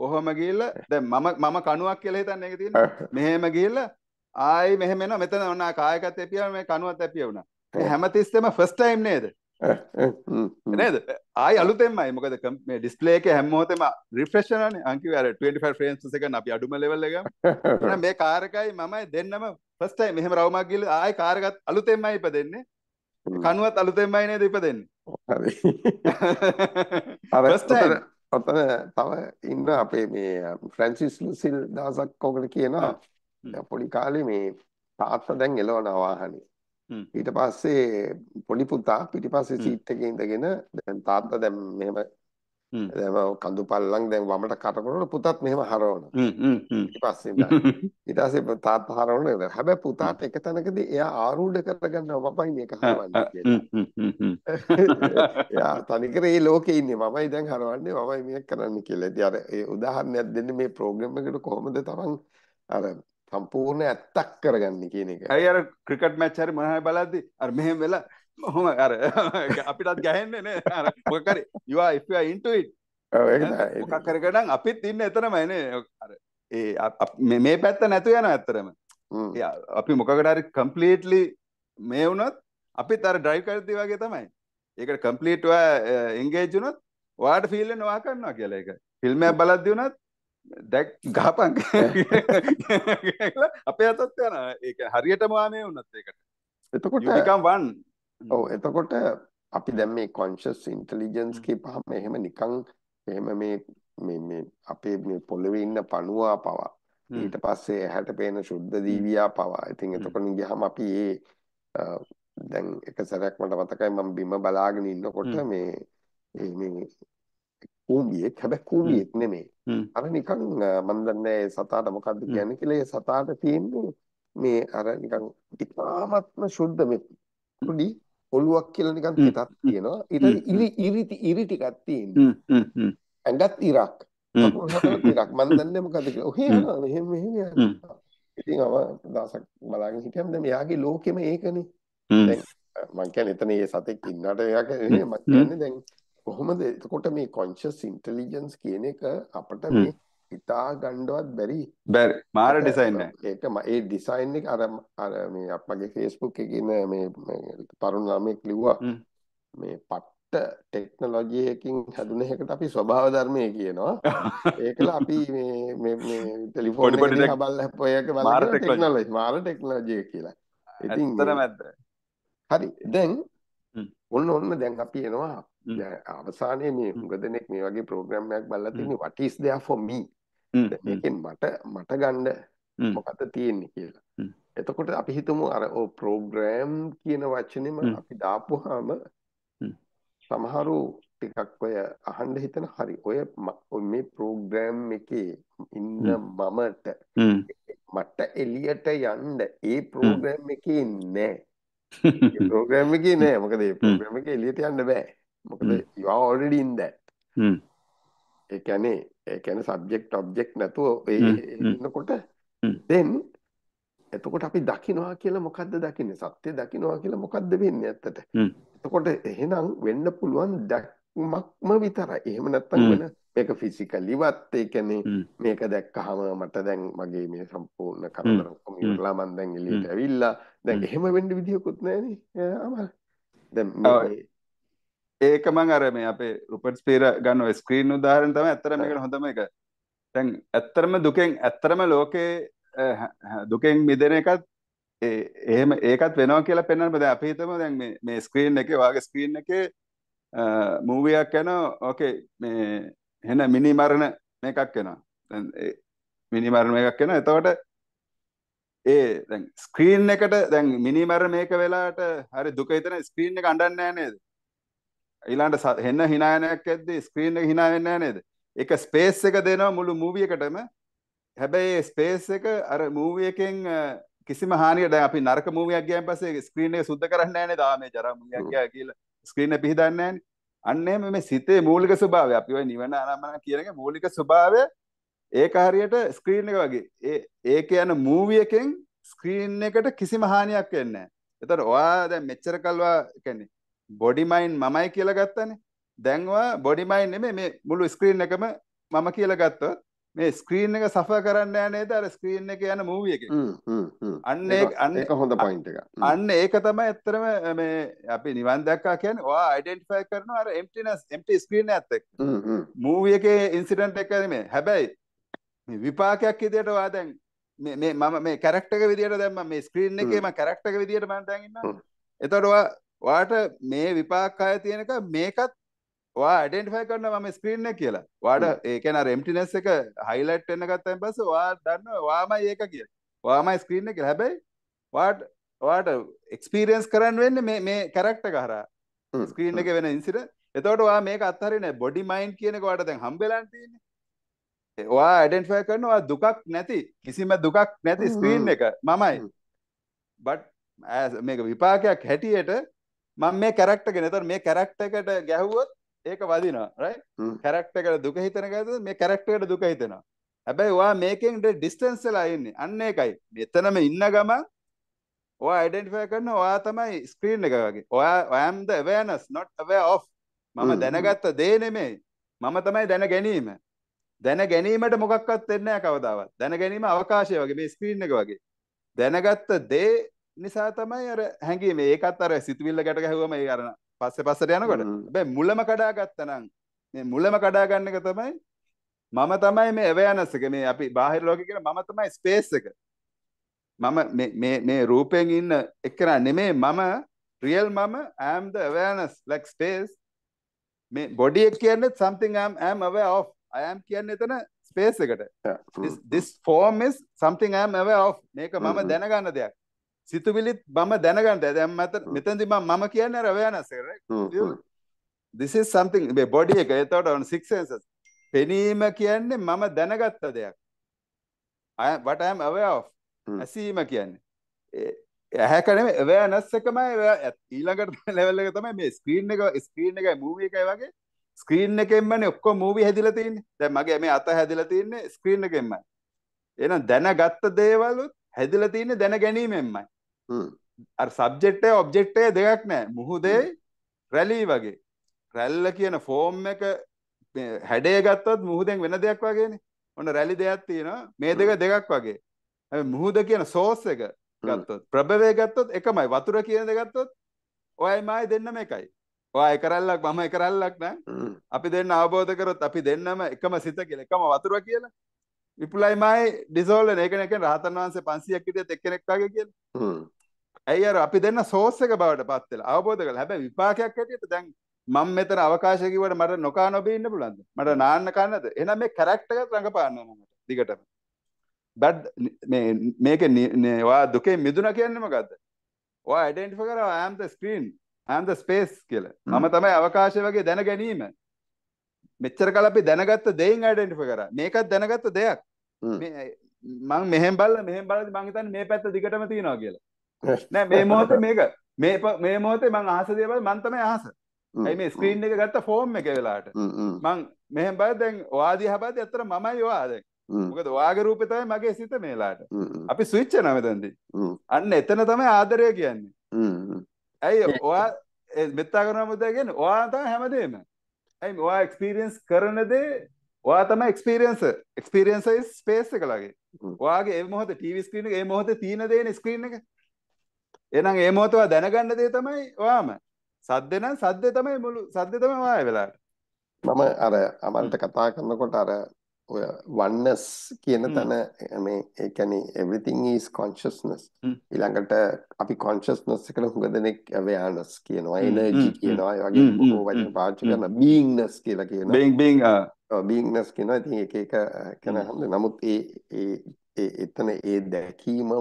ඔහොම ගිහිල්ලා දැන් මම කණුවක් කියලා හිතන්න ඒක තියෙනවා. මෙහෙම ගිහිල්ලා ආයි මෙහෙම එනවා. මෙතන ඔන්න කායකත් ඇපියා මේ කණුවත් ඇපියා වුණා. මේ හැමතිස්සෙම ෆස්ට් ටයිම් නේද? නේද? ආයි අලුතෙන්මයි. මොකද මේ ඩිස්ප්ලේ එකේ හැමෝටම රිෆ්‍රෙෂ් වෙනවානේ. අන් කිව්වේ අර 25 frames per second අපි අඩුම ලෙවල් එකක්. එහෙනම් මේ කාර් එකයි මමයි දෙන්නම ෆස්ට් ටයිම් මෙහෙම රවුමක් ගිහිල්ලා ආයි කාර් එකත් අලුතෙන්මයි ඉපදෙන්නේ. කණුවත් අලුතෙන්මයි නේද ඉපදෙන්නේ. හරි. අතන තව ඉන්න අපේ මේ ෆ්‍රැන්සිස් ලුසිල් දවසක් ඔකට කියනවා. පොඩි කාලේ මේ තාත්තා දැන් එළවනවා වාහනේ. ඊට පස්සේ පොඩි පුතා පිටිපස්සේ සීට් එකේ ඉඳගෙන දැන් තාත්තා දැන් මෙහෙම දැන් කඳු පල්ලම් දැන් වමට කටකරන පුතත් මෙහෙම හරවනවා. ඊට පස්සේ ඊට පස්සේ තාත්තා හරවනවා. හැබැයි පුතාට එක තැනකදී එයා ආරූඪ කරගන්නවා මමයි මේක හරවන්නේ කියලා. එයා තනිකර මේ ලෝකේ ඉන්නේ මමයි දැන් හරවන්නේ මමයි මේක කරන්නේ කියලා. ඉතින් අර ඒ උදාහරණයක් දෙන්නේ මේ ප්‍රෝග්‍රෑම් එකට කොහොමද තමන් අර සම්පූර්ණ ඇත්තක් කරගන්නේ කියන එක. අය අර ක්‍රිකට් මැච් හරි මොනවා හරි බලද්දි අර මෙහෙම වෙලා ඔහොම අර අපිටත් ගහන්නේ නේ අර මොකක් හරි you are if you are into it ඔව් ඒක තමයි මොකක් හරි කරගන්න අපිත් ඉන්නේ එතනමයි නේ අර ඒ මේ පැත්ත නැතු යනවා ඇත්තටම අපි මොකකට හරි කම්ප්ලීට්ලි මේ වුණොත් අපිත් අර ඩ්‍රයිව් කරද්දී වගේ තමයි ඒකට කම්ප්ලීට් ඔයා එන්ගේජ් වුණොත් ඔයාට ෆීල් වෙනවා කරනවා කියලා ඒක ෆිල්ම් එකක් බලද්දී වුණත් දැක් ගහපන් අපේ අතත් යනවා ඒක හරියටම ආ මේ වුණත් ඒකට එතකොට you become one. ඔව් එතකොට අපි දැන් මේ කොන්ෂස් ඉන්ටෙලිජන්ස් කියපහම එහෙම නිකන් එහෙම මේ අපේ මේ පොළවේ ඉන්න පණුවා පවා ඊට පස්සේ ඇහැට පේන සුද්ධ දීවියා පවා ඉතින් එතකොට ගියාම අපි ඒ දැන් එක සැරයක් මට මතකයි මම බිම බලාගෙන ඉන්නකොට මේ කූඹියෙක් හැබැයි කූඹියෙක් නෙමෙයි අර නිකන් මම දන්නේ සතාට මොකද්ද කියන්නේ කියලා ඒ සතාට තියෙන්නේ මේ අර නිකන් ඉතාමත්ම සුද්ධ මේ පොඩි ඔළුවක් කියලා නිකන් පිටක් තියෙනවා ඊට ඉරි ටිකක් තියෙනවා ඇඟත් ඉරක් මම දන්නේ මොකද කියලා ඔහේ යනවා එහෙම ඉතින් අම දවසක් බලාගෙන හිටියම දැන් එයාගේ ලෝකෙම ඒකනේ. දැන් මම කියන්නේ එතන මේ සතෙක් ඉන්නට එයා කියන්නේ මම කියන්නේ දැන් කොහොමද එතකොට මේ conscious intelligence කියන එක අපිට මේ හිතා ගන්නවත් බැරි. බැරි. මාර ඩිසයින් එක. ඒක මේ ඩිසයින් එක අර මේ අපගේ Facebook එකේ ඉන්න මේ තරුණ ළමෙක් ලිව්වා මේ technology hacking haduna ekata api swabhawa dharmaye kiyenawa ekala api me telephone ekata habal lapoyaka balana technology mara technology kiyala ithin ethara madda hari den onna den api enawa avasane me ungadenek me wage program ekak balla thinne what is there for me eken mata ganna mokada tiyenne kiyala etakota api hitumu ara o program kiyana wachanema api daapuwama සමහරු ටිකක් ඔය අහන්න හිතන හරි ඔය මේ programme එකේ ඉන්න මමට මට එළියට යන්න ඒ ප්‍රෝග්‍රෑම් එකේ නෑ ඒ ප්‍රෝග්‍රෑම් එකේ නෑ මොකද ඒ ප්‍රෝග්‍රෑම් එකේ එළියට යන්න බෑ මොකද you are already in that ඒ කියන්නේ subject object නැතුව ඒ ඉන්නකොට then එතකොට අපි දකින්නවා කියලා මොකද්ද දකින්නේ සත්‍ය දකින්නවා කියලා මොකද්ද වෙන්නේ ඇත්තට එතකොට එහෙනම් වෙන්න පුළුවන් දැක්මක්ම විතරයි එහෙම නැත්නම් වෙන මේක ෆිසිකලිවත් ඒ කියන්නේ මේක දැක්කහම මට දැන් මගේ මේ සම්පූර්ණ කරදර ඔක්කොම ඉවරලා මම දැන් එළියට ඇවිල්ලා දැන් එහෙම වෙන්න විදියකුත් නැහැනේ අමල් දැන් මේක මම අර මේ අපේ රුපර්ට් ස්පීරා ගන්න ඔය ස්ක්‍රීන් උදාහරණ තමයි ඇත්තටම මේක හොඳම එක දැන් ඇත්තටම දුකෙන් ඇත්තටම ලෝකේ දුකෙන් මිදෙන එකත් එහෙම ඒකත් වෙනවා කියලා පෙන්වන්න බෑ අපි හිතමු දැන් මේ ස්ක්‍රීන් එකේ වාගේ ස්ක්‍රීන් එකේ මූවි එකක් යනවා ඕකේ මේ එහෙන මිනි මරණ මේකක් වෙනවා දැන් මිනි මරණ මේකක් වෙනවා එතකොට දැන් ස්ක්‍රීන් එකට දැන් මිනි මරණ මේක වෙලාවට හරි දුක හිතන ස්ක්‍රීන් එක අඬන්නේ නැහැ නේද ඊළඟට එහෙන hina යනයක් ඇද්දි ස්ක්‍රීන් එක hina වෙන්නේ නැහැ නේද ඒක ස්පේස් එක දෙනවා මුළු මූවි එකටම හැබැයි ස්පේස් එක අර මූවි එකෙන් කිසිම හානියක් දැන් අපි නරක මූවියක් ගියන් පස්සේ ස්ක්‍රීන් එක සුද්ධ කරන්නේ නැහැ නේද ආ මේ ජරා මූවියක් ගියා කියලා ස්ක්‍රීන් එක පිහදන්නේ නැහැ නේ අන්න එහෙම මේ සිතේ මූලික ස්වභාවය අපි ඔය නිවන ආරම්භන කියන එක මූලික ස්වභාවය ඒක හරියට ස්ක්‍රීන් එක වගේ ඒක යන මූවි එකෙන් ස්ක්‍රීන් එකට කිසිම හානියක් වෙන්නේ නැහැ ඒතර ඔයා දැන් මෙච්චර කල්වා කියන්නේ බොඩි මයින් මමයි කියලා ගත්තනේ දැන් ඔයා බොඩි මයින් නෙමෙයි මේ මුළු ස්ක්‍රීන් එකම මම කියලා ගත්තොත් මේ ස්ක්‍රීන් එක සෆර් කරන්න නෑ නේද අර ස්ක්‍රීන් එකේ යන මූවි එකේ අන්න ඒක හොඳ පොයින්ට් එකක් අන්න ඒක තමයි ඇත්තටම මේ අපි නිවන් දැක්කා කියන්නේ ඔයා අයිඩෙන්ටිෆයි කරනවා අර එම්ප්ටිනස් එම්ප්ටි ස්ක්‍රීන් එකත් එක්ක මූවි එකේ ඉන්සිඩන්ට් එක නෙමෙයි හැබැයි මේ විපාකයක් විදියට ඔයා දැන් මේ මම මේ කැරක්ටර් එක විදියට දැන් මම මේ ස්ක්‍රීන් එකේ මම කැරක්ටර් එක විදියට මම දැන් ඉන්නවා එතකොට ඔයා ඔයාට මේ විපාකය තියෙනක මේකත් ඔයා අයිඩෙන්ටිෆයි කරනවා මම ස්ක්‍රීන් එක කියලා. ඔයාට ඒ කියන්නේ අර එම්ප්ටිනස් එක highlight වෙන්න ගත්තයින් පස්සේ ඔයා දන්නවා ඔයාමයි ඒක කියලා. ඔයාමයි ස්ක්‍රීන් එක කියලා. හැබැයි ඔයාට experience කරන්න වෙන්නේ මේ character එක හරහා. ස්ක්‍රීන් එකේ වෙන incident. එතකොට ඔයා මේක අත්හරින්නේ body mind කියන එක ඔයාට දැන් හම්බෙලා තියෙන්නේ. ඔයා අයිඩෙන්ටිෆයි කරනවා ඔයා දුකක් නැති කිසිම දුකක් නැති ස්ක්‍රීන් එක මමයි. but මේක විපාකයක් හැටියට මම මේ character එක. එතකොට මේ character එකට ගැහුවොත් ඒක වදිනවා right character එකට දුක හිතන ගැද්ද මේ character එකට දුක හිතනවා හැබැයි ඔයා මේකෙන් distance වෙලා ඉන්නේ අන්න ඒකයි මෙතනම ඉන්න ගමන් ඔයා identify කරනවා ඔයා තමයි screen එක වගේ ඔයා I am the awareness not aware of මම දැනගත්ත දේ නෙමෙයි මම තමයි දැන ගැනීමට මොකක්වත් වෙන්නේ නැහැ කවදාවත් දැන ගැනීම අවකාශය වගේ මේ screen එක වගේ දැනගත්ත දේ නිසා තමයි අර හැංගීම ඒකත් අර සිතුවිල්ල ගැට ගැහුවම ඒ අර පස්සේ පස්සට යනකොට හැබැයි මුලම කඩා ගත්තනම් මේ මුලම කඩා ගන්න එක තමයි මම තමයි මේ awareness එක මේ අපි බාහිර ලෝකේ කියන මම තමයි space එක මම මේ රූපයෙන් ඉන්න එක්කන නෙමෙයි මම real මම I am the awareness like space මේ body එක කියන්නේ something I am aware of I am කියන්නේ එතන space එකට this form is something I am aware of මේක මම දැනගන්න දෙයක් සිතුවිලිත් මම දැනගන්න දැන් මෙතනදී මම කියන්නේ awareness එක right this is something මේ body එක ඒතකොට on six senses පෙනීම කියන්නේ මම දැනගත්ත දෙයක් what I am aware of ඇසීම කියන්නේ ඇහැක නෙමෙයි awareness එකමයි ඊළඟට level එක තමයි මේ screen එකයි movie එකයි වගේ screen එකෙන්මනේ ඔක්කොම movie හැදිලා තියෙන්නේ දැන් මගේ මේ අත හැදිලා තියෙන්නේ screen එකෙන්මයි එහෙනම් දැනගත්ත දේවලුත් හැදලා තියෙන්නේ දැන ගැනීමෙන්මයි. අර සබ්ජෙක්ට් එක ඔබ්ජෙක්ට් එක දෙකක් නෑ. මුහුදේ රැලි වගේ. රැල්ල කියන ෆෝම් එක හැඩය ගත්තොත් මුහුදෙන් වෙන දෙයක් වගේනේ. ඔන්න රැලි දෙයක් තියෙනවා. මේ දෙක දෙකක් වගේ. හැබැයි මුහුද කියන සෝස් එක ගත්තොත් ප්‍රභවය ගත්තොත් එකමයි. වතුර කියන දේ ගත්තොත් ඔයයි මායි දෙන්නම එකයි. ඔය එක රැල්ලක් මම එක රැල්ලක් නෑ. අපි දෙන්න අවබෝධ කරොත් අපි දෙන්නම එකම සිත කියලා එකම වතුර කියලා. විපුලයි මායි ඩිසෝල් වෙන එක නෙකෙන රහතන් වහන්සේ 500ක් හිටියත් එක්කෙනෙක් වගේ කියලා. ඇයි අර අපි දෙන්න සෝස් එක බවට පත් වෙලා අවබෝධ කරලා. හැබැයි විපාකයක් හැටියට දැන් මම මෙතන අවකාශය කිව්වට මට නොකා නොබී ඉන්න පුළුවන්ද? මට නාන්න කන්නද? එහෙනම් මේ කැරක්ටර් එක රඟපාන්න ඕන මට. දිගටම. මේ මේකේ ඔයා දුකේ මිදුණා කියන්නේ මොකද්ද? ඔයා ඩෙන්ටිෆයි කරා I am the screen. I'm the space කියලා. මම තමයි අවකාශය වගේ දැන ගැනීම. මෙච්චර කල අපි දැනගත්ත දෙයින් ඩෙන්ටිෆයි කරා. මේකත් දැනගත්ත දෙයක්. මේ මම මෙහෙන් බලලා මෙහෙන් බලද්දි මම හිතන්නේ මේ පැත්ත දිගටම තියනවා කියලා. නෑ මේ මොහොතේ මේක මේ මොහොතේ මම අහස දිහා බලද්දි මම තමයි අහස. අයි මේ ස්ක්‍රීන් එක ගත්ත ෆෝම් එක වෙලාවට. මම මෙහෙන් බලද්දි දැන් ඔයා දිහා බලද්දි අතර මමයි ඔයා දැන්. මොකද ඔයාගේ රූපේ තමයි මගේ සිත මේලාට. අපි ස්විච් කරනවා මෙතනදී. අන්න එතන තමයි ආදරය කියන්නේ. ඇයි ඔයා මෙත්තා කරන මොදේ කියන්නේ ඔයා තමයි හැමදේම. ඇයි ඔයා එක්ස්පීරියන්ස් කරන දේ ඔයා තමයි එක්ස්පීරියන්සර්. එක්ස්පීරියන්සර් ඉස් ස්පේස් එක ලාගේ. ඔයාගේ ඒ මොහොතේ ටීවී ස්ක්‍රීන් එක ඒ මොහොතේ තියෙන දේනේ ස්ක්‍රීන් එක. එහෙනම් ඒ මොහොතේ ඔයා දැනගන්න දේ තමයි ඔයාම. සද්දේ නම් සද්දේ තමයි මුළු සද්දේ තමයි ඔයා වෙලාවට. මම අර අමල්ට කතා කරනකොට අර ඔය oneness කියන තැන මේ ඒ කියන්නේ everything is consciousness ඊළඟට අපි consciousness එකට හුඟ දෙනෙක් awareness කියනවා energy කියනවා ඒ වගේ බොහෝ වචන පාවිච්චි කරන beingness කියලා කියනවා beingness කියනවා ඉතින් ඒක එක කියන හැම නමුත් එතන ඒ දැකීමම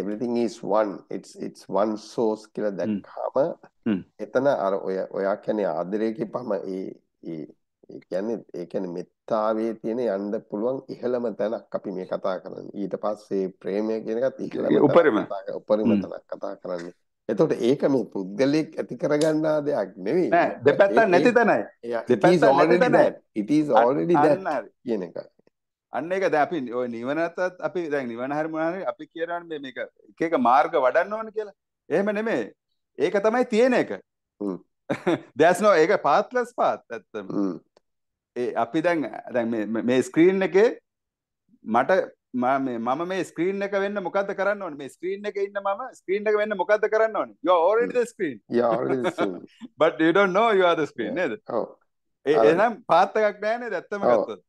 everything is one it's one source කියලා දැක්කම එතන අර ඔයා කියන්නේ ආදරයේ පම ඒ ඒ කියන්නේ මෙත්තාවේ තියෙන යන්න පුළුවන් ඉහළම තැනක් අපි මේ කතා කරන්නේ. ඊට පස්සේ ප්‍රේමය කියන එකත් ඉහළම උපරිම තැනක් කතා කරන්නේ. එතකොට ඒක මේ පුද්ගලෙක් ඇති කරගන්නා දෙයක් නෙවෙයි. නෑ දෙපැත්තක් නැති තැනයි. දෙපැත්තක් නැති තැනයි. It is already that කියන එක. අන්න ඒක දැන් අපි ඔය නිවනත් අපි දැන් නිවන හැරි මොනවා හරි අපි කියනවානේ මේක එක එක මාර්ග වඩන්න ඕන කියලා. එහෙම නෙමෙයි. ඒක තමයි තියෙන එක. There's no ඒක pathless path ඇත්තම. අපි දැන් මේ ස්ක්‍රීන් එකේ මට මම මේ ස්ක්‍රීන් එක වෙන්න මොකද්ද කරන්න ඕනේ මේ ස්ක්‍රීන් එකේ ඉන්න මම ස්ක්‍රීන් එක වෙන්න මොකද්ද කරන්න ඕනේ you are already the screen yeah already the screen but you don't know you are the screen නේද ඔව් එහෙනම් පාත් එකක් නැහැ නේද ඇත්තම ගත්තොත්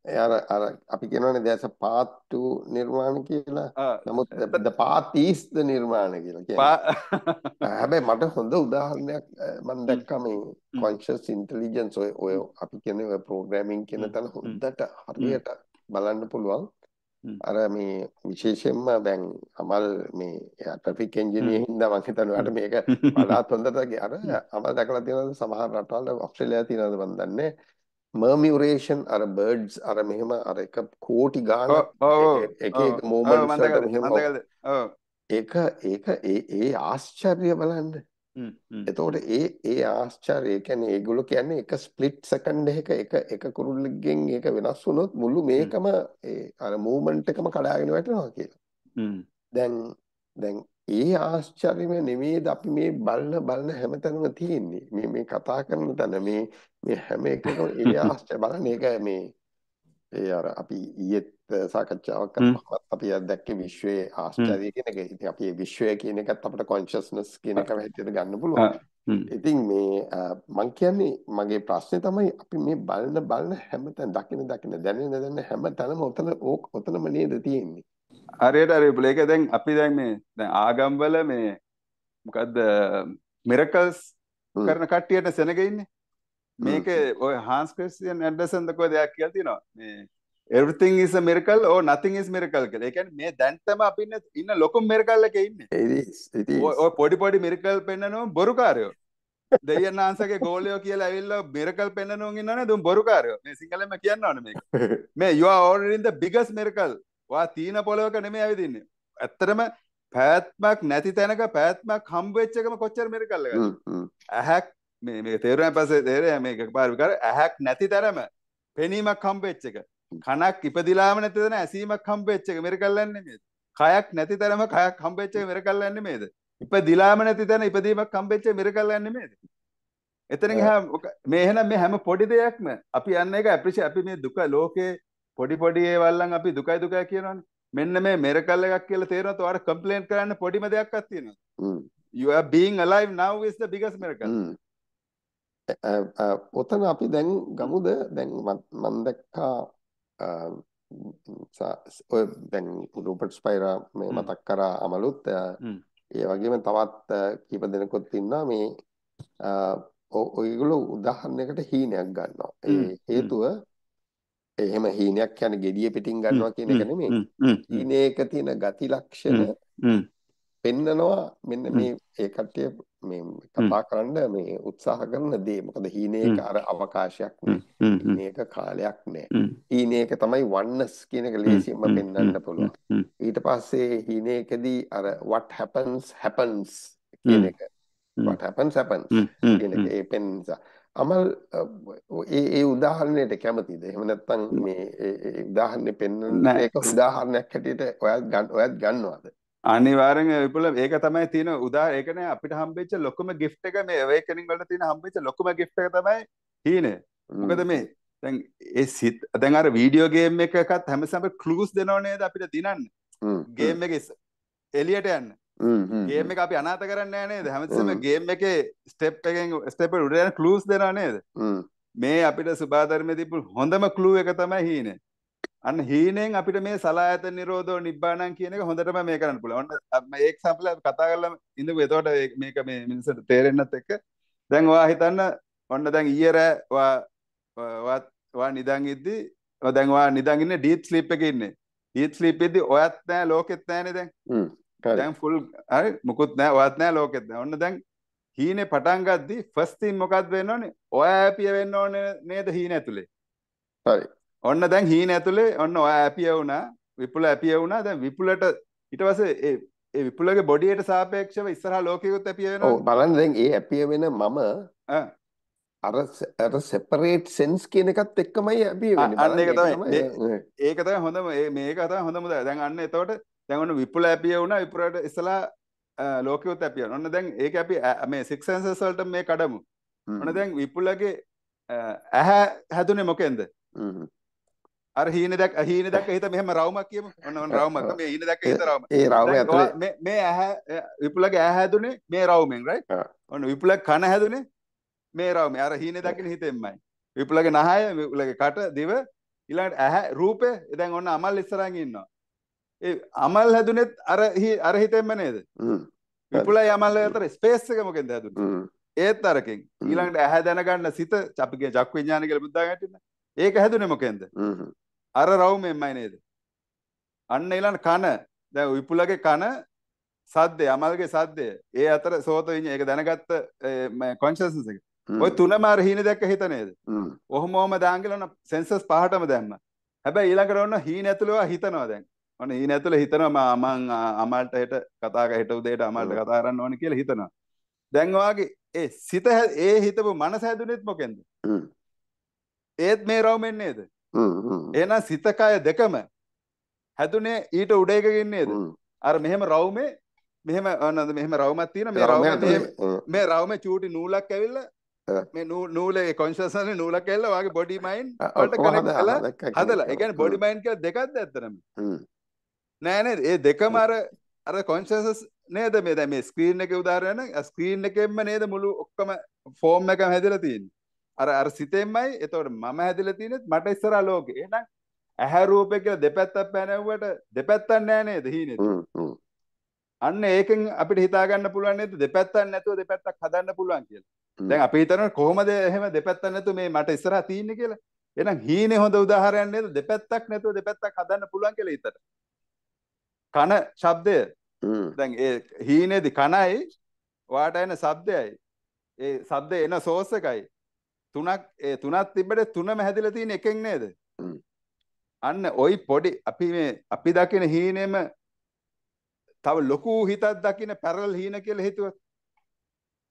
අර අපි කියනවානේ there's a path to නිර්වාණ කියලා නමුත් the path is the නිර්වාණ කියලා කියන්නේ හැබැයි මට හොඳ උදාහරණයක් මම දැක්කා මේ conscious intelligence ඔය අපි කියන්නේ ඔය programming කියන තැන හොඳට හරියට බලන්න පුළුවන් අර මේ විශේෂයෙන්ම දැන් අමල් මේ traffic engineer හින්දා මම හිතනවා ඔයාලට මේක වඩාත් හොඳට අර අමල් දැකලා තියෙනවද සමහර රටවල ඔස්ට්‍රේලියාවේ තියෙනවද මම දන්නේ murmuration අර birds අර මෙහෙම අර එක කෝටි ගාණක් එක එක moments වල මෙහෙම ඒක ආශ්චර්ය බලන්න එතකොට ඒ ආශ්චර්ය කියන්නේ ඒගොල්ලෝ කියන්නේ එක ස්ප්ලිට් සෙකන්ඩ් එකක එක කුරුල්ලෙක්ගෙන් ඒක වෙනස් වුණොත් මුළු මේකම අර මූවමන්ට් එකම කඩාගෙන වැටෙනවා කියලා. දැන් ඒ ආශ්චර්යම නෙමෙයිද අපි මේ බලන හැමතැනම තියෙන්නේ. මේ කතා කරන තැන මේ හැම එකකම ඒ ආශ්චර්ය බලන්න ඒක මේ ඒ අර අපි ඊයේත් සාකච්ඡාවක් කරපුවා අපි දැක්කේ විශ්වයේ ආශ්චර්ය කියන එක. ඉතින් අපි මේ විශ්වය කියන එකත් අපිට කොන්ෂස්නස් කියන එක හැටියට ගන්න පුළුවන්. ඉතින් මේ මම කියන්නේ මගේ ප්‍රශ්නේ තමයි අපි මේ බලන හැමතැන දකින දැනෙන හැමතැනම ඔතනම නේද තියෙන්නේ. හරියට හරි ඒක දැන් අපි දැන් මේ දැන් ආගම්වල මේ මොකද්ද මිරකල්ස් කරන කට්ටියට සෙනග ඉන්නේ. මේක ඔය Hans Christian Andersen දකෝ දෙයක් කියලා තියෙනවා මේ everything is a miracle or nothing is miracle කියලා. ඒ කියන්නේ මේ දැන් තම අපි ඉන්න ලොකු miracle එකේ ඉන්නේ. ඔය පොඩි miracle පෙන්නනෝ බොරුකාරයෝ. දෙවියන් ආංශගේ ගෝලියෝ කියලා ඇවිල්ලා miracle පෙන්නනෝ ඉන්නවනේ දුම් බොරුකාරයෝ. මේ සිංහලෙන්ම කියනවනේ මේක. මේ you are already in the biggest miracle. වා තීන පොළවක නෙමෙයි ඇවිදින්නේ. ඇත්තටම පැවැත්මක් නැති තැනක පැවැත්මක් හම්බ වෙච්ච එකම කොච්චර miracle එකක්ද? ඇහක් මේ තේරුණා පස්සේ තේරෙන්නේ මේක පාර විකාර ඇහක් නැති තරම පෙනීමක් හම්බෙච්ච එක කනක් ඉපදිලාම නැති තැන ඇසීමක් හම්බෙච්ච එක මිරකල් නැන්නේ මේ kayak නැති තැනම kayak හම්බෙච්ච මිරකල් යන්නේ නේද? ඉපදිලාම නැති තැන ඉපදීමක් හම්බෙච්ච මිරකල් යන්නේ නේද? එතනින් මේ එහෙනම් මේ හැම පොඩි දෙයක්ම අපි යන්න එක ඇප්‍රීෂියේට් අපි මේ දුක ලෝකේ පොඩි පොඩි ඒවල් නම් අපි දුකයි දුකයි කියනවනේ. මෙන්න මේ මිරකල් එකක් කියලා තේරෙනවා. ඔයාලා කම්ප්ලේන් කරන්න පොඩිම දෙයක්වත් තියෙනවා. You are being alive now is the biggest miracle. ඔතන අපි දැන් ගමුද දැන් මම දැක්කා ඔය දැන් රොබර්ට් ස්පයිරා මේ මතක් කරා අමලුත් ඒ වගේම තවත් කීප දෙනෙකුත් ඉන්නවා මේ ඔයගොල්ලෝ උදාහරණයකට හීනයක් ගන්නවා ඒ හේතුව එහෙම හීනයක් කියන්නේ gediye පිටින් ගන්නවා කියන එක නෙමෙයි හීනේක තියෙන ගති ලක්ෂණ පෙන්නනවා මෙන්න මේ ඒ කට්ටිය මේ කතා කරන්න මේ උත්සාහ කරන දේ මොකද හීනේක අර අවකාශයක් නේ හීනේක කාලයක් නෑ හීනේක තමයි oneness කියන එක ලේසියෙන්ම පෙන්වන්න පුළුවන් ඊට පස්සේ හීනේකදී අර what happens happens කියන එක what happens happens කියන එක ඒ පෙන්ස අමල් ඒ උදාහරණයට කැමතිද එහෙම නැත්නම් මේ ඒ උදාහරණෙ පෙන්වන්න ඒක උදාහරණයක් හැටියට ඔයත් ගන්නවද අනිවාර්යෙන්ම විපුල ඒක තමයි තියෙන උදා ඒක නෑ අපිට හම්බෙච්ච ලොකුම gift එක මේ awakening වලට තියෙන හම්බෙච්ච ලොකුම gift එක තමයි හීනේ මොකද මේ දැන් ඒ සිත් දැන් අර වීඩියෝ ගේම් එකකත් හැමසම clues දෙනව නේද අපිට දිනන්න ගේම් එකේ එලියට යන්න ගේම් එක අපි අනාත කරන්නේ නෑ නේද හැමතිස්සෙම ගේම් එකේ step එකෙන් step එකට යන clues දෙනව නේද මේ අපිට සුභාධර්මයේ තිබු හොඳම clue එක තමයි හීනේ අන්න හීනෙන් අපිට මේ සලායතන නිරෝධෝ නිබ්බාණං කියන එක හොඳටම මේ කරන්න පුළුවන්. ඔන්න මේ එක්සැම්පල් අපි කතා කරලා ඉඳපු. එතකොට මේක මේ මිනිස්සුන්ට තේරෙන්නත් එක්ක දැන් ඔයා හිතන්න ඔන්න දැන් ඊයේ රෑ ඔයා නිදන් ඉද්දි දැන් ඔයා නිදන් ඉන්නේ ඩීප් ස්ලීප් එකේ ඉන්නේ. ඩීප් ස්ලීප් එකේදී ඔයත් නැහැ ලෝකෙත් නැහැනේ දැන්. දැන් ෆුල් හරි මොකුත් නැහැ ඔයත් නැහැ ලෝකෙත් නැහැ. ඔන්න දැන් හීනේ පටන් ගද්දි ෆස්ට් තින් මොකක්ද වෙන්න ඕනේ? ඔයා හැපිය වෙන්න ඕනේ නේද හීන ඇතුලේ. හරි. ඔන්න දැන් හීන ඇතුලේ ඔන්න ඔයා හැපිය වුණා විපුල හැපිය වුණා දැන් විපුලට ඊට පස්සේ ඒ විපුලගේ බොඩියට සාපේක්ෂව ඉස්සරහා ලෝකෙකුත් හැපිය වෙනවා ඔව් බලන්න දැන් ඒ හැපිය වෙන මම අර සෙපරේට් සෙන්ස් කියන එකත් එක්කමයි හැපිය වෙන්නේ අන්න ඒක තමයි ඒක තමයි හොඳම මේක තමයි හොඳම දැන් අන්න එතකොට දැන් ඔන්න විපුල හැපිය වුණා විපුලට ඉස්සරහා ලෝකෙකුත් හැපිය වෙනවා ඔන්න දැන් ඒක අපි මේ සික්ස් සෙන්සස් වලට මේ කඩමු ඔන්න දැන් විපුලගේ ඇහැ හැදුනේ මොකෙන්ද අර හීන දැක් හීන දැක්ක හිත මෙහෙම රවුමක් කියමු ඔන්න ඔන්න රවුමක් මේ හීන දැක්ක හිත රවුම ඒ රවුම ඇතුලේ මේ ඇහ විපුලගේ ඇහ හැදුනේ මේ රවුමෙන් රයිට් ඔන්න විපුල කන හැදුනේ මේ රවුමෙන් අර හීන දැකින හිතෙන්මයි විපුලගේ නහය විපුලගේ කට දිව ඊළඟට ඇහ රූපය දැන් ඔන්න අමල් ඉස්සරහින් ඉන්නවා ඒ අමල් හැදුනේත් අර හිතෙන්ම නේද විපුලයි අමල් අතර ස්පේස් එක මොකෙන්ද හැදුනේ ඒත් අරකින් ඊළඟට ඇහ දැනගන්න සිත අපි කියන චක්කු විඥාන කියලා බුද්ධා ගැටින්න ඒක හැදුනේ මොකෙන්ද අර රවුමෙන්මයි නේද අන්න ඊළඟ කන දැන් විපුලගේ කන සද්දය අමල්ගේ සද්දය ඒ අතර සෝත විඤ්ඤාණය ඒක දැනගත්ත කොන්ෂස්නස් එක ඔය තුනම අර හීන දැක්ක හිත නේද ඔහොමම දාංගලන සෙන්සස් පහටම දැම්ම හැබැයි ඊළඟට ඔන්න හීන ඇතුළේ හිතනවා දැන් ඔන්න හීන ඇතුළේ හිතනවා මම අමල්ට හෙට කතා කර හෙට උදේට අමල්ට කතා කරන්න ඕනේ කියලා හිතනවා දැන් වාගේ ඒ සිත ඒ හිතපු මනස හැදුනෙත් මොකෙන්ද ඒත් මේ රවුමෙන් නේද එහෙනම් සිතකය දෙකම හැදුනේ ඊට උඩ එකකින් නේද අර මෙහෙම රවුමේ මෙහෙම නේද මෙහෙම රවුමක් තියෙන මේ රවුම මේ රවුමේ චූටි නූලක් ඇවිල්ලා මේ නූලේ කොන්ෂස්නස් නූලක් ඇවිල්ලා වාගේ බොඩි මයින්ඩ් වලට කනෙක්ට් කරලා හදලා ඒ කියන්නේ බොඩි මයින්ඩ් කියලා දෙකක්ද ඇත්තටම නෑ නේද ඒ දෙකම අර කොන්ෂස්නස් නේද මේ දැන් මේ ස්ක්‍රීන් එකේ උදාහරණයක් ස්ක්‍රීන් එකෙන්ම නේද මුළු ඔක්කොම ෆෝම් එකම හැදලා තියෙන්නේ අර සිතෙන්මයි එතකොට මම හැදලා තියෙන්නේ මට ඉස්සරහා ලෝකේ එහෙනම් ඇහැ රූපේ කියලා දෙපැත්තක් පැනවුවට දෙපැත්තක් නැහැ නේද හීනෙත් අන්න ඒකෙන් අපිට හිතා ගන්න පුළුවන් නේද දෙපැත්තක් නැතුව දෙපැත්තක් හදන්න පුළුවන් කියලා දැන් අපි හිතනවා කොහොමද එහෙම දෙපැත්තක් නැතුව මේ මට ඉස්සරහා තියෙන්නේ කියලා එහෙනම් හීනේ හොඳ උදාහරණයක් නේද දෙපැත්තක් නැතුව දෙපැත්තක් හදන්න පුළුවන් කියලා හිතට කන ශබ්දය දැන් ඒ හීනේදී කනයි වාට එන ශබ්දයයි ඒ ශබ්දේ එන සෝස් එකයි තුනක් ඒ තුනක් තිබ්බට තුනම හැදිලා තියෙන එකෙන් නේද අන්න ওই පොඩි අපි මේ අපි දකින හීනෙම තව ලොකු හිතක් දකින පැරලල් හීන කියලා හිතුවත්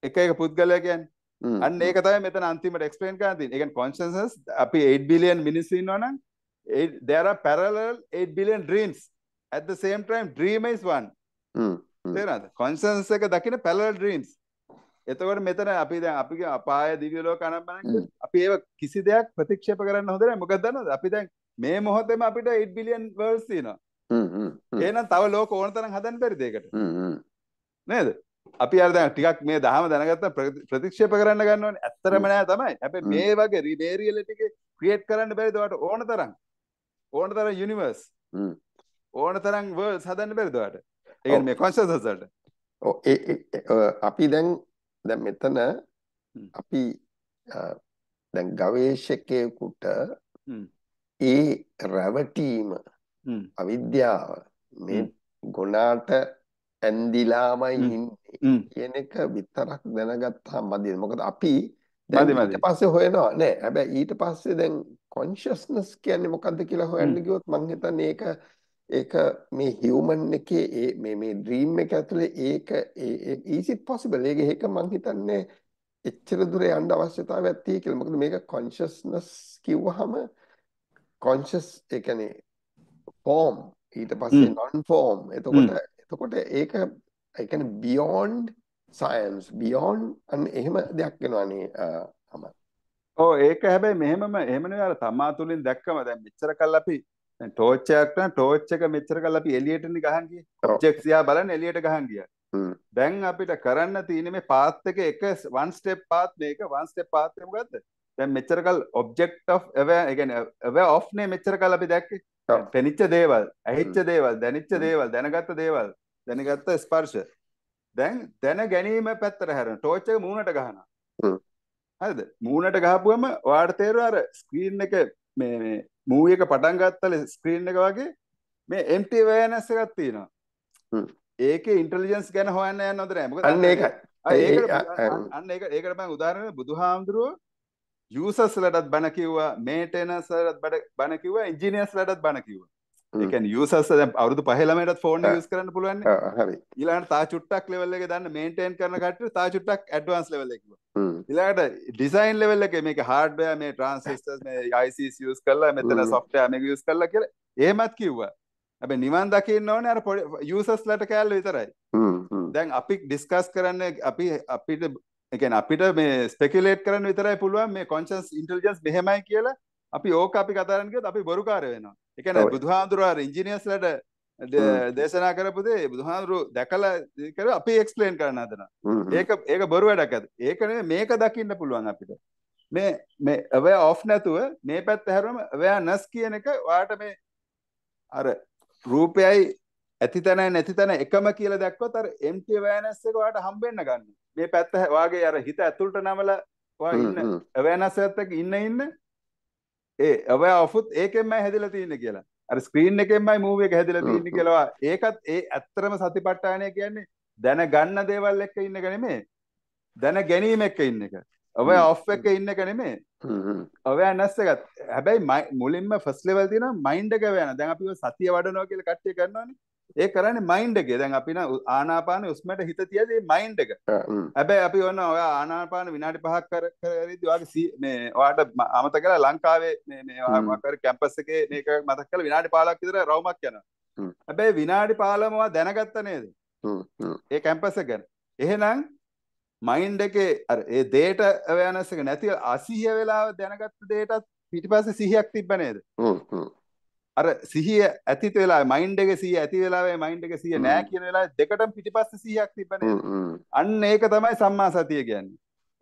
එක එක පුද්ගලයා කියන්නේ අන්න ඒක තමයි මෙතන අන්තිමට එක්ස්ප්ලেইন කරන්න තියෙන්නේ. ඒ කියන්නේ කොන්ෂස්නස් අපි 8 බිලියන් මිනිස්සු ඉන්නවනම් there are parallel 8 billion dreams At the same time, dream is one. Consciousness එක දකින parallel dreams. එතකොට මෙතන අපි දැන් අපි අපාය දිව්‍ය ලෝක අනම්මනක් අපි ඒක කිසි දෙයක් ප්‍රතික්ෂේප කරන්න හොඳ නැහැ. මොකද දන්නවද? අපි දැන් මේ මොහොතේම අපිට 8 බිලියන් worlds තියෙනවා. එහෙනම් තව ලෝක ඕන තරම් හදන්න බැරිද ඒකට? නේද? අපි අර දැන් ටිකක් මේ දහම දැනගත්තා ප්‍රතික්ෂේප කරන්න ගන්න ඕනේ. ඇත්තරම නෑ තමයි. හැබැයි මේ වගේ reality එක create කරන්න බැරිද ඔයාලට ඕන තරම්? ඕන තරම් universe. ඕන තරම් worlds හදන්න බැරිද ඔයාලට? ඒ කියන්නේ consciousness වලට. ඔව් අපි දැන් මෙතන අපි දැන් ගවේෂකයෙකුට ඒ රැවටීම අවිද්‍යාව මේ ගුණාට ඇන්දිලාමයි ඉන්නේ කියන එක විතරක් දැනගත්තාම මදි. මොකද අපි ඊට පස්සේ හොයනවා නෑ. හැබැයි ඊට පස්සේ දැන් කොන්ෂස්නස් කියන්නේ මොකද්ද කියලා හොයන්න ගියොත් මං හිතන්නේ ඒක මේ හියුමන් එකේ මේ ඩ්‍රීම් එක ඇතුලේ ඒක is it possible ඒක මං හිතන්නේ එච්චර දුර යන්න අවශ්‍යතාවයක් තියෙයි කියලා. මොකද මේක consciousness කිව්වහම conscious ඒ කියන්නේ form ඊට පස්සේ non form. එතකොට ඒක ඒ කියන්නේ beyond science beyond අන්න එහෙම දෙයක් වෙනවානේ අමල්. ඔව් ඒක හැබැයි එහෙම නෙවෙයි අර තමා තුලින් දැක්කම දැන් මෙච්චර කල් අපි දැන් ටෝච් එකක් නම් ටෝච් එක මෙච්චර කල් අපි එළියටනේ ගහන් ගියේ. ඔබ්ජෙක්ට්ස් දිහා බලන්න එළියට ගහන් ගියා. දැන් අපිට කරන්න තියෙන්නේ මේ පාත් එක එක one step path මේක one step path එක මොකද්ද? දැන් මෙච්චර කල් object of aware කියන්නේ aware of නේ මෙච්චර කල් අපි දැක්කේ. පෙනිච්ච දේවල්, ඇහිච්ච දේවල්, දැනිච්ච දේවල්, දැනගත්ත දේවල්, දැනගත්ත ස්පර්ශ. දැන් දැන ගැනීම පැත්තට හැරෙන ටෝච් එක මූණට ගහනවා. හරිද? මූණට ගහපුවම ඔයාලට තේරෙනවා අර screen එක මේ මූවි එක පටන් ගත්තල screen එක වගේ මේ empty awareness එකක් තියෙනවා. ඒකේ ඉන්ටෙලිජන්ස් ගැන හොයන්න යන්න හොඳ නෑ. මොකද අන්න ඒකයි. ඒකට මම උදාහරණ බුදුහාමුදුරුවෝ යූසර්ස් ලටත් බණ කිව්වා, මේන්ටේනර්ස් ලටත් බණ කිව්වා, ඉන්ජිනියර්ස් ලටත් බණ කිව්වා. ඒ කියන්නේ යූසර්ස් දැන් අවුරුදු 5 ළමයටත් ෆෝන් එක යූස් කරන්න පුළුවන් නේ. හරි. ඊළඟට තා චුට්ටක් ලෙවල් එකේ දාන්න මේන්ටේන් කරන කට්ටිය තා චුට්ටක් ඇඩ්වාන්ස් ලෙවල් එකේ කිව්වා. ඊළඟට ඩිසයින් ලෙවල් එකේ මේක හાર્ඩ්වෙයා මේ ට්‍රාන්සිස්ටර්ස් මේ ICs යූස් කරලා මෙතන සොෆ්ට්වෙයා මේක යූස් කරලා කියලා එහෙමත් කිව්වා. හැබැයි නිවන් දකින්න ඕනේ අර යූසර්ස් ලට කැල්ල විතරයි. දැන් අපි ඩිස්කස් කරන්නේ අපිට ඒ කියන්නේ අපිට මේ ස්පෙකියුලේට් කරන්න විතරයි පුළුවන් මේ කොන්ෂස් ඉන්ටෙලිජන්ස් මෙහෙමයි කියලා. අපි ඕක අපි කතා කරන්නේ කිව්වොත් අපි බොරුකාරය වෙනවා. ඒ කියන්නේ බුදුහාඳුරෝ අර ඉන්ජිනියර්ස් ලට දේශනා කරපු දේ බුදුහාඳුරෝ දැකලා කර අපි එක්ස්ප්ලেইন කරන්න හදනවා. ඒක බොරු වැඩක් අද. ඒක නෙමෙයි මේක දකින්න පුළුවන් අපිට. මේ aware of නැතුව මේ පැත්ත හැරුවම awareness කියන එක ඔයාට මේ අර රූපයයි ඇතිතනයි නැතිතන එකම කියලා දැක්කොත් අර empty awareness එක ඔයාලට හම්බෙන්න ගන්න. මේ පැත්ත වාගේ අර හිත ඇතුළට නමලා ඔයා ඉන්න awareness එකත් ඉන්න ඒ aware ofුත් ඒකෙන්මයි හැදිලා තියෙන්නේ කියලා. අර screen එකෙන්මයි movie එක හැදිලා තියෙන්නේ කියලා. ඒකත් ඒ ඇත්තරම සතිපට්ඨානය කියන්නේ දැන ගන්න දේවල් එක්ක ඉන්න එක නෙමෙයි. දැන ගැනීම එක්ක ඉන්න එක. aware of එක ඉන්න එක නෙමෙයි. awareness එකත් හැබැයි මුලින්ම first level තියෙනවා mind එක වෙන. දැන් අපි සතිය වඩනවා කියලා කට්ටිය කරනවානේ. ඒ කරන්නේ mind එකේ. දැන් අපි න ආනාපාන උස්මට හිත තියදී mind එක. හැබැයි අපි ඔන්න ඔය ආනාපාන විනාඩි 5ක් කරේදී ඔයාගේ මේ ඔයාට අමතක කරලා ලංකාවේ මේ ඔයාගේ කැම්පස් එකේ මේක මතක් කරලා විනාඩි 15ක් විතර රවුමක් යනවා. හැබැයි විනාඩි 15ම ඔයා දැනගත්ත නේද? ඒ කැම්පස් එක ගැන. එහෙනම් මයින්ඩ් එකේ අර ඒ දේට අවයනස් එක නැති 80 වෙලාව දැනගත්ත දේටත් පිටිපස්සේ 100ක් තිබ්බ නේද? අර 100 ඇතිත වෙලාවේ මයින්ඩ් එකේ 100 ඇති වෙලාවේ මයින්ඩ් එකේ 100 නැහැ කියන වෙලාවේ දෙකටම පිටිපස්සේ 100ක් තිබ්බ නේද? අන්න ඒක තමයි සම්මා සතිය කියන්නේ.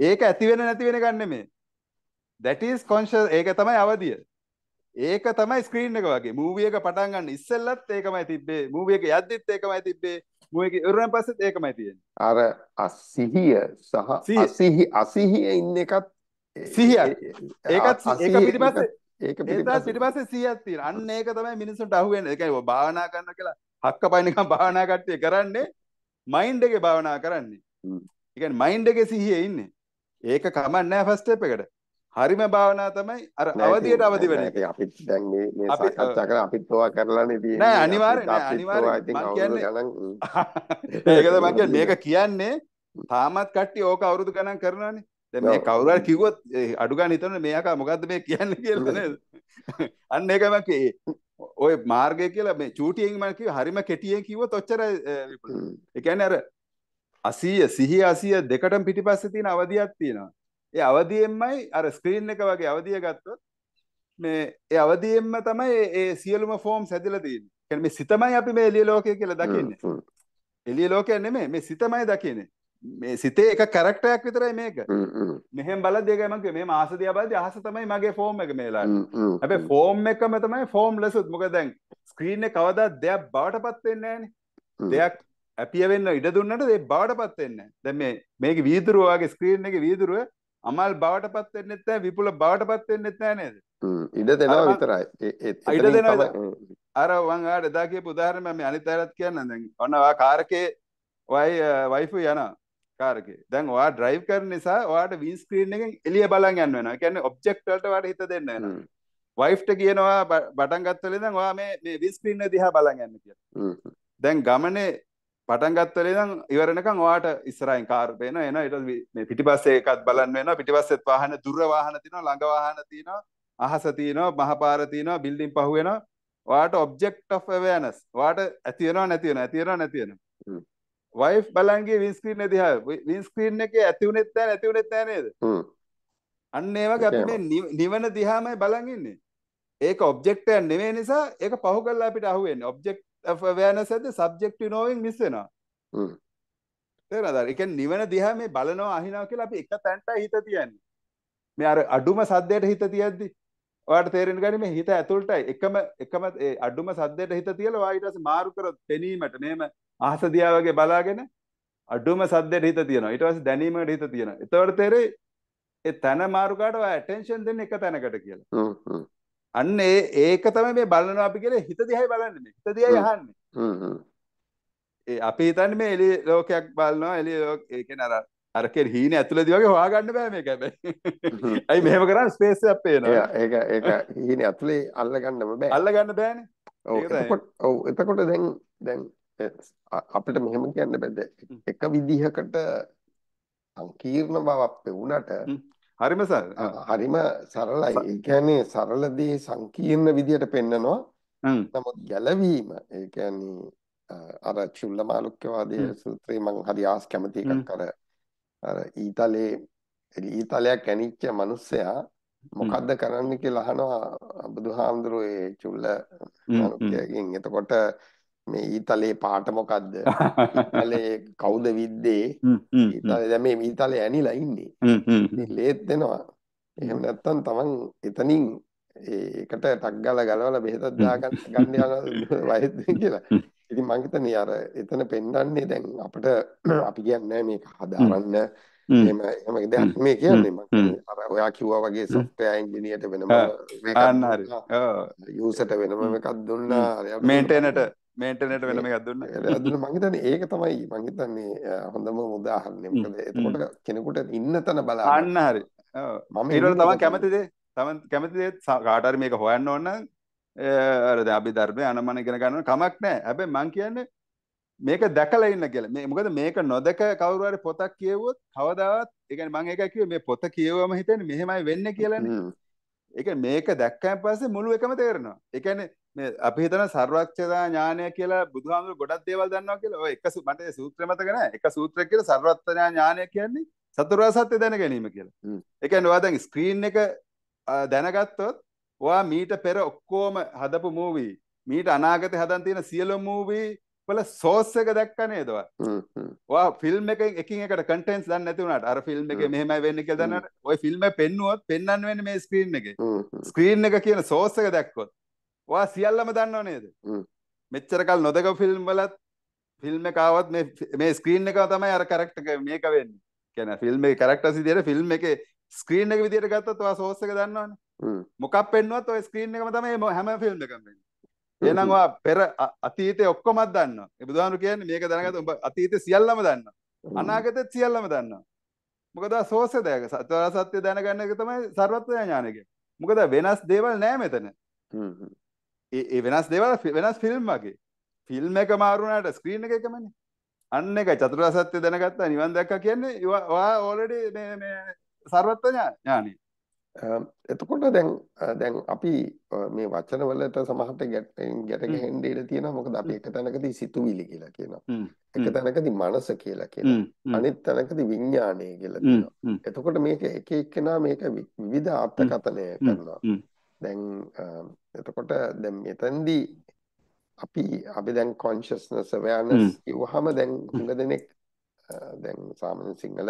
ඒක ඇති වෙන නැති වෙන ගන්න නෙමෙයි. that is conscious. ඒක තමයි අවදිය. ඒක තමයි ස්ක්‍රීන් එක වගේ. මූවි එක පටන් ගන්න ඉස්සෙල්ලත් ඒකමයි තිබ්බේ. මූවි එක යද්දිත් ඒකමයි තිබ්බේ. මොකද ඉරන් පස්සෙත් ඒකමයි තියෙන්නේ. අර 80 ඉන්න එකත් 100ක් ඒක පිටිපස්සේ පිටිපස්සේ 100ක් තියෙනවා. අන්න ඒක තමයි මිනිස්සුන්ට අහුවෙන්නේ. ඒ කියන්නේ භාවනා කරනවා කියලා හක්කපයි නිකන් භාවනා කට්ටිය කරන්නේ මයින්ඩ් එකේ භාවනා කරන්නේ. ඒ කියන්නේ මයින්ඩ් එකේ 100 ඉන්නේ. ඒක කමක් නැහැ ෆස්ට් ස්ටෙප් එකට. හරිම භාවනා තමයි අර අවදියට අවදි වෙන එක. අපි දැන් මේ සාකච්ඡා කරලා අපිත් ඔවා කරලානේ තියෙන්නේ. නෑ අනිවාර්යයි නෑ අනිවාර්යයි. මේක කියන්නේ තාමත් කට්ටිය ඕක අවුරුදු ගණන් කරනවානේ. දැන් මේ කවුරු හරි කිව්වොත් අඩු ගන්න හිතන්නේ මේක මොකද්ද මේ කියන්නේ කියලා නේද? අන්න ඒකම කියේ. ඔය මාර්ගය කියලා මේ චූටියෙන් මම කිව්ව හරිම කෙටියෙන් කිව්වොත් ඔච්චරයි විපුල. ඒ කියන්නේ අර 80 100 80 දෙකටම පිටිපස්සේ තියෙන අවධියක් තියෙනවා. ඒ අවධියෙන්මයි අර ස්ක්‍රීන් එක වගේ අවධිය ගත්තොත් මේ ඒ අවධියෙන්ම තමයි ඒ සියලුම ෆෝම්ස් හැදලා තියෙන්නේ. ඒ කියන්නේ මේ සිතමයි අපි මේ එළිය ලෝකය කියලා දකින්නේ. එළිය ලෝකය නෙමෙයි මේ සිතමයි දකින්නේ. මේ සිතේ එක කැරක්ටර් එකක් විතරයි මේක. මෙහෙම බලද්දී ඒකයි මම කිව්වේ මේ මාස දිහා බලද්දී අහස තමයි මගේ ෆෝම් එක මේලාට. හැබැයි ෆෝම් එකම තමයි ෆෝම්ලෙස්ුත්. මොකද දැන් ස්ක්‍රීන් එක කවදාද දෙයක් බවටපත් වෙන්නේ නැහනේ. දෙයක් ඇපිය වෙන්න ඉඩ දුන්නට ඒ බවටපත් වෙන්නේ නැහැ. දැන් මේ මේකේ වීදුරුව වගේ ස්ක්‍රීන් එකේ වීදුරුව අමල් බවටපත් වෙන්නෙත් නැහැ විපුල බවටපත් වෙන්නෙත් නැහැ නේද? ඉඩ දෙනවා විතරයි. ඉඩ දෙනවා. අර මං ආයෙත් දා කියපු උදාහරණ මම අනිත් අයත් කියන්නම්. දැන් ඔන්න ඔයා කාර්කේ වයිෆු යනවා. කාර්කේ දැන් ඔයා ඩ්‍රයිව් කරන නිසා ඔයාට වින් ස්ක්‍රීන් එකෙන් එළිය බලන් යන්න වෙනවා. ඒ කියන්නේ ඔබ්ජෙක්ට් වලට ඔයාට හිත දෙන්න වෙනවා. වයිෆ්ට කියනවා පටන් ගත්ත වෙලේ දැන් ඔයා මේ වින් ස්ක්‍රීන් එක දිහා බලන් යන්න කියලා. දැන් ගමනේ පටන් ගත්ත වෙලේ දැන් ඉවර වෙනකන් ඔයාට ඉස්සරහින් කාර් පේනවා එනවා. ඊට මේ පිටිපස්සේ එකක් බලන් වෙනවා. පිටිපස්සෙත් වාහන දුර වාහන තියෙනවා ළඟ වාහන තියෙනවා අහස තියෙනවා මහපාර තියෙනවා බිල්ඩින් පහ වෙනවා. ඔයාට ඔබ්ජෙක්ට් ඔෆ් අවේනස් ඔයාට ඇති වෙනවා නැති වෙනවා ඇති වෙනවා නැති වෙනවා. wife බලන්ගේ වින් ස්ක්‍රීන් එක දිහා වින් ස්ක්‍රීන් එකේ ඇති උනේත් නැහැ නේද? අන්න ඒ වගේ අපි මේ නිවන දිහාමයි බලන් ඉන්නේ. ඒක ඔබ්ජෙක්ට් එක නෙමෙයි නිසා ඒක පහු කරලා අපිට අහුවෙන්නේ. ඔබ්ජෙක්ට් of awareness එකද subjective knowing මිස් වෙනවා. තේරෙනවද? ඒ කියන්නේ නිවන දිහා මේ බලනවා අහිනවා කියලා අපි එක තැනටයි හිත තියන්නේ. මේ අර අඩුම සද්දයට හිත තියද්දි ඔයාට තේරෙන්න ගන්නේ මේ හිත ඇතුළටයි එකම ඒ අඩුම සද්දයට හිත තියලා ඔයා ඊට පස්සේ මාරු කරොත් පෙනීමට මෙහෙම අහස දිහා වගේ බලාගෙන අඩුම සද්දයට හිත තියනවා. ඊට පස්සේ දැනීමකට හිත තියනවා. එතකොට තේරෙයි ඒ තන මාරුකාට ඔය ඇටෙන්ෂන් දෙන්නේ එක තැනකට කියලා. අන්න ඒක තමයි මේ බලනවා අපි කියලා හිත දිහායි බලන්නේ මේ. හිත දිහායි අහන්නේ. ඒ අපි හිතන්නේ මේ එළිය ලෝකයක් බලනවා එළිය ඒ කියන්නේ අර කෙල් හීනේ ඇතුළේදී වගේ හොයාගන්න බෑ මේක හැබැයි. අයි මෙහෙම කරා ස්පේස් එකක් පේනවා. ඒක හීනේ ඇතුළේ අල්ලගන්නම බෑ. අල්ලගන්න බෑනේ. ඔව් එතකොට දැන් අපිට මෙහෙම කියන්න බැද්ද එක විදිහකට සංකීර්ණ බවක් වුණාට හරිම සරලයි. ඒ කියන්නේ සරල දේ සංකීර්ණ විදිහට පෙන්නනවා. නමුත් ගැළවීම ඒ කියන්නේ අර චුල්ලමාලුක්‍යවාදී සූත්‍රේ මම හරි ආස් කැමති එකක් අර ඊතලයක් කැණිච්ච මිනිස්සයා මොකද්ද කරන්න කියලා අහනවා බුදුහාමුදුරෝ ඒ චුල්ලමාලුක්‍යගෙන්. එතකොට මේ ඊතලේ පාට මොකද්ද? ඊතලේ කවුද විද්දේ? ඊතලේ දැන් මේ ඊතලේ ඇනිලා ඉන්නේ. ඉතින් ලේත් දෙනවා. එහෙම නැත්නම් තමන් එතනින් ඒකට ටක් ගාලා ගලවලා බෙහෙතක් දාගන්න ගන්න යනවා වයස් දෙක කියලා. ඉතින් මම හිතන්නේ අර එතන පෙන්වන්නේ දැන් අපිට අපි කියන්නේ මේක හදාරන්න එහෙම දෙයක් මේ කියන්නේ මම අර ඔයා කිව්වා වගේ software engineer ට වෙනම මේක අන්න හරි. ඔව් user ට වෙනම එකක් දුන්නා. maintainer මේන්ටනට වෙන එකක් දුන්නා. මම හිතන්නේ ඒක තමයි මම හිතන්නේ හොඳම උදාහරණය. මොකද එතකොට කෙනෙකුට ඉන්න තැන බලන්න. අන්න හරි. ඔව්. මම ඊළඟ තමයි කැමති දේ. තමන් කැමති දේ කාට හරි මේක හොයන්න ඕන නම් අර දැන් අපි ධර්මයේ අනමන ඉගෙන ගන්න කමක් නැහැ. හැබැයි මම කියන්නේ මේක දැකලා ඉන්න කියලා. මේ මොකද මේක නොදක කවුරු හරි පොතක් කියවුවොත් කවදාවත් ඒ කියන්නේ මම ඒකයි කිව්වේ මේ පොත කියවවම හිතන්නේ මෙහෙමයි වෙන්නේ කියලානේ. ඒ කියන්නේ මේක දැක්කන් පස්සේ මුළු එකම තේරෙනවා. ඒ කියන්නේ මේ අපි හිතන සර්වඥතා ඥානය කියලා බුදුහාමුදුරුවෝ ගොඩක් දේවල් දන්නවා කියලා. ඔය එක මට සූත්‍රය මතක නැහැ. එක සූත්‍රයක් කියලා සර්වඥතා ඥානය කියන්නේ චතුරාර්ය සත්‍ය දැන ගැනීම කියලා. ඒ කියන්නේ ඔයා දැන් ස්ක්‍රීන් එක දැනගත්තොත් ඔයා මීට පෙර ඔක්කොම හදපු මූවී මීට අනාගතේ හදන් තියෙන සියලුම මූවී වල සෝස් එක දැක්ක නේද ඔයා? ඔයා ෆිල්ම් එකෙන් එකින් එකට කන්ටෙන්ට්ස් දන්නේ නැති වුණාට අර ෆිල්ම් එකේ මෙහෙමයි වෙන්නේ කියලා දන්නාට ඔය ෆිල්ම් එක පෙන්නුවොත් පෙන්වන්න වෙන්නේ මේ ස්ක්‍රීන් එකේ. ස්ක්‍රීන් එක කියන සෝස් එක දැක්කොත් ඔයා සියල්ලම දන්නව නේද? මෙච්චර කල් නොදක ෆිල්ම් වලත් ෆිල්ම් එක ආවත් මේ ස්ක්‍රීන් එකම තමයි අර කැරක්ටර් මේක වෙන්නේ. කියන්නේ ෆිල්ම් එකේ කැරක්ටර්ස් විදියට ෆිල්ම් එකේ ස්ක්‍රීන් එක විදියට ගත්තොත් ඔයා සෝස් එක දන්නවනේ. මොකක් පෙන්නුවත් ඔය ස්ක්‍රීන් එකම තමයි හැම ෆිල්ම් එකම වෙන්නේ. එහෙනම් ඔයා පෙර අතීතේ ඔක්කොමත් දන්නවා. ඒ බුදුහාමුදුරු කියන්නේ මේක දැනගත්තොත් උඹ අතීතේ සියල්ලම දන්නවා. අනාගතේ සියල්ලම දන්නවා. මොකද සෝස් එක දැක සත්‍ය දැනගන්න එක තමයි සර්වඥ ඥානය කියන්නේ. මොකද වෙනස් දේවල් නෑ මෙතන. ඒ වෙනස් දේවල් වෙනස් ෆිල්ම් වගේ. ෆිල්ම් එක මාරු වුණාට ස්ක්‍රීන් එක එකමනේ. අන්න එකයි චතුරාර්ය සත්‍ය දැනගත්තා නිවන් දැක්කා කියන්නේ ඔයා ඔල්රෙඩි මේ සර්වඥ ඥානයි. එතකොට දැන් අපි මේ වචන වලට සමහරට ගැට ගැහෙන්න ඉඩ තියෙනවා මොකද අපි එක තැනකදී සිතුවිලි කියලා කියනවා එක තැනකදී මනස කියලා කියනවා අනිත් තැනකදී විඥානය කියලා කියනවා එතකොට මේක එක එක්කෙනා මේක විවිධ අර්ථකථනය කරනවා දැන් එතකොට දැන් මෙතෙන්දී අපි දැන් consciousness awareness ඉවහම දැන් හුඟ දෙනෙක් දැන් සාමාන්‍ය සිංහල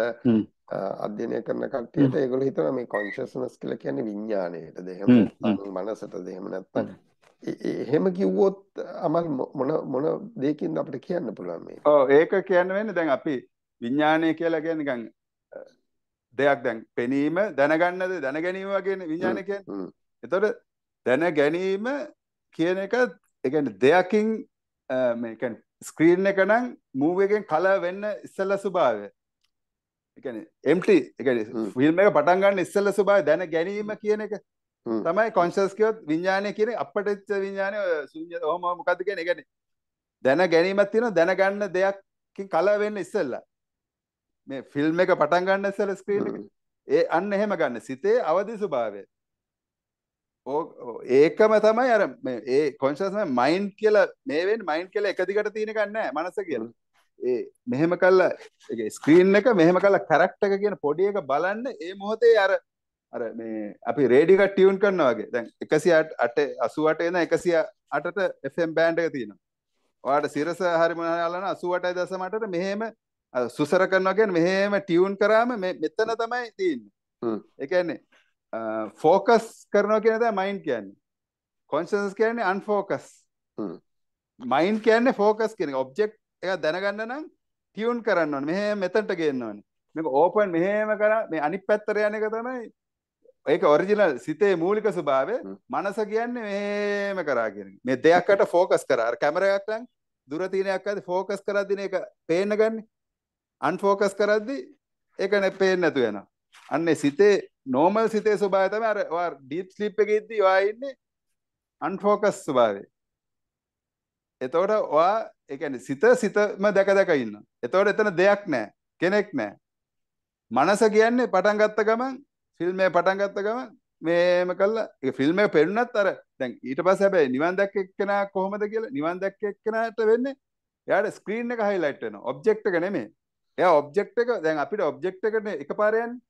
අධ්‍යයනය කරන කට්ටියට ඒගොල්ලෝ හිතනවා මේ consciousness කියලා කියන්නේ විඥාණයටද එහෙම නැත්නම් මනසටද එහෙම නැත්නම් එහෙම කිව්වොත් අමල් මොන දෙයකින්ද අපිට කියන්න පුළුවන් මේ ඔව් ඒක කියන්න වෙන්නේ දැන් අපි විඥාණය කියලා කියන්නේ නිකන් දෙයක් දැන් පෙනීම දැනගන්නද දැනගැනීම වගේනේ විඥාණය කියන්නේ එතකොට දැනගැනීම කියන එක ඒ කියන්නේ දෙයකින් මේ කියන්නේ screen එක නම් move එකෙන් color වෙන්න ඉස්සෙල්ලා ස්වභාවය. ඒ කියන්නේ empty ඒ කියන්නේ film එක පටන් ගන්න ඉස්සෙල්ලා ස්වභාවය දැන ගැනීම කියන එක තමයි conscious කියොත් විඥානය කියන්නේ අපිට විඥානය ශුන්‍ය ඔහම මොකද්ද කියන්නේ? ඒ කියන්නේ දැන ගැනීමක් තියෙනවා දැන ගන්න දෙයක්කින් color වෙන්න ඉස්සෙල්ලා. මේ film එක පටන් ගන්න ඉස්සෙල්ලා screen එක. ඒ අන්න එහෙම ගන්න සිතේ අවදි ස්වභාවය. ඒකම තමයි අර මේ ඒ consciousness mind කියලා මේ වෙන්නේ mind කියලා එක දිගට තියෙන එකක් නෑ මනස කියලා. ඒ මෙහෙම කළා ඒ screen එක මෙහෙම කළා character එක කියන පොඩි එක බලන්න ඒ මොහොතේ අර මේ අපි radio එක tune කරනවා වගේ. දැන් 188 88 ඉඳන් 108ට FM band එක තියෙනවා. ඔයාලට සිරස හරි මොනවා අල්ලන 88.8ට මෙහෙම සුසර කරනවා කියන්නේ මෙහෙම tune කරාම මේ මෙතන තමයි තියෙන්නේ. ඒ කියන්නේ focus කරනවා කියන දා mind කියන්නේ consciousness කියන්නේ unfocus mind කියන්නේ focus කියන එක object එක දැනගන්න නම් tune කරන්න ඕනේ මෙහෙම මෙතනට ගේන්න ඕනේ මේක open මෙහෙම කරා මේ අනිත් පැත්තට යන එක තමයි ඒක original සිතේ මූලික ස්වභාවය මනස කියන්නේ මෙහෙම කරා කියන එක මේ දෙයකට focus කරා අර කැමරා එකක් නම් දුර තියෙන එකක් අද focus කරද්දී මේක පේන්න ගන්නේ unfocus කරද්දී ඒක නේ පේන්නේ නැතු වෙනවා අන්නේ සිතේ normal සිතේ ස්වභාවය තමයි අර ඔයා deep sleep එකේ ඉද්දී ඔයා ඉන්නේ unfocused ස්වභාවයේ. එතකොට ඔයා ඒ කියන්නේ සිතම දැක ඉන්නවා. එතකොට එතන දෙයක් නැහැ. කෙනෙක් නැහැ. මනස කියන්නේ පටන් ගත්ත ගමන් film එක පටන් ගත්ත ගමන් මේම කළා. ඒ film එක පෙන්නුනත් අර දැන් ඊට පස්සේ හැබැයි නිවන් දැක්ක එක්කෙනා කොහොමද කියලා නිවන් දැක්ක එක්කෙනාට වෙන්නේ එයාට screen එක highlight වෙනවා. object එක නෙමෙයි. එයා object එක දැන් අපිට object එකට එකපාර යන්නේ.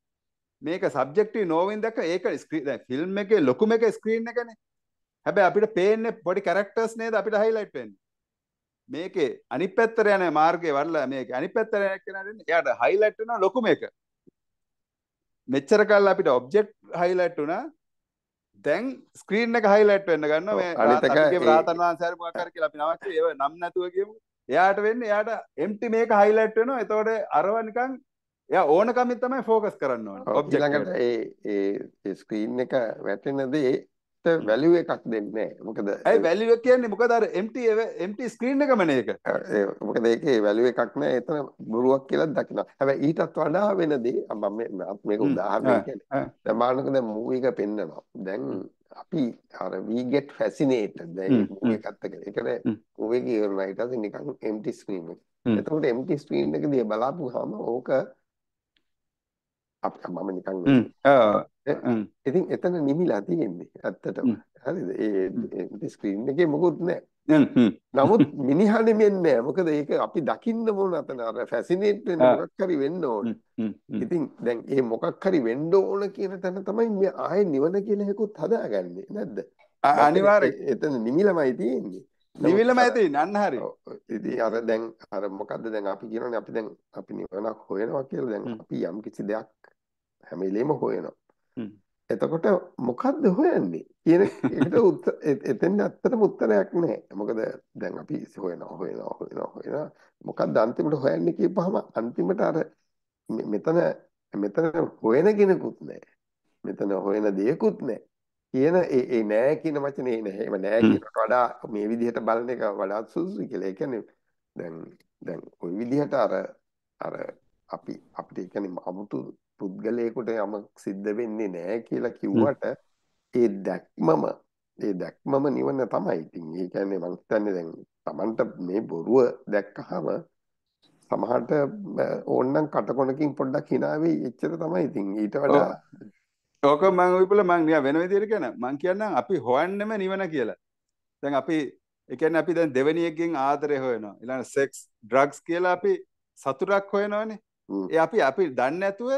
මේක සබ්ජෙක්ටිව් නොවෙන් දැක්ක ඒක දැන් ෆිල්ම් එකේ ලොකුම එක ස්ක්‍රීන් එකනේ හැබැයි අපිට පේන්නේ පොඩි කැරක්ටර්ස් නේද අපිට highlight වෙන්නේ මේකේ අනිත් පැත්තට යන මාර්ගයේ වරලා මේක අනිත් පැත්තට යන කෙනා දෙන්නේ එයාට highlight වෙනවා ලොකුම එක මෙච්චර කල් අපිට object highlight වුණා දැන් ස්ක්‍රීන් එක highlight වෙන්න ගන්නවා මේ අනිත් එක රාතන් වංශය හරි මොකක් හරි කියලා අපි නමක් ඒව නම් නැතුව කියමු එයාට වෙන්නේ එයාට empty මේක highlight වෙනවා එතකොට අරව නිකන් යා ඕනකමින් තමයි ફોકસ කරන්න ඕනේ. ඔබ්ජෙක්ට් ළඟට ඒ ස්ක්‍රීන් එක වැටෙනදේට වැලියු එකක් දෙන්නේ නැහැ. මොකද ඒ වැලියු එක කියන්නේ මොකද අර empty ස්ක්‍රීන් එකමනේ ඒක. මොකද ඒකේ වැලියු එකක් නැහැ. එතන බොරුවක් කියලා දකිනවා. හැබැයි ඊටත් වඩා වෙන දේ මේක උදාහරණයක් කියන්නේ. දැන් බලන්නකෝ දැන් මූවි එක පෙන්නනවා. දැන් අපි අර we get fascinated දැන් මූවි එකත් එක්ක. ඒ කියන්නේ මූවි එක ඉවරලා ඊට පස්සේ නිකන් empty screen එක. එතකොට empty screen එකදී බලාපුවාම ඕක අපිට මම නිකන් ඉතින් එතන නිමිලා තියෙන්නේ ඇත්තටම හරිද ඒ ස්ක්‍රීන් එකේ මොකුත් නැහැ නමුත් මිනිහා නෙමෙන්නේ මොකද ඒක අපි දකින්න ඕන අතන අර ෆැසිනේට් වෙන මොකක් හරි වෙන්න ඕන ඉතින් දැන් ඒ මොකක් හරි වෙන්න ඕන කියන තැන තමයි මේ ආයේ නිවන කියලා හේකුත් හදාගන්නේ නැද්ද අනිවාර්යයෙන් එතන නිමිලමයි තියෙන්නේ නිවිලමයි තියෙන්නේ අන්න හරිය. ඉතින් අර දැන් අර මොකද්ද දැන් අපි කියනෝනේ අපි දැන් අපි නිවනක් හොයනවා කියලා දැන් අපි යම් කිසි දෙයක් හැම වෙලෙම හොයනවා. එතකොට මොකද්ද හොයන්නේ? කියන එකට එතෙන් ඇත්තටම උත්තරයක් නැහැ. මොකද දැන් අපි හොයනවා. මොකද්ද අන්තිමට හොයන්නේ කියපහම අන්තිමට අර මෙතන හොයන කෙනෙකුත් නැහැ. මෙතන හොයන දෙයක්කුත් නැහැ. කියන ඒ නෑ කියන වචනේ නෑ නෑ කියනට වඩා මේ විදිහට බලන එක වඩා සුදුසුයි කියලා. ඒ කියන්නේ දැන් ওই විදිහට අර අපිට ඒ කියන්නේ 아무තු පුද්ගලයෙකුට යමක් සිද්ධ වෙන්නේ නෑ කියලා කිව්වට ඒ දැක්මම නිවන තමයි. ඉතින් ඒ කියන්නේ මං හිතන්නේ දැන් Tamanට මේ බොරුව දැක්කහම සමහරට ඕන්නම් කටකොණකින් පොඩ්ඩක් hina වෙයි. එච්චර තමයි. ඉතින් ඊට වඩා ඕක මම විපුල මම වෙන විදිහට කියන මම කියන්නම් අපි හොයන්නෙම නිවන කියලා. දැන් අපි ඒ කියන්නේ අපි දැන් දෙවෙනියකින් ආදරය හොයනවා. ඊළඟ සෙක්ස් ඩ්‍රග්ස් කියලා අපි සතුටක් හොයනවනේ. ඒ අපි දන්නේ නැතුව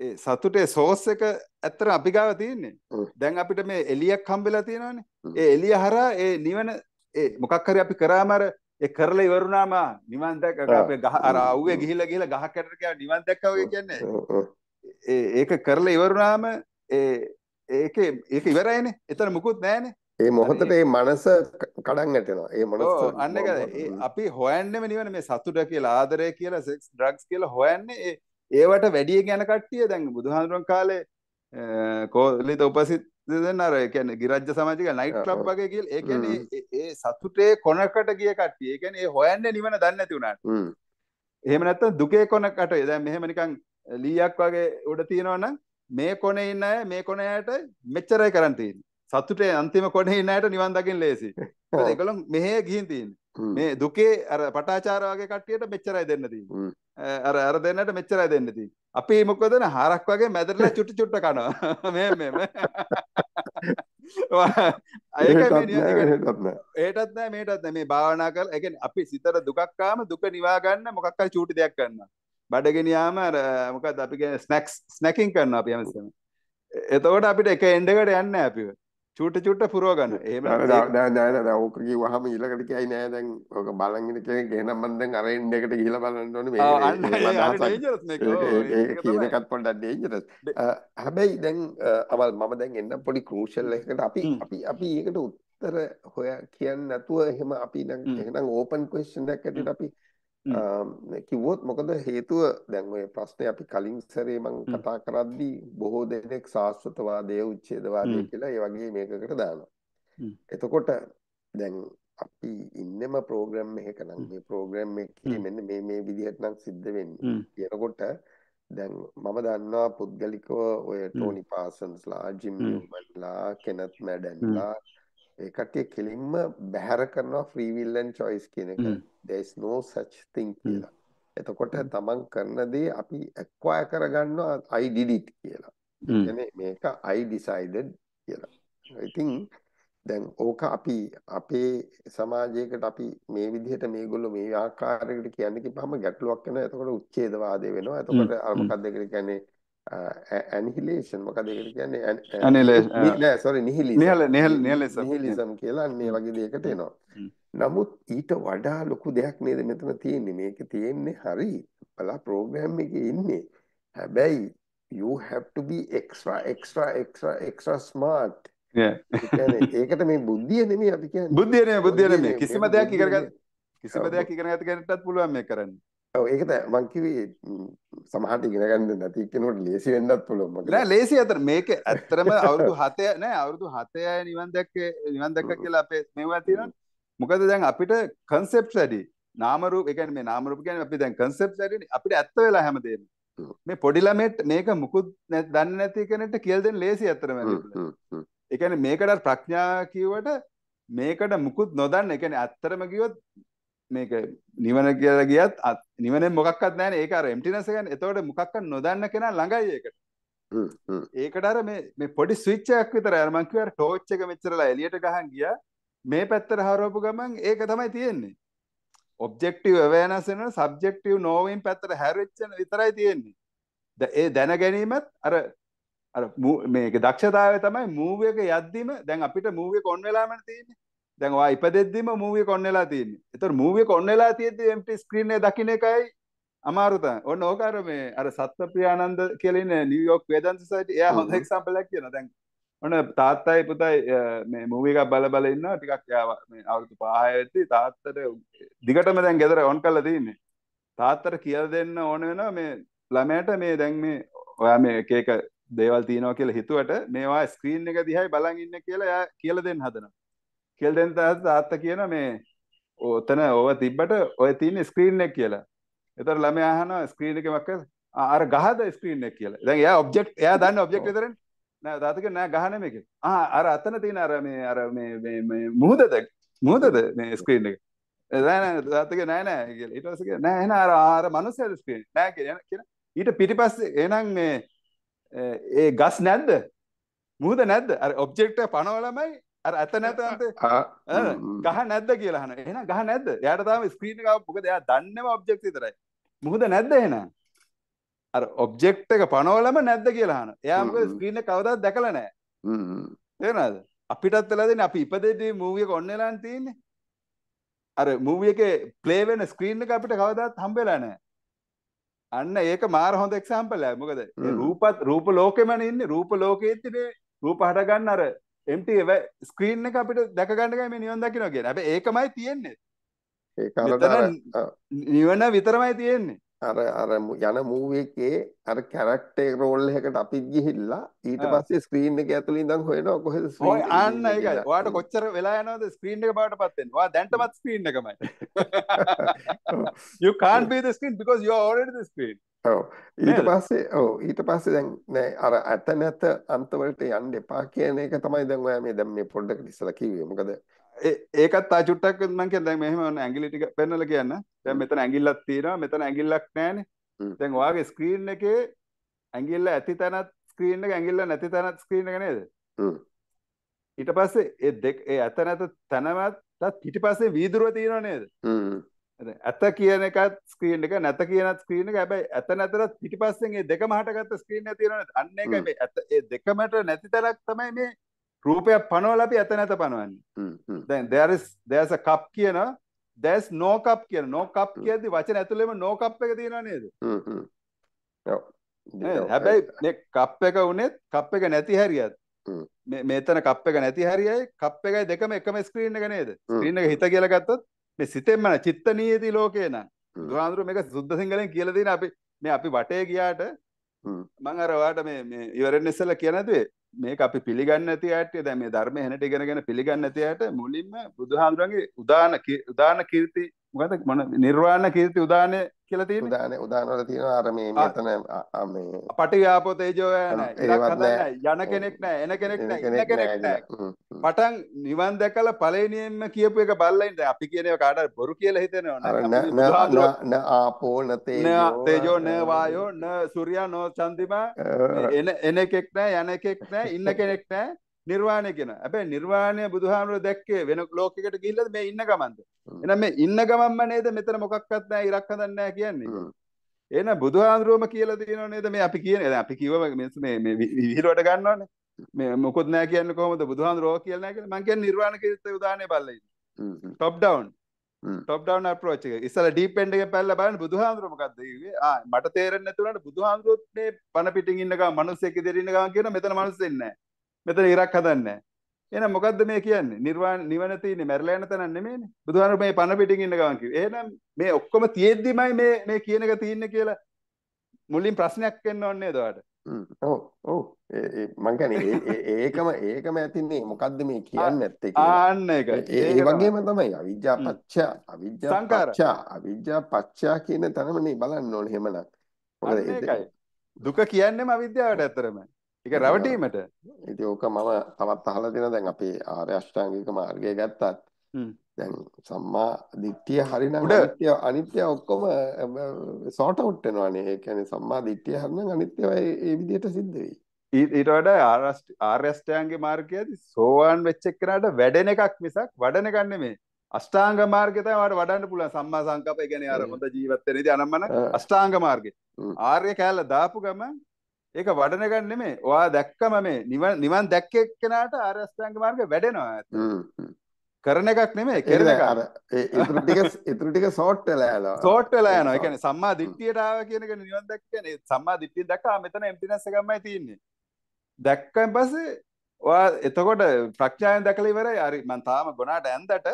ඒ සතුටේ සෝස් එක ඇත්තට අපි ගාව තියෙන්නේ. දැන් අපිට මේ එලියක් හම්බෙලා තියෙනවනේ. ඒ එලිය හරහා ඒ නිවන ඒ මොකක් හරි අපි කරාම අර ඒ කරලා ඉවරුනාම නිවන් දැක්ක අපි ගහ අර ආවේ ගිහිලා ගහ කැටට ගියා නිවන් දැක්කා වගේ කියන්නේ. ඒක කරලා ඉවරුනාම ඒක ඉවරයිනේ. එතන මොකුත් නැහැනේ. ඒ මොහොතේ මේ මනස කඩන් ඇටෙනවා. ඒ මනස අන්න ඒක අපි හොයන්නෙම නිවන මේ සතුට කියලා ආදරය කියලා සෙක්ස් ඩ්‍රග්ස් කියලා හොයන්නේ ඒවට වැඩි යන කට්ටිය දැන් බුදුහාමුදුරන් කාලේ කොහොලිත උපසිත දෙන්න අර කියන්නේ ගිරජ්‍ය සමාජික නයිට් ක්ලබ් වගේ කියලා ඒ කියන්නේ ඒ සතුටේ කොනකට ගිය කට්ටිය. ඒ කියන්නේ ඒ හොයන්නේ නිවන දන්නේ නැති උනාට. එහෙම නැත්නම් දුකේ කොනකට දැන් මෙහෙම නිකන් ලියක් වගේ උඩ තියෙනවා නම් මේ කොනේ ඉන්න අය මේ කොනයට මෙච්චරයි කරන් තියෙන්නේ. සතුටේ අන්තිම කොනේ ඉන්න අයට නිවන් දකින්න ලේසි. ඒකද ඒගොල්ලෝ මෙහෙ ගිහින් තියෙන්නේ. මේ දුකේ අර පටාචාර වගේ කට්ටියට මෙච්චරයි දෙන්න තියෙන්නේ. අර දෙන්නට මෙච්චරයි දෙන්න තියෙන්නේ. අපි මොකද න හරක් වගේ මැදටලා චුට්ටු චුට්ට කනවා. මෙහෙම. ඒක ඒකටත් නෑ මේකටත් නෑ මේ භාවනා කරලා ඒ කියන්නේ අපි සිතට දුකක් ආවම දුක නිවා ගන්න මොකක් හරි චූටි දෙයක් ගන්නවා. බඩගෙන යාම අර මොකද අපි කියන්නේ ස්නැකින් කරනවා අපි හැමතිස්සම. එතකොට අපිට එක එන්ඩ් එකට යන්නේ නැහැ අපිව. චූට චූට පුරව ගන්න. එහෙම නෑ ඕක කිව්වහම ඊළඟට කියයි නෑ දැන් ඕක බලන් ඉන්න කෙනෙක් එහෙනම් මම දැන් අර එන්ඩ් එකට ගිහිලා බලන්න ඕනේ මේ. අන්න ඩේන්ජරස් මේක. ඒක කියන එකත් පොඩ්ඩක් ඩේන්ජරස්. හැබැයි දැන් අවල් මම දැන් එන්න පොඩි ක්‍රූෂල් එකකට අපි ඒකට උත්තර හොයා කියන්නේ නැතුව එහෙම අපි නම් එහෙනම් ඕපන් ක්වෙස්චන් එකක් ඇටියට අපි කිව්වොත් මොකද හේතුව දැන් ඔය ප්‍රශ්නේ අපි කලින් සැරේ මම කතා කරද්දී බොහෝ දෙනෙක් සාස්වතවාදය උච්ඡේදවාදය කියලා ඒ වගේ මේකකට දානවා. එතකොට දැන් අපි ඉන්නෙම ප්‍රෝග්‍රෑම් එකක නම් මේ ප්‍රෝග්‍රෑම් එකේ මෙන්න මේ විදිහට නම් සිද්ධ වෙන්නේ. එතකොට දැන් මම දන්නවා පුද්ගලිකව ඔය ටෝනි පාසන්ස්ලා, ජිම් නියුමන්ලා, කෙනත් මැඩන්ලා ඒ කට්ටිය කෙලින්ම බැහැර කරනවා free will and choice කියන එක. There is no such thing කියලා. එතකොට තමන් කරන දේ අපි acquire කරගන්නවා I did it කියලා. يعني මේක I decided කියලා. I think දැන් ඕක අපි අපේ සමාජයකට අපි මේ විදිහට මේගොල්ලෝ මේ ආකාරයකට කියන්නේ කිව්වම ගැටලුවක් වෙනවා. එතකොට උච්ඡේදවාදය වෙනවා. එතකොට අර මොකක්ද ඒකට කියන්නේ annihilation මොකද ඒකට කියන්නේ annihilation නෑ sorry nihilism කියලා අන්නේ වගේ දෙයකට එනවා. නමුත් ඊට වඩා ලොකු දෙයක් නේද මෙතන තියෙන්නේ. මේක තියෙන්නේ හරි බලා ප්‍රෝග්‍රෑම් එකේ ඉන්නේ. හැබැයි you have to be extra smart. ඒකට මේ බුද්ධිය නෙමෙයි අපි කියන්නේ. බුද්ධිය නෙමෙයි කිසිම දෙයක් ඉගෙන ගන්න කෙනෙක්ටත් පුළුවන් මේක කරන්න. ඒක මං කිව්වේ සමහරට ඉගෙන ගන්න නැති කෙනෙකුට ලේසි වෙන්නත් පුළුවන්. නෑ ලේසි අතර මේක ඇත්තටම අවුරුදු 7යි නිවන් දැක්ක කියලා අපේ මෙවුවා තියෙනවා. මොකද දැන් අපිට concepts වැඩි. නාම රූප ඒ කියන්නේ මේ නාම රූප කියන්නේ අපි දැන් concepts වැඩිනේ. අපිට ඇත්ත වෙලා හැමදේම. මේ පොඩි ළමෙක් මේක මුකුත් දන්නේ නැති කෙනෙක්ට කියලා දෙන්න ලේසි අතරම. ඒ කියන්නේ මේකට ප්‍රඥා කියවට මේකට මුකුත් නොදන්න ඒ කියන්නේ අත්‍තරම කිව්වොත් මේක නිවන කියලා ගියත් නිවනේ මොකක්වත් නැහැනේ. ඒක අර එම්ටිනස් එක ගන්න. එතකොට මොකක්වත් නොදන්න කෙනා ළඟයි ඒකට. ඒකට අර මේ පොඩි ස්විච් එකක් විතරයි. අර මං කිව්වා ටෝච් එක මෙච්චරලා එළියට ගහන් ගියා. මේ පැත්තට හරවපු ගමන් ඒක තමයි තියෙන්නේ. ඔබ්ජෙක්ටිව් අවේනස් වෙනවා සබ්ජෙක්ටිව් නොවින් පැත්තට හැරෙච්චන විතරයි තියෙන්නේ. ඒ දැන ගැනීමත් අර මේක දක්ෂතාවය තමයි මූව් එක යද්දිම දැන් අපිට මූව් එක ඔන් වෙලාමනේ තියෙන්නේ. දැන් ඔයා ඉපදෙද්දිම මූවි එක ඔන් වෙලා තියෙන්නේ. ඒතර මූවි එක ඔන් වෙලා තියෙද්දි එම්ටි ස්ක්‍රීන් එක දකින්න එකයි අමාරු තමයි. ඔන්න ඕක අර මේ අර සත්ත්වප්‍රියානන්ද කියලා ඉන්නේ නිව්යෝක් වේදන් සොසයිටි. එයා හොඳ එක්සැම්පල් එකක් කියනවා. දැන් ඔන්න තාත්තයි පුතයි මේ මූවි එකක් බල ඉන්නවා. ටිකක් යා මේ අවුරුදු 5 වෙද්දි තාත්තට දිගටම දැන් ගෙදර ඔන් කරලා තියෙන්නේ. තාත්තට කියලා දෙන්න ඕන වෙනවා මේ ළමයට මේ දැන් මේ ඔයා මේ එක එක දේවල් තියනවා කියලා හිතුවට මේවා ස්ක්‍රීන් එක දිහායි බලන් ඉන්න කියලා එයා කියලා දෙන්න හදනවා. කියලා දැන් තාත්ත කියන මේ ඔතන ඕව තිබ්බට ඔය තියෙන ස්ක්‍රීන් එක කියලා. ඒතර ළමයා අහනවා ස්ක්‍රීන් එකේ මොකක්ද? අර ගහද ස්ක්‍රීන් එක කියලා. දැන් එයා දන්නේ ඔබ්ජෙක්ට් විතරනේ. නෑ තාත්ත කියන නෑ ගහ නෙමෙයි කියලා. අර අතන තියෙන අර මේ මුහුදද මේ ස්ක්‍රීන් එක. නෑ තාත්ත කියන නෑ කියලා. ඊට පස්සේ කියන නෑ එහෙනම් අර මනුස්සයා ස්ක්‍රීන් නෑ කියලා. ඊට පිටිපස්සේ එහෙනම් මේ ඒ ගස් නැද්ද? මුහුද නැද්ද? අර ඔබ්ජෙක්ට් එක පනවලමයි අර ඇත නැත ගහ නැද්ද කියලා අහන. එහෙනම් ගහ නැද්ද? එයාට තාම ස්ක්‍රීන් එක මොකද එයා දන්නේම ඔබ්ජෙක්ට් විතරයි. මුහුද නැද්ද එහෙනම්? අර ඔබ්ජෙක්ට් එක පනවලම නැද්ද කියලා අහන. එයා මොකද ස්ක්‍රීන් එක කවදාවත් දැකලා නැහැ. හ්ම්. තේරෙනවද? අපිටත් වෙලා දෙන්නේ අපි ඉපදෙද්දී මූවි එක ඔන්න වෙලාන් තියෙන්නේ. අර මූවි එකේ ප්ලේ වෙන ස්ක්‍රීන් එක අපිට කවදාවත් හම්බෙලා නැහැ. අන්න ඒක මාර හොඳ එක්සැම්පල් එකක්. මොකද රූපත් රූප ලෝකෙමන ඉන්නේ. රූප ලෝකයේදී රූප හට ගන්න අර empty screen එක අපිට දැක ගන්න ගමන් මේ නිවන් දකින්නවා කියන්නේ. හැබැයි ඒකමයි තියෙන්නේ. ඒක අර නිවන විතරමයි තියෙන්නේ. අර යන මූවි එකේ අර කැරක්ටර් රෝල් එකකට අපිත් ගිහිල්ලා ඊට පස්සේ screen එක ඇතුළේ ඉඳන් හොයනවා කොහෙද screen. ඔය අන්න ඒකයි. ඔයාට කොච්චර වෙලා යනවද screen එක බාටපත් වෙන්න. ඔයා දැන්ටමත් screen එකමයි. You can't be the screen because you are already the screen. ඊට පස්සේ දැන් නෑ අර ඇත නැත අන්තවලට යන්න එපා කියන එක තමයි දැන් ඔයා මේ දැන් මේ පොඩ්ඩක් ඉස්සලා කිව්වේ. මොකද ඒකත් ආ චුට්ටක් මම කියන්නේ දැන් මෙහෙම ඔන්න ඇඟිලි ටික පෙන්නලා කියන්න. දැන් මෙතන ඇඟිල්ලක් තියෙනවා. මෙතන ඇඟිල්ලක් නෑනේ. දැන් ඔයාගේ ස්ක්‍රීන් එකේ ඇඟිල්ල ඇති තැනත් ස්ක්‍රීන් එක ඇඟිල්ල නැති තැනත් ස්ක්‍රීන් එක නේද? ඊට පස්සේ ඒ දෙක ඒ ඇත නැත තැනවත් ඊට පස්සේ වීදුරුව තියෙනවා නේද? ඇත කියන එකත් ස්ක්‍රීන් එක නැත කියනත් ස්ක්‍රීන් එක. හැබැයි ඇත නැතරත් පිටිපස්සෙන් මේ දෙකම හටගත්ත ස්ක්‍රීන් එක තියෙනවනේ. අන්න ඒකයි මේ ඇත ඒ දෙකමට නැති තැනක් තමයි මේ රූපයක් පනවලා අපි ඇත නැත පනවන්නේ. දැන් there's a cup කියන there's no cup කියන no cup කියද්දි වචන ඇතුළේම no cup එක තියෙනව නේද? හැබැයි මේ cup එක උනේත් cup එක නැති හැරියත් මේ මෙතන cup එක නැති හැරියයි cup එකයි දෙකම එකම ස්ක්‍රීන් එක නේද? ස්ක්‍රීන් එක හිත කියලා ගත්තොත් මේ සිතෙන්ම චිත්ත නීති ලෝකේ නම් දුරාඳුර මේක සුද්ධ සිංහලෙන් කියලා දෙන අපි මේ අපි වටේ ගියාට මම අර ඔයාට මේ ඉවරෙන්න ඉස්සෙල්ලා කියන දේ මේක අපි පිළිගන්නේ නැති ආට්‍ය දැන් මේ ධර්මය හැනට ඉගෙනගෙන පිළිගන්නේ නැති ආට මුලින්ම බුදුහාඳුරන්ගේ උදාන කීර්ති මොකද මොන නිර්වාණ කීර්ති උදානේ කියලා තියෙන්නේ උදාන වල තියෙනවා අර මේ මෙතන මේ පටි ආපෝ තේජෝ යන කෙනෙක් නැහැ එන කෙනෙක් නැහැ ඉන්න කෙනෙක් නැහැ පටන් නිවන් දැකලා පළවෙනියෙන්ම කියපු එක බල්ලෙන් දැන් අපි කියන ඒවා කාට හරි බොරු කියලා හිතෙනවා න ආපෝ න තේජෝ න වායෝ න සූර්යා න චන්දිමා එන එකෙක් නැහැ යන එකෙක් නැහැ ඉන්න කෙනෙක් නැහැ නිර්වාණය කියනවා. හැබැයි නිර්වාණය බුදුහාමුදුරුවෝ දැක්කේ වෙන ලෝකයකට ගිහිල්ලාද මේ ඉන්න ගමන්ද? එහෙනම් මේ ඉන්න ගමන්ම නේද මෙතන මොකක්වත් නැහැ ඉරක් හදන්න නැහැ කියන්නේ. එහෙනම් බුදුහාමුදුරුවෝම කියලා දිනව නේද මේ අපි කියන්නේ. දැන් අපි කිව්ව මේ විහිළුවට ගන්නවනේ. මේ මොකොත් නැහැ කියන්නේ කොහොමද බුදුහාමුදුරුවෝ කියලා නැහැ කියලා. මම කියන්නේ නිර්වාණ කීර්ති උදාහරණය බලලා ඉන්න. Top down. Top down approach එක. ඉස්සලා ඩීප් එන්ඩ් එකේ පැනලා බලන්න බුදුහාමුදුරුවෝ මොකක්ද කිව්වේ? මට තේරෙන්නේ නැති උනාට බුදුහාමුදුරුවෝත් මේ පන පිටින් ඉන්න ගමන් මිනිස්සෙක් ඉදිරිය ඉන්න ගමන් කියනවා මෙතන මිනිස්සෙක් නැහැ. මෙතන ඉරක් හදන්නේ. එහෙනම් මොකද්ද මේ කියන්නේ? නිර්වාණ නිවන තියෙන්නේ මැරිලා යන තැන නෙමෙයිනේ. බුදුහාමුදුරුවෝ මේ පණ පිටින් ඉන්න ගමන් කිව්වේ. එහෙනම් මේ ඔක්කොම තියෙද්දිමයි මේ කියන එක තියෙන්නේ කියලා මුලින් ප්‍රශ්නයක් එන්න ඕනේ නේද ඔයාලට? ඔව්. මං කියන්නේ ඒකම ඇතින්නේ මොකද්ද මේ කියන්නේ ඇත්ත ඒක. ආන්න ඒකයි. ඒ වගේම තමයි අවිජ්ජා පච්චා කියන තැනමනේ බලන්න ඕනේ එහෙමනම්. මොකද ඒකයි. දුක කියන්නේම අවිද්‍යාවට ඇතරමයි. ඒක රැවටීමට. ඉතින් ඕක මම තවත් අහලා දෙනවා. දැන් අපේ ආර්ය අෂ්ටාංගික මාර්ගය ගත්තත් දැන් සම්මා දිට්ඨිය හරිනම් අනිත්‍ය ඔක්කොම sort out වෙනවානේ. ඒ කියන්නේ සම්මා දිට්ඨිය හරිනම් අනිත්‍යව ඒ විදිහට සිද්ධ වෙයි. ඊට වඩා ආර්ය අෂ්ටාංගික මාර්ගයේදී සෝවාන් වෙච්ච එක්කනට වැඩෙන එකක් මිසක් වඩන එකක් නෙමෙයි. අෂ්ටාංග මාර්ගය තමයි වාට වඩන්න පුළුවන්. සම්මා සංකප්පය කියන්නේ අර හොඳ ජීවත් වෙන ඉතින් අනම්මන අෂ්ටාංග මාර්ගය. ආර්ය කැලල දාපු ගමන් ඒක වඩන ගන්න නෙමෙයි. ඔයා දැක්කම මේ නිවන් දැක්කේ කෙනාට ආර්ය අෂ්ටාංග මාර්ගය වැඩෙනවා ඇත්ත. කරන එකක් නෙමෙයි කෙරෙන එක. අර ඒ ඉතුරු ටික ෂෝට් වෙලා යනවා. ෂෝට් වෙලා යනවා. ඒ කියන්නේ සම්මා දිට්ඨියට ආව කියන එක නිවන් දැක්ක කියන්නේ සම්මා දිට්ඨිය දැක්කා මෙතන එම්ප්ටිනස් එකක්මයි තියෙන්නේ. දැක්කන් පස්සේ ඔයා එතකොට ප්‍රඥාවෙන් දැකලා ඉවරයි. හරි මම තාම ගොනාට ඇඳට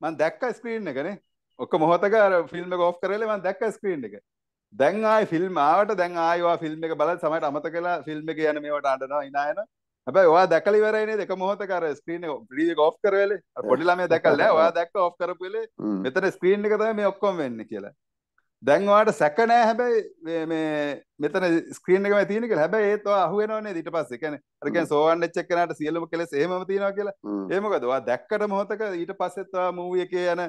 මම දැක්ක ස්ක්‍රීන් එකනේ. ඔක මොහොතක අර ෆිල්ම් එක ඕෆ් කරලා මම දැක්ක ස්ක්‍රීන් එක. දැන් ආයි ෆිල්ම් ආවට දැන් ආයි ඔයා ෆිල්ම් එක බලලා සමහරට අමතක වෙලා ෆිල්ම් එකේ යන මේවට අඬනවා hina යනවා. හැබැයි ඔයා දැකලා ඉවරයි නේද? එක මොහොතක අර ස්ක්‍රීන් එක බ්‍රීඩ් එක ඔෆ් කරලා වෙලේ අර පොඩි ළමයා දැකලා නෑ. ඔයා දැක්ක ඔෆ් කරපු වෙලේ මෙතන ස්ක්‍රීන් එක තමයි මේ ඔක්කොම වෙන්නේ කියලා. දැන් ඔයාට සැක නෑ හැබැයි මේ මෙතන ස්ක්‍රීන් එකමයි තියෙන්නේ කියලා. හැබැයි ඒත් ඔයා අහුවෙනව නේද ඊට පස්සේ. කියන්නේ අර කියන්නේ සෝවන් එච් එක්කනට සියලුම කෙලෙස් එහෙමම තියෙනවා කියලා. ඒ මොකද? ඔයා දැක්කට මොහොතක ඊට පස්සෙත් ඔයා මූවි එකේ යන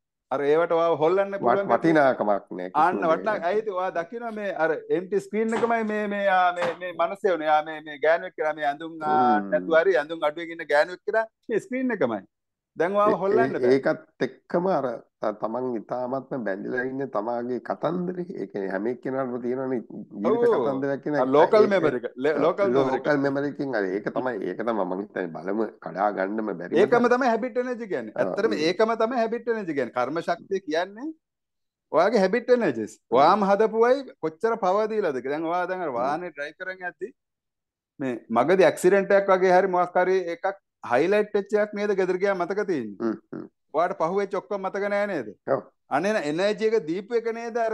අර ඒවට ඔයා හොල්ලන්න පුළුවන් වටිනාකමක් නෑ. අන්න වටිනාකම ඇයිද ඔයා දකින්න මේ අර empty screen එකමයි මේ මේ මේ මනසේ වුණා. යා මේ ගෑනුවෙක් කියලා මේ ඇඳුම් නැතුව හරි ඇඳුම් අඩුවෙක ඉන්න ගෑනුවෙක් කියලා මේ screen එකමයි. දැන් ඔයාව හොල්ලන්න බෑ. ඒකත් එක්කම අර තමන් ඉතාමත්ම බැඳිලා ඉන්නේ තමාගේ කතන්දරේ. ඒ කියන්නේ හැම එක්කෙනාටම තියෙනනේ ජීවිත කතන්දරයක් කියන එක. ලෝකල් මෙමරි එක. ලෝකල් මෙමරි එකෙන් අර ඒක තමයි මම හිතන්නේ බලම කඩා ගන්නම බැරි. ඒකම තමයි හැබිට් එනර්ජි කියන්නේ. ඇත්තටම ඒකම තමයි හැබිට් එනර්ජි කියන්නේ. කර්ම ශක්තිය කියන්නේ ඔයාගේ හැබිට් එනර්ජිස්. ඔයාම හදපුවයි කොච්චර පවර් දීලාද කියලා. දැන් ඔයා දැන් අර වාහනේ ඩ්‍රයිව් කරන් යද්දී මේ මගදී ඇක්සිඩන්ට් එකක් වගේ හරි මොකක් හරි එකක් highlight එකක් නේද ගෙදර ගියා මතක තියෙන්නේ. ඔයාට පහුවෙච්ච ඔක්කොම මතක නෑ නේද? ඔව්. අනේ එනර්ජි එක දීපු එක නේද අර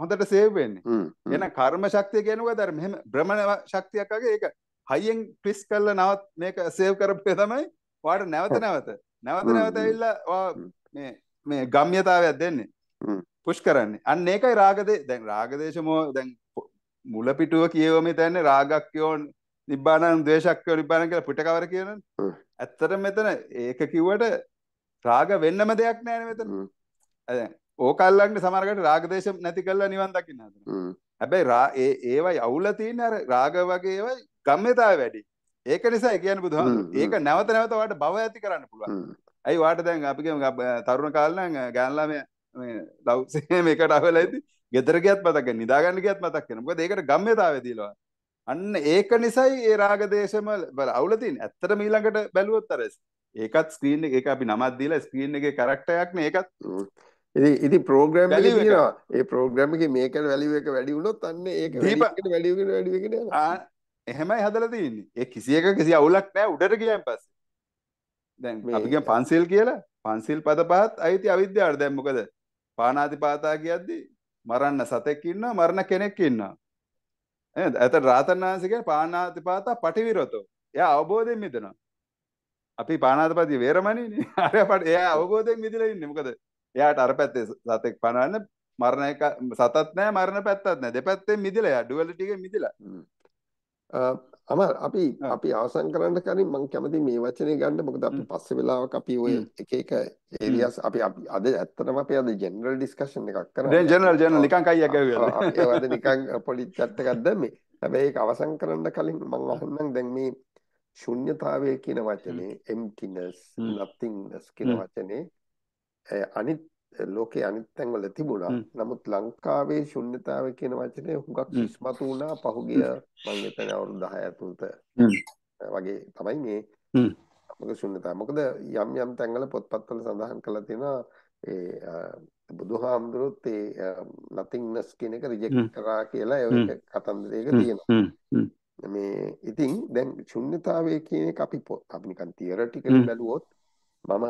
හොඳට සේව් වෙන්නේ. එහෙනම් කර්ම ශක්තිය කියන්නේ මොකද? අර මෙහෙම භ්‍රමණ ශක්තියක් වගේ ඒක හයියෙන් ට්විස්ට් කරලා නවත් මේක සේව් කරපුවා තමයි ඔයාට නැවත නැවත ඇවිල්ලා ඔයා මේ ගම්‍යතාවයක් දෙන්නේ. පුෂ් කරන්නේ. අන්න ඒකයි රාගදේ. දැන් රාගදේශමෝ දැන් මුල පිටුව කියවම හිතන්නේ රාගක් කියෝන් නිබ්බානං ද්වේෂක් කියෝ නිබ්බානං කියලා පිට කවර කියනවනේ. ඇත්තටම මෙතන ඒක කිව්වට රාග වෙන්නම දෙයක් නෑනේ මෙතන. දැන් ඕකල්ලන්නේ සමහරකට රාගදේශ නැති කරලා නිවන් දකින්න හදනවා. හැබැයි ඒවයි අවුල තියෙන අර රාග වගේ ඒවයි ගම්මිතාව වැඩි. ඒක නිසා ඒ කියන්නේ බුදුහාමුදුරුවෝ ඒක නැවත නැවත ඔයාලට භව ඇති කරන්න පුළුවන්. ඇයි ඔයාලට දැන් අපි කියමු තරුණ කාලේ නම් ගෑනලා මේ දවසේ මේකට අවලයිදී ගෙදර ගියත් මතක නිදා ගන්න ගියත් මතක් වෙනවා. මොකද ඒකට ගම්මිතාවේ දීලා. අන්න ඒක නිසායි ඒ රාගදේශම බල අවුල තියෙන්නේ. ඇත්තටම ඊළඟට බැලුවොත් අර ඒකත් ස්ක්‍රීන් එක ඒක අපි නමක් දීලා ස්ක්‍රීන් එකේ කැරක්ටර් එකක් නේ ඒකත්. ඉතින් ප්‍රෝග්‍රෑම් එකේ තියෙනවා. ඒ ප්‍රෝග්‍රෑම් එකේ මේකට වැලියු එක වැඩි වුණොත් අන්න ඒක වැඩි වෙන එහෙමයි හදලා තියෙන්නේ. ඒ කිසි එකක කිසි අවුලක් නැහැ උඩට ගියන් පස්සේ. දැන් අපි කියමු පන්සිල් කියලා. පන්සිල් පද පහත් අයිති අවිද්‍යාවට. දැන් මොකද? පාණාතිපාතා කියද්දී මරන්න සතෙක් ඉන්නවා මරණ කෙනෙක් ඉන්නවා නේද? එතන රාතන් වහන්සේ කියන්නේ පාණාතිපාතා පටිවිරතෝ. එයා අවබෝධයෙන් මිදෙනවා. අපි පාණාතිපාතී වේරමණීනේ. අර එයා අවබෝධයෙන් මිදලා ඉන්නේ. මොකද එයාට අර පැත්තේ සතෙක් පණවන්න මරණ එක සතත් නැහැ මරණ පැත්තත් නැහැ. දෙපැත්තෙන් මිදලා එයා ඩුවැලිටි එකෙන් මිදලා. අමල් අපි අවසන් කරන්න කලින් මම කැමති මේ වචනේ ගන්න. මොකද අපි පස්සේ වෙලාවක අපි ඔය එක ඒරියාස් අපි අද ඇත්තටම අපි අද ජෙනරල් ඩිස්කෂන් එකක් කරනවා. දැන් ජෙනරල් නිකන් කයියක් ගැහුවා. ඒ වගේ නිකන් පොඩි chat එකක් දැම්මේ. හැබැයි ඒක අවසන් කරන්න කලින් මම අහන්නම් දැන් මේ ශුන්‍යතාවය කියන වචනේ emptiness nothingness කියන වචනේ අනිත් ලෝකේ අනිත් තැන්වල තිබුණා. නමුත් ලංකාවේ ශුන්‍යතාවය කියන වචනේ හුඟක් ඉස්මතු වුණා පහුගිය මම හිතන්නේ අවුරුදු 10 ඇතුළත වගේ තමයි මේ මොකද ශුන්‍යතාව. මොකද යම් තැන්වල පොත්පත්වල සඳහන් කරලා තියෙනවා ඒ බුදුහාමුදුරුත් ඒ nothingness කියන එක රිජෙක්ට් කරා කියලා ඒක කතන්දරයක තියෙනවා. මේ ඉතින් දැන් ශුන්‍යතාවය කියන එක අපි නිකන් තියරිටිකලි බැලුවොත් මම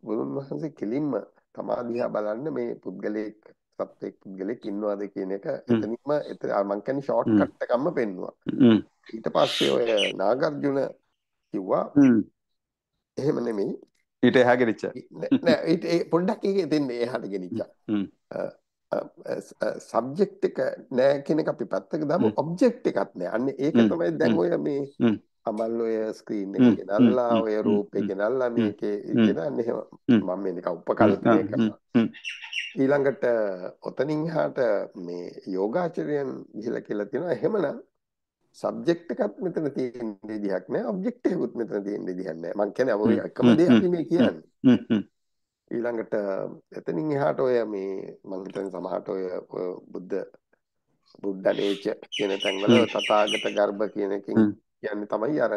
බුදුන් වහන්සේ කෙලින්ම තමා දිහා බලන්න මේ පුද්ගලෙක් සත්ත්වෙක් පුද්ගලෙක් ඉන්නවාද කියන එක එතනින්ම මං කියන්නේ ෂෝට් කට් එකක්ම පෙන්නවා. ඊට පස්සේ ඔය නාගර්ජුන කිව්වා එහෙම නෙමෙයි ඊට එහා ගෙනිච්ච නෑ ඊට පොඩ්ඩක් ඒක දෙන්නේ එහාට ගෙනිච්ච සබ්ජෙක්ට් එක නෑ කියන එක අපි පැත්තක දාමු. ඔබ්ජෙක්ට් එකක් නෑ. අන්න ඒක තමයි දැන් ඔය මේ අමල් ඔය ස්ක්‍රීන් එකේ ගෙනල්ලා ඔය රූපේ ගෙනල්ලා මේකේ ඉතිරන්නේ එහෙම මම මේක උපකල්පනය කරනවා. ඊළඟට ඔතනින් එහාට මේ යෝගාචරයන් ගිහිලා කියලා තියෙනවා. එහෙමනම් සබ්ජෙක්ට් එකක් මෙතන තියෙන දෙයක් නෑ. ඔබ්ජෙක්ට් එකකුත් මෙතන තියෙන දෙයක් නෑ. මම කියන්නේ ඔය එකම දේ අපි මේ කියන්නේ. ඊළඟට එතනින් එහාට ඔය මේ මම හිතන්නේ සමහරට ඔය බුද්ධ කියන තැන් වල තථාගත ගර්භ කියන එකකින් කියන්නේ තමයි අර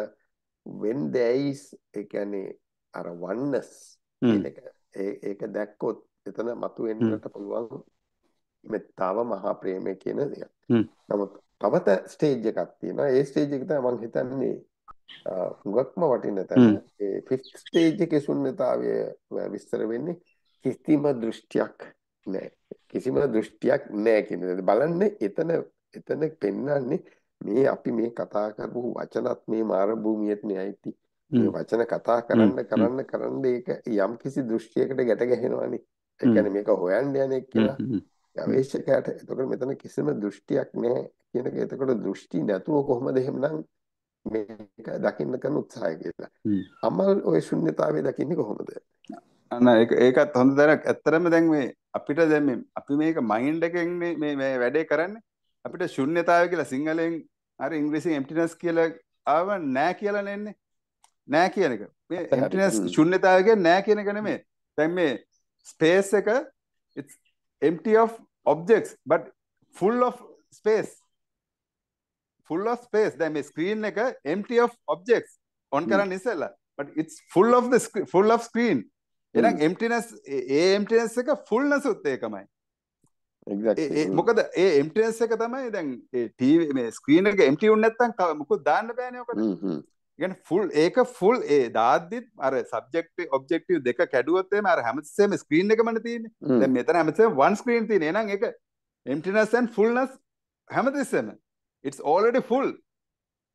when there is ඒ කියන්නේ අර oneness කියන එක ඒක දැක්කොත් එතන මතුවෙන්නට පුළුවන් මෙත්තාව මහා ප්‍රේමය කියන දේ. නමුත් තවත ස්ටේජ් එකක් තියෙනවා. ඒ ස්ටේජ් එක තමයි මම හිතන්නේ හුඟක්ම වටින තැන. ඒ ෆිෆ්ත් ස්ටේජ් එකේ ශුන්‍යතාවය විස්තර වෙන්නේ කිසිම දෘෂ්ටියක් නැහැ කියන දේ. බලන්න එතන පෙන්වන්නේ මේ අපි මේ කතා කරපු වචනත් මේ මාර භූමියත් නේ ඇයිති. වචන කතා කරන්න ඒක යම් කිසි දෘෂ්ටියකට ගැට ගැහෙනවානේ. ඒ කියන්නේ මේක හොයන්න යන එක කියලා ගවේෂකයාට. එතකොට මෙතන කිසිම දෘෂ්ටියක් නැහැ කියන එක. එතකොට දෘෂ්ටි නැතුව කොහොමද එහෙමනම් මේක දකින්න කරන උත්සාහය කියලා. අමල් ඔය ශුන්‍යතාවය දකින්නේ කොහොමද? ඒකත් හොඳ දැනක්. ඇත්තරම දැන් මේ අපිට දැන් මේ අපි මේක මයින්ඩ් එකෙන් මේ වැඩේ කරන්නේ අපිට ශුන්‍යතාවය කියලා සිංහලෙන් හරි ඉංග්‍රීසියෙන් emptiness කියලා ආව නෑ කියලා නෙන්නේ. නෑ කියන එක. මේ emptiness ශුන්‍යතාවය කියන්නේ නෑ කියන එක නෙමෙයි. දැන් මේ space එක it's empty of objects but full of space. Full of space. දැන් මේ screen එක empty of objects on කරන්න ඉස්සෙල්ලා but it's full of screen. එනම් emptiness emptiness එක fullness උත් ඒකමයි. exactly. මොකද emptiness එක තමයි දැන් TV මේ screen එක empty වුනේ නැත්නම් මොකද දාන්න බෑනේ ඔකට. يعني full ඒක full දාද්දිත් අර subjective objective දෙක කැඩුවොත් එම අර හැමතිස්සෙම screen එකමනේ තියෙන්නේ. දැන් මෙතන හැමතිස්සෙම one screen තියෙන්නේ. එහෙනම් ඒක emptiness and fullness හැමතිස්සෙම it's already full.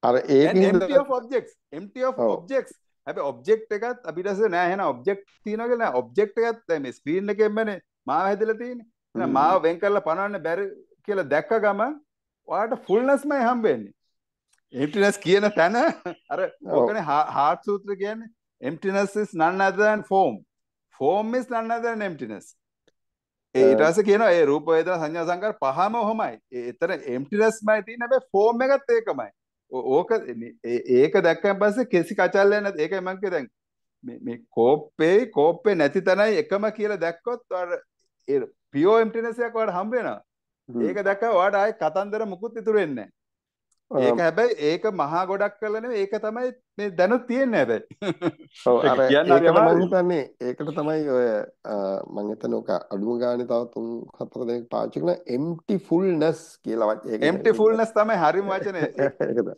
අර ඒක empty of objects. හැබැයි ඔබ්ජෙක්ට් එකත් අපිට ඇස්සේ නෑ. එහෙනම් ඔබ්ජෙක්ට් තියනවා කියලා නෑ. ඔබ්ජෙක්ට් එකත් දැන් මේ ස්ක්‍රීන් එකෙන්මනේ මාව හැදලා තියෙන්නේ. එහෙනම් මාව වෙන් කරලා පනවන්න බැරි කියලා දැක්ක ගමන් ඔයාට ෆුල්නස්මයි හම්බෙන්නේ. emptiness කියන තැන අර ඔකනේ හාට් සූත්‍ර කියන්නේ emptiness is none other than form. form is none other than emptiness. ඊට පස්සේ කියනවා ඒ රූප වේදනා සංඥා සංකාර පහම ඔහමයි. ඒතර emptinessමයි තියෙන හැබැයි form එකත් ඒකමයි. ඕක ඒක දැක්කන් පස්සේ කිසි කචල්ලයක් නැත. ඒකයි මම කිය දැන් මේ කෝප්පේ නැති තැනයි එකම කියලා දැක්කොත් ඔයාලා පියෝ එම්ටිනස් එකක් ඔයාලා හම්බ වෙනවා. ඒක දැක්කම ඔයාලා ආයේ කතන්දර මුකුත් ඉතුරු වෙන්නේ නැහැ. ඒක හැබැයි ඒක මහා ගොඩක් කරලා නෙවෙයි. ඒක තමයි මේ දැනුත් තියෙන්නේ හැබැයි. ඔව් අර මම හිතන්නේ ඒකට තමයි ඔය මම හිතන ඕක අඩුම ගානේ තව 3-4 දෙනෙක් පාවිච්චි කරන empty fullness කියලා වචනේ. empty fullness තමයි හරිම වචනේ. ඒකද.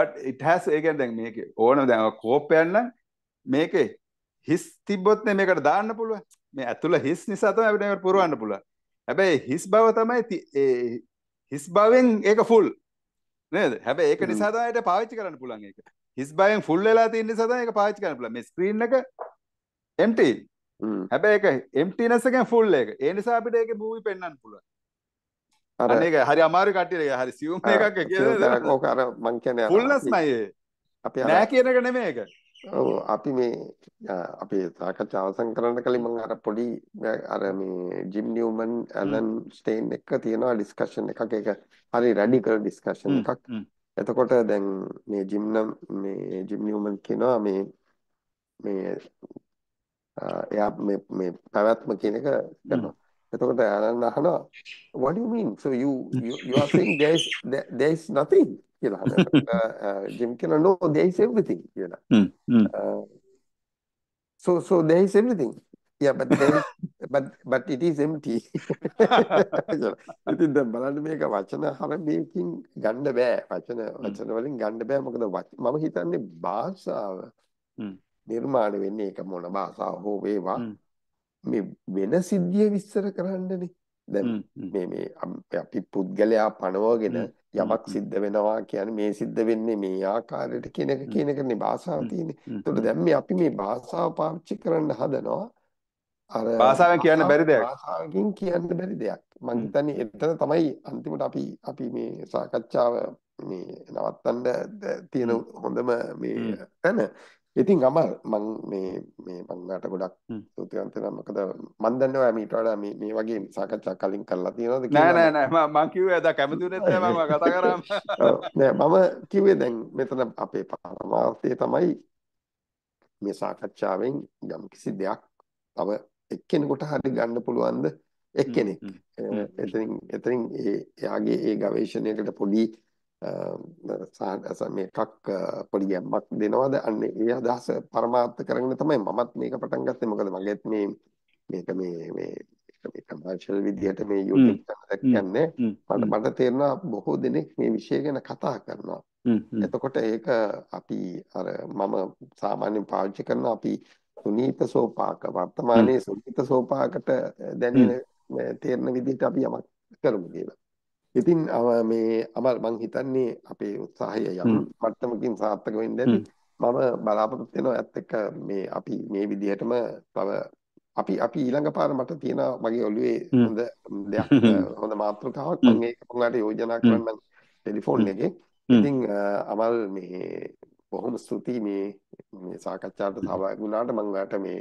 but it has again දැන් මේක ඕන දැන් කෝපයන් නම් මේකේ හිස් තිබ්බොත් නේ මේකට දාන්න පුළුවන්. මේ ඇතුළ හිස් නිසා තමයි අපිට මේකට පුරවන්න පුළුවන්. හැබැයි හිස් බව තමයි හිස් බවෙන් ඒක full නේද? හැබැයි ඒක නිසා තමයි ඒක පාවිච්චි කරන්න පුළුවන් ඒක. හිස් බයෙන් full වෙලා තියෙන නිසා තමයි ඒක පාවිච්චි කරන්න පුළුවන්. මේ screen එක empty. හැබැයි ඒක emptiness එකෙන් full එක. ඒ නිසා අපිට ඒකේ movie පෙන්වන්න පුළුවන්. අනේක හරි අමාරු කට්ටියට හරි සියුම් එකක් කියලා. ඔක අර මං කියන්නේ fullness නයි ඒ. අපි නෑ කියන එක නෙමෙයි ඒක. ඔව් අපි මේ අපේ සාකච්ඡාව අවසන් කරන්න කලින් මම අර පොඩි අර මේ ජිම් නියුමන් ඇලන් ස්ටේන් එක තියෙනවා ඩිස්කෂන් එකක්. ඒක හරි රැඩිකල් ඩිස්කෂන් එකක්. එතකොට දැන් මේ ජිම් නියුමන් කියනවා මේ එයා මේ පැවැත්ම කියන එක කරනවා. එතකොට ඇලන් අහනවා what do you mean so you are saying there is nothing කියලා. ජිම් කියනවා no there is everything කියලා. So there is everything. Yeah, but but it is empty. ඉතින් දැන් බලන්න මේක වචන හැමකින් ගන්න බෑ. වචන වලින් ගන්න බෑ. මොකද මම හිතන්නේ භාෂාව නිර්මාණය වෙන්නේ ඒක මොන භාෂාව හෝ වේවා මේ වෙන සිද්ධිය විස්තර කරන්නනේ. දැන් මේ අපි පුද්ගලයා පනවගෙන යමක් සිද්ධ වෙනවා කියන්නේ මේ සිද්ධ වෙන්නේ මේ ආකාරයට කියන එකනේ භාෂාව තියෙන්නේ. ඒතකොට දැන් මේ අපි මේ භාෂාව පාවිච්චි කරන්න හදනවා. අර භාෂාවෙන් කියන්න බැරි දෙයක්. භාෂාවකින් කියන්න බැරි දෙයක්. මම හිතන්නේ එතන තමයි අන්තිමට අපි මේ සාකච්ඡාව මේ නවත්තන්න තියෙන හොඳම මේ තැන. ඉතින් අමල් මම මේ මංගාට ගොඩක් සුතිවන්ත වෙනවා. මොකද මම දන්නේ ඔයා මීට වඩා මේ වගේ සාකච්ඡා කලින් කරලා තියෙනවද කියලා. නෑ මම කිව්වේ දැන් කැමතිුනේ නැහැ මම කතා කරාම. නෑ මම කිව්වේ දැන් මෙතන අපේ පරමාර්ථය තමයි මේ සාකච්ඡාවෙන් යම් කිසි දෙයක් තව එක්කෙනෙකුට හරි ගන්න පුළුවන්ද එක්කෙනෙක්. එතනින් එයාගේ ඒ ගවේෂණයකට පොඩි මේ එකක් පොඩි ගැම්මක් දෙනවද? අන්න ඒ අදහස පරමාර්ථ කරගෙන තමයි මමත් මේක පටන් ගත්තේ. මොකද මගේත් මේක කමර්ෂල් විදිහට මේ YouTube channel එක කියන්නේ මට තේරෙනවා බොහෝ දෙනෙක් මේ විෂය ගැන කතා කරනවා. එතකොට ඒක අපි අර මම සාමාන්‍යයෙන් පාවිච්චි කරන අපි සුනීත සෝපාක වර්තමානයේ සුනීත සෝපාකට දැනෙන තේරෙන විදිහට අපි යමක් කරමු කියලා. ඉතින් මේ අමල් මං හිතන්නේ අපේ උත්සාහය යම් මට්ටමකින් සාර්ථක වෙන්න ඇති. මම බලාපොරොත්තු වෙනවා ඇත්ත එක මේ අපි මේ විදිහටම තව අපි ඊළඟ පාර මට තියෙන මගේ ඔළුවේ හොඳ දෙයක් හොඳ මාතෘකාවක් මම ඒක පොළට යෝජනා කරන්න මම ටෙලිෆෝන් එකේ ඉතින් අමල් මේ බොහොම ස්තුතියි මේ සාකච්ඡාවට සහභාගී වුණාට මම ඔයාලට මේ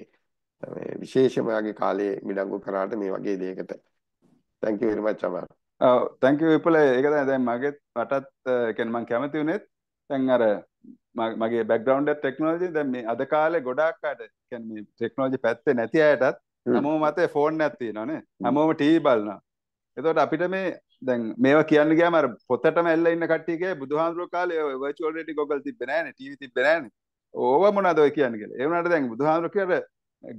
විශේෂම ඔයාගේ කාලේ මිඩංගු කරාට මේ වගේ දෙයකට thank you very much Amal thank you people ඒක දැන් මගේ රටත් කියන්නේ මම කැමති වුණෙත් දැන් අර මගේ background එක technology දැන් මේ අද කාලේ ගොඩාක් අය කියන්නේ මේ technology පැත්තේ නැති අයටත් හැමෝම මතේ phone එකක් තියෙනවානේ හැමෝම TV බලනවා එතකොට අපිට මේ දැන් මේවා කියන්න ගියාම අර පොතටම ඇල්ල ඉන්න කට්ටියගේ බුදුහාඳුරෝ කාලේ virtual reality goggle තිබ්බේ නැහැනේ TV තිබ්බේ නැහැනේ ඕවා මොනවද ඔය කියන්නේ කියලා ඒ වුණාට දැන් බුදුහාඳුරෝ කියන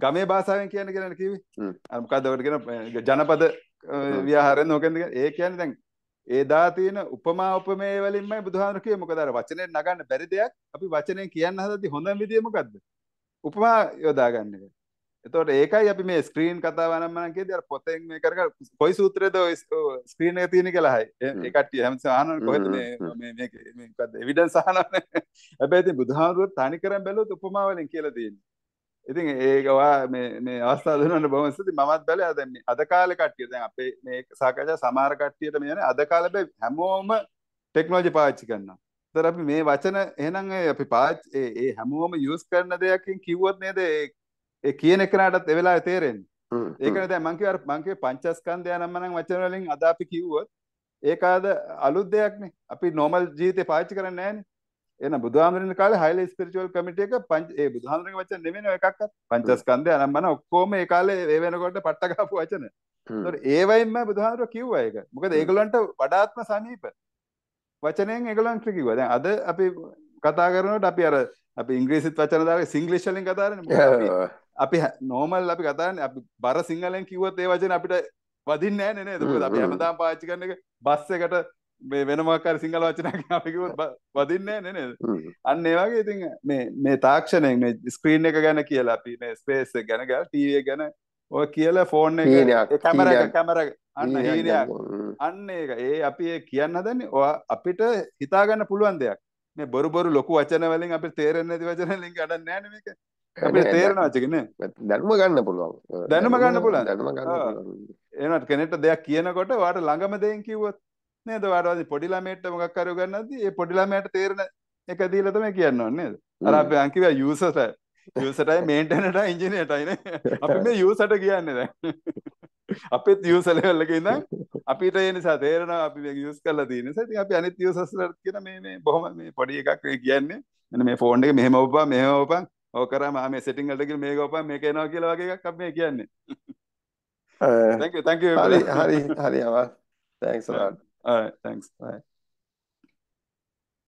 ගමේ භාෂාවෙන් කියන්නේ කියලා කිව්වේ අර මොකද්ද ඔකට කියන ජනපද ව්‍යවහාරයෙන් ඕකෙන්ද ඒ කියන්නේ දැන් ඒදා තියෙන උපමා උපමේය වලින්මයි බුදුහාමුදුරු කියේ මොකද අර වචනෙන් නගන්න බැරි දෙයක් අපි වචනෙන් කියන්න හදද්දී හොඳම විදිය මොකද්ද උපමා යොදා ගන්න එක. එතකොට ඒකයි අපි මේ ස්ක්‍රීන් කතාව නම් මම කියදී අර පොතෙන් මේ කරක කොයි සූත්‍රයේද ඔය ස්ක්‍රීන් එක තියෙන්නේ කියලා අහයි. ඒ කට්ටිය හැමතිස්සම අහනවා කොහෙද මේ මොකද්ද එවිඩන්ස් අහනවානේ. හැබැයි ඉතින් බුදුහාමුදුරු තනි කරන් බැලුවොත් උපමා වලින් කියලා තියෙන්නේ. ඉතින් ඒක මේ අවස්ථාව දුන්නාට බොහොම ස්තුතියි මමත් බැලුවා දැන් මේ අද කාලේ කට්ටිය දැන් අපේ මේ සාකච්ඡා සමහර කට්ටියට මේ යන්නේ අද කාලේ බෑ හැමෝම ටෙක්නොලොජි පාවිච්චි කරනවා. ඒතර අපි මේ වචන එහෙනම් අපි පාවිච්චි ඒ හැමෝම යූස් කරන දෙයක්ෙන් කිව්වොත් නේද ඒ කියන එකනටත් ඒ වෙලාවේ තේරෙන්නේ. ඒකනේ දැන් මං කිව්වේ පංචස්කන්ධය නම් මනම් වචන වලින් අද අපි කිව්වොත් ඒක ආද අලුත් දෙයක්නේ. අපි normal ජීවිතේ පාවිච්චි කරන්නේ නැහැනේ. එන බුදුහාමරණ කාලේ highly spiritual committee එක පංච ඒ බුදුහාමරණගේ වචන නෙමෙයි එකක්වත් පංචස්කන්ධය අනම්මන ඔක්කොම ඒ කාලේ ඒ වෙනකොට පට්ට ගහපු වචන. ඒතොර ඒ වයින්ම බුදුහාමරණ කිව්වා ඒක. මොකද ඒගොල්ලන්ට වඩාත්ම සමීප වචනයෙන් ඒගොල්ලන්ට කිව්වා. දැන් අද අපි කතා කරනකොට අපි අර අපි ඉංග්‍රීසිත් වචන දාලා සිංග්ලිෂ් වලින් කතා කරන්නේ. මොකද අපි normal අපි කතා කරන්නේ අපි බර සිංහලෙන් කිව්වොත් ඒ වචන අපිට වදින්නේ නැහැ නේද? මොකද අපි හැමදාම පාවිච්චි කරන එක බස් එකට මේ වෙනමකාර සිංහල වචනයක් අපි කිව්වොත් වදින්නේ නැහැ නේද? අන්න ඒ වගේ ඉතින් මේ තාක්ෂණයෙන් මේ ස්ක්‍රීන් එක ගැන කියලා අපි මේ ස්පේස් එක ගැන ටීවී එක ගැන ඔය කියලා ෆෝන් එක කැමරා අන්න හීනයක් අන්න ඒක ඒ අපි ඒ කියන්න හදන්නේ ඔය අපිට හිතා ගන්න පුළුවන් දෙයක් මේ බොරු ලොකු වචන වලින් අපිට තේරෙන්නේ නැති වචන වලින් ගඩක් නැහැ නේ මේක අපිට තේරෙනවා චක නේ දැනුම ගන්න පුළුවන් එහෙනම් කෙනෙක්ට දෙයක් කියනකොට ඔයාට ළඟම දෙයින් කිව්වොත් නේද වාරවලදී පොඩි ළමයට මොකක් කරව ගන්නද්දී ඒ පොඩි ළමයට තේරෙන එක දීලා තමයි කියන්නේ නේද අර අපි අන් කිව්වා යූසර්ටයි මේන්ටනර්ටයි ඉංජිනේරටයි නේ අපි මේ යූසර්ට කියන්නේ දැන් අපිත් යූසර් ලෙවල් එකේ ඉඳන් අපිට ඒ නිසා තේරෙනවා අපි මේක යූස් කරලා තියෙන නිසා ඉතින් අපි අනිත් යූසර්ස් වලට කියන මේ බොහොම මේ පොඩි එකක් කියන්නේ එන්න මේ ෆෝන් එක මෙහෙම ඔපපන් මෙහෙම ඔපපන් ඕක කරාම ආ මේ සෙටින් වලට ගිහින් මේක ඔපපන් මේක එනවා කියලා වගේ එකක් අපි මේ කියන්නේ thank you හරි හරි හරි ආවා thanks a lot All right, thanks. Bye.